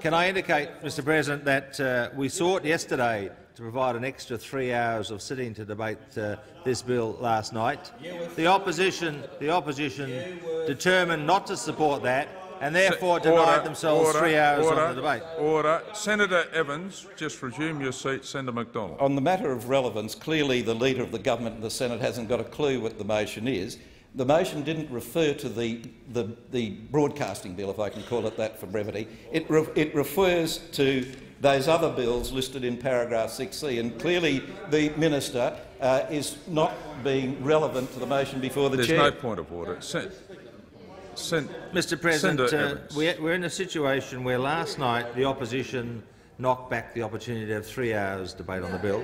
Can I indicate, Mister President, that uh, we sought yesterday to provide an extra three hours of sitting to debate uh, this bill last night? The opposition, the opposition determined not to support that and therefore denied themselves order, three hours order, on the debate. Order. Senator Evans, just resume your seat. Senator Macdonald. On the matter of relevance, clearly the Leader of the Government and the Senate hasn't got a clue what the motion is. The motion didn't refer to the, the, the broadcasting bill, if I can call it that for brevity. It, re it refers to those other bills listed in paragraph six C, and clearly the minister uh, is not being relevant to the motion before the There's chair. There's no point of order. Sen Sen Mister President, uh, we're in a situation where last night the opposition knocked back the opportunity to have three hours debate on the bill.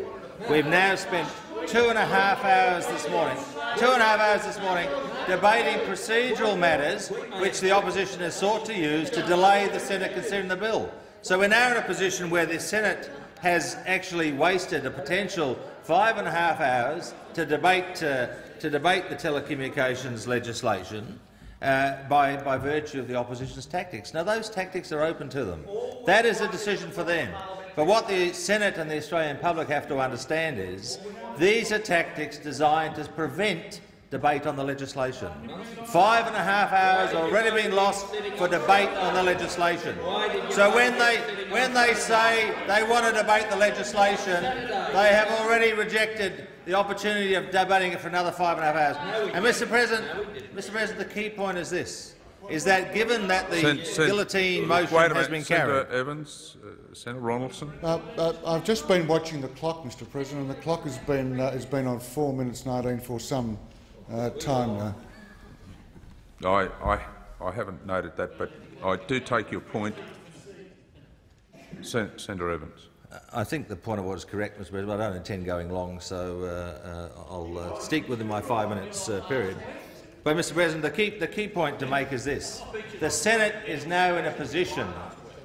We've now spent two and a half hours this morning, two and a half hours this morning, debating procedural matters which the opposition has sought to use to delay the Senate considering the bill. So we're now in a position where the Senate has actually wasted a potential five and a half hours to debate uh, to debate the telecommunications legislation. Uh, by, by virtue of the opposition's tactics. Now, those tactics are open to them. That is a decision for them. But what the Senate and the Australian public have to understand is these are tactics designed to prevent debate on the legislation. Five and a half hours already been lost for debate on the legislation. So when they, when they say they want to debate the legislation, they have already rejected the opportunity of debating it for another five and a half hours. And Mister President, Mister President, the key point is this: is that given that the Sen Sen guillotine motion wait a has been Senator carried, Evans, uh, Senator Ronaldson. Uh, uh, I've just been watching the clock, Mister President, and the clock has been uh, has been on four minutes nineteen for some uh, time now. I, I I haven't noted that, but I do take your point, Sen Senator Evans. I think the point of order is correct, Mister President. I don't intend going long, so uh, uh, I'll uh, stick within my five minutes uh, period. But, Mister President, the key, the key point to make is this: the Senate is now in a position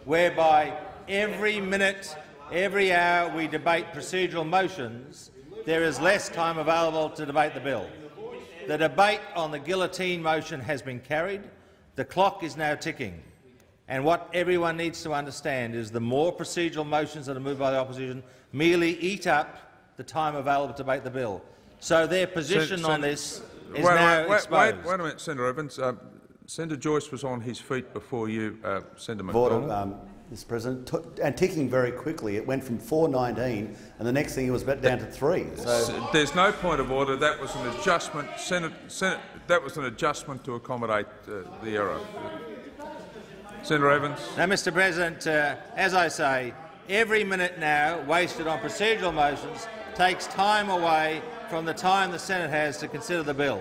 whereby every minute, every hour we debate procedural motions, there is less time available to debate the bill. The debate on the guillotine motion has been carried. The clock is now ticking. And what everyone needs to understand is the more procedural motions that are moved by the opposition merely eat up the time available to debate the bill. So their position Sen on this is wait, now wait, wait, exposed. Wait, wait a minute, Senator Evans. Uh, Senator Joyce was on his feet before you, uh, Senator Macdonald. Um, Mister President, t and ticking very quickly. It went from four nineteen, and the next thing it was back down to three. So there's no point of order. That was an adjustment. Senate, Senate, that was an adjustment to accommodate uh, the error. Senator Evans. Now, Mister President, uh, as I say, every minute now wasted on procedural motions takes time away from the time the Senate has to consider the bill.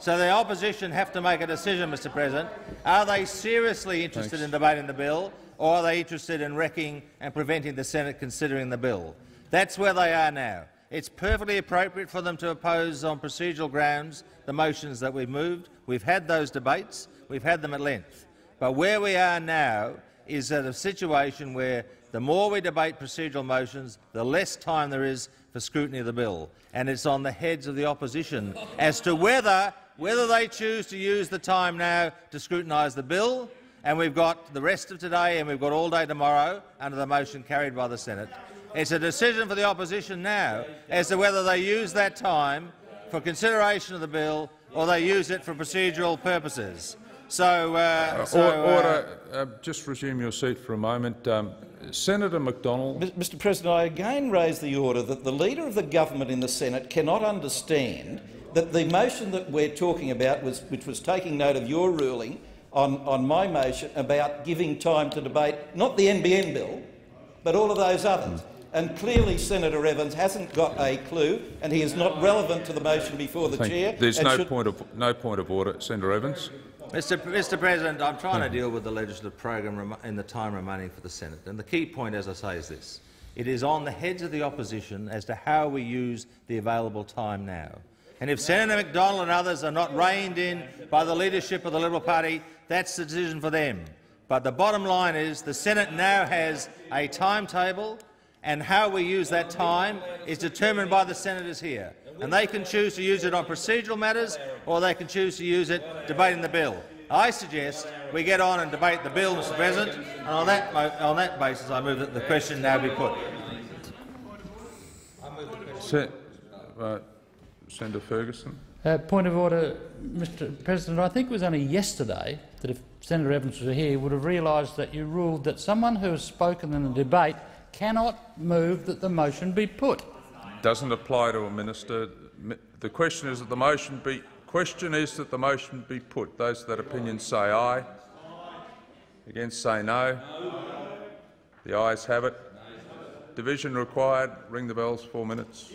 So the opposition have to make a decision, Mister President. Are they seriously interested Thanks. in debating the bill, or are they interested in wrecking and preventing the Senate considering the bill? That's where they are now. It's perfectly appropriate for them to oppose on procedural grounds the motions that we've moved. We've had those debates. We've had them at length. But where we are now is at a situation where the more we debate procedural motions, the less time there is for scrutiny of the bill. And it's on the heads of the opposition as to whether, whether they choose to use the time now to scrutinise the bill. And we've got the rest of today and we've got all day tomorrow under the motion carried by the Senate. It's a decision for the opposition now as to whether they use that time for consideration of the bill or they use it for procedural purposes. So, uh, so uh, order. Uh, just resume your seat for a moment, um, Senator Macdonald. Mister President, I again raise the order that the Leader of the Government in the Senate cannot understand that the motion that we're talking about, was, which was taking note of your ruling on, on my motion about giving time to debate, not the N B N bill, but all of those others. And clearly Senator Evans hasn't got a clue, and he is not relevant to the motion before the Thank chair. You. There's no point, of, no point of order. Senator Evans. Mister Mister President, I'm trying to deal with the legislative program in the time remaining for the Senate. And the key point, as I say, is this. It is on the heads of the opposition as to how we use the available time now. And if Senator Macdonald and others are not reined in by the leadership of the Liberal Party, that's the decision for them. But the bottom line is the Senate now has a timetable, and how we use that time is determined by the senators here. And they can choose to use it on procedural matters, or they can choose to use it debating the bill. I suggest we get on and debate the bill, Mister President, and on that, on that basis I move that the question now be put. Sen uh, Senator Ferguson. Uh, point of order, Mister President. I think it was only yesterday that if Senator Evans were here, he would have realised that you ruled that someone who has spoken in a debate cannot move that the motion be put. Doesn't apply to a minister. The question is that the motion be. Question is that the motion be put. Those of that opinion say aye. Against say no. The ayes have it. Division required. Ring the bells. Four minutes.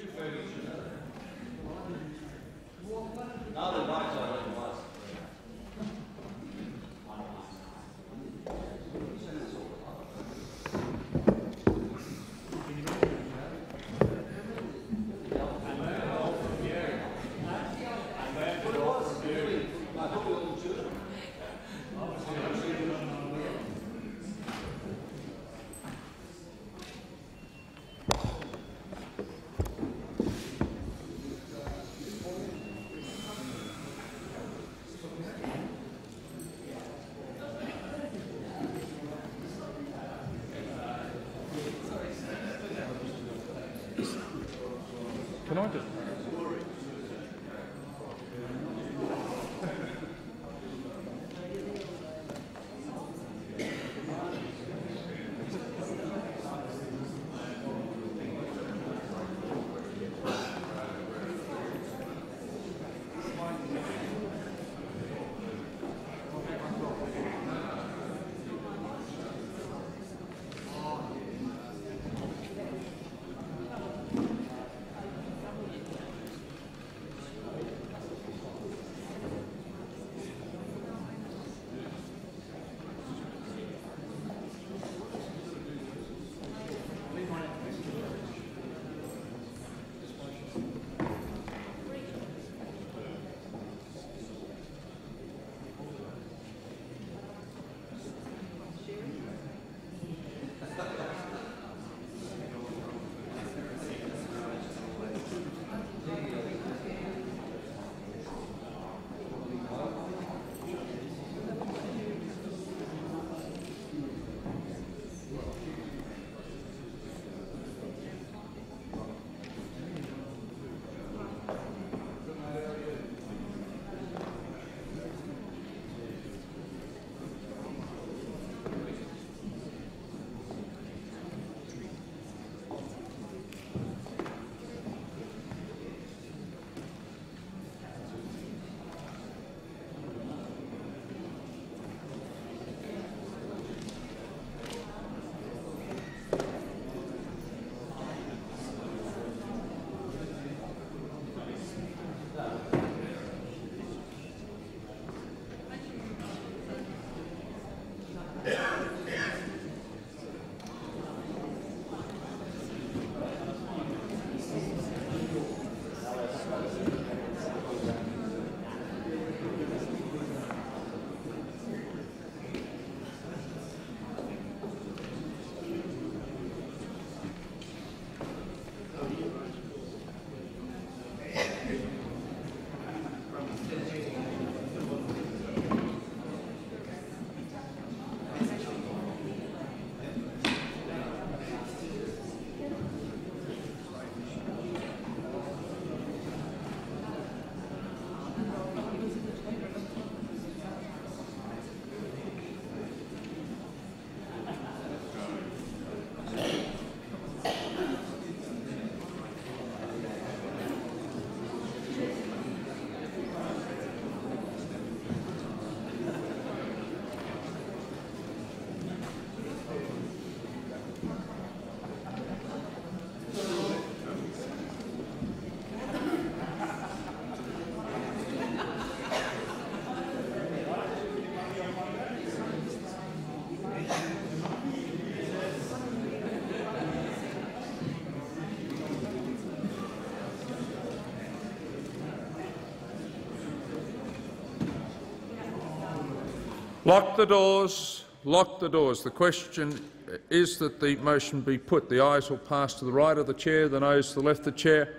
Lock the doors. Lock the doors. The question is that the motion be put. The ayes will pass to the right of the chair, the noes to the left of the chair.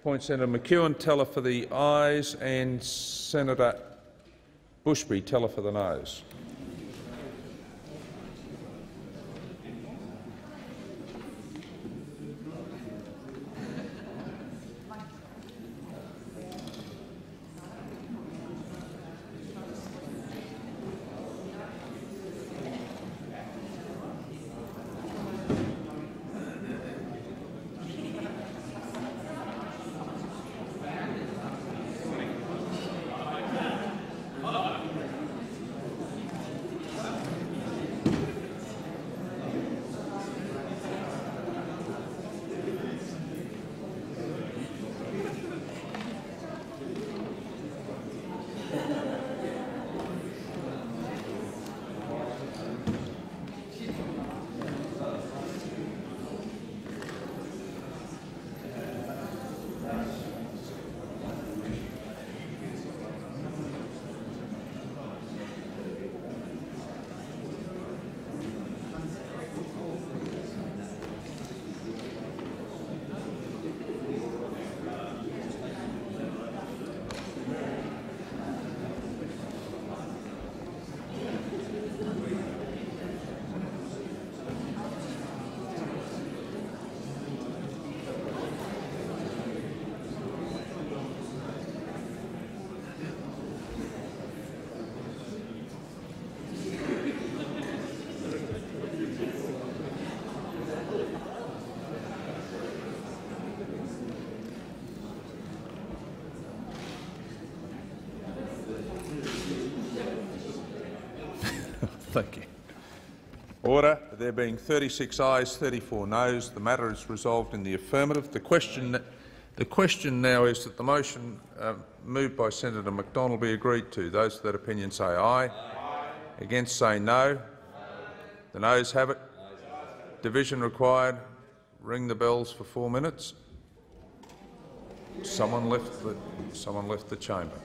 Appoint Senator McEwen, teller for the ayes, and Senator Bushby, teller for the noes. Thank you. Order. There being thirty-six ayes, thirty-four noes, the matter is resolved in the affirmative. The question, the question now is that the motion uh, moved by Senator Macdonald be agreed to. Those of that opinion say aye. Aye. Against say no. Aye. The noes have it. Aye. Division required. Ring the bells for four minutes. Someone left the, someone left the chamber.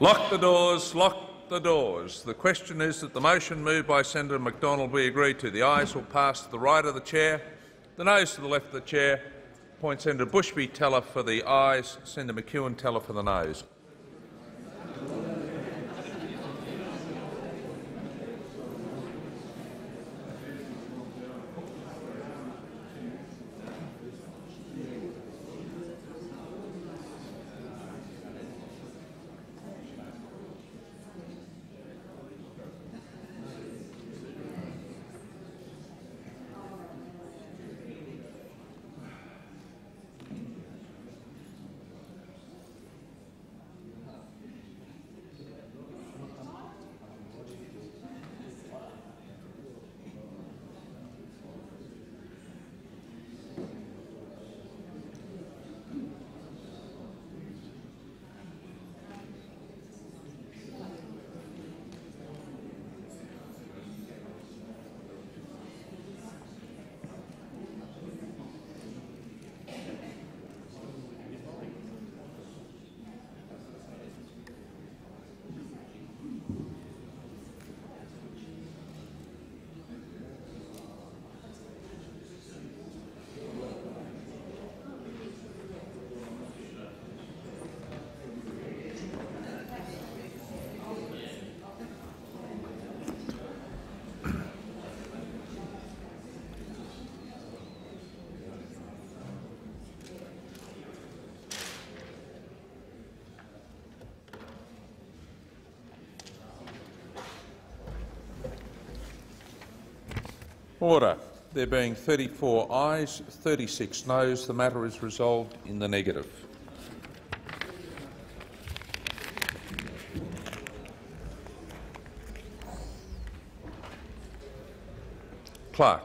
Lock the doors. Lock the doors. The question is that the motion moved by Senator Macdonald be agreed to. The ayes will pass to the right of the chair, the noes to the left of the chair. Appoint Senator Bushby, teller for the ayes. Senator McEwen, teller for the noes. Order. There being thirty-four ayes, thirty-six noes, the matter is resolved in the negative. Clark.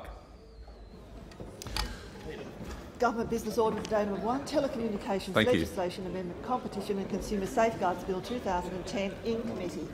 Government Business Order of the day number one, Telecommunications Legislation Amendment Competition and Consumer Safeguards Bill two thousand ten in committee.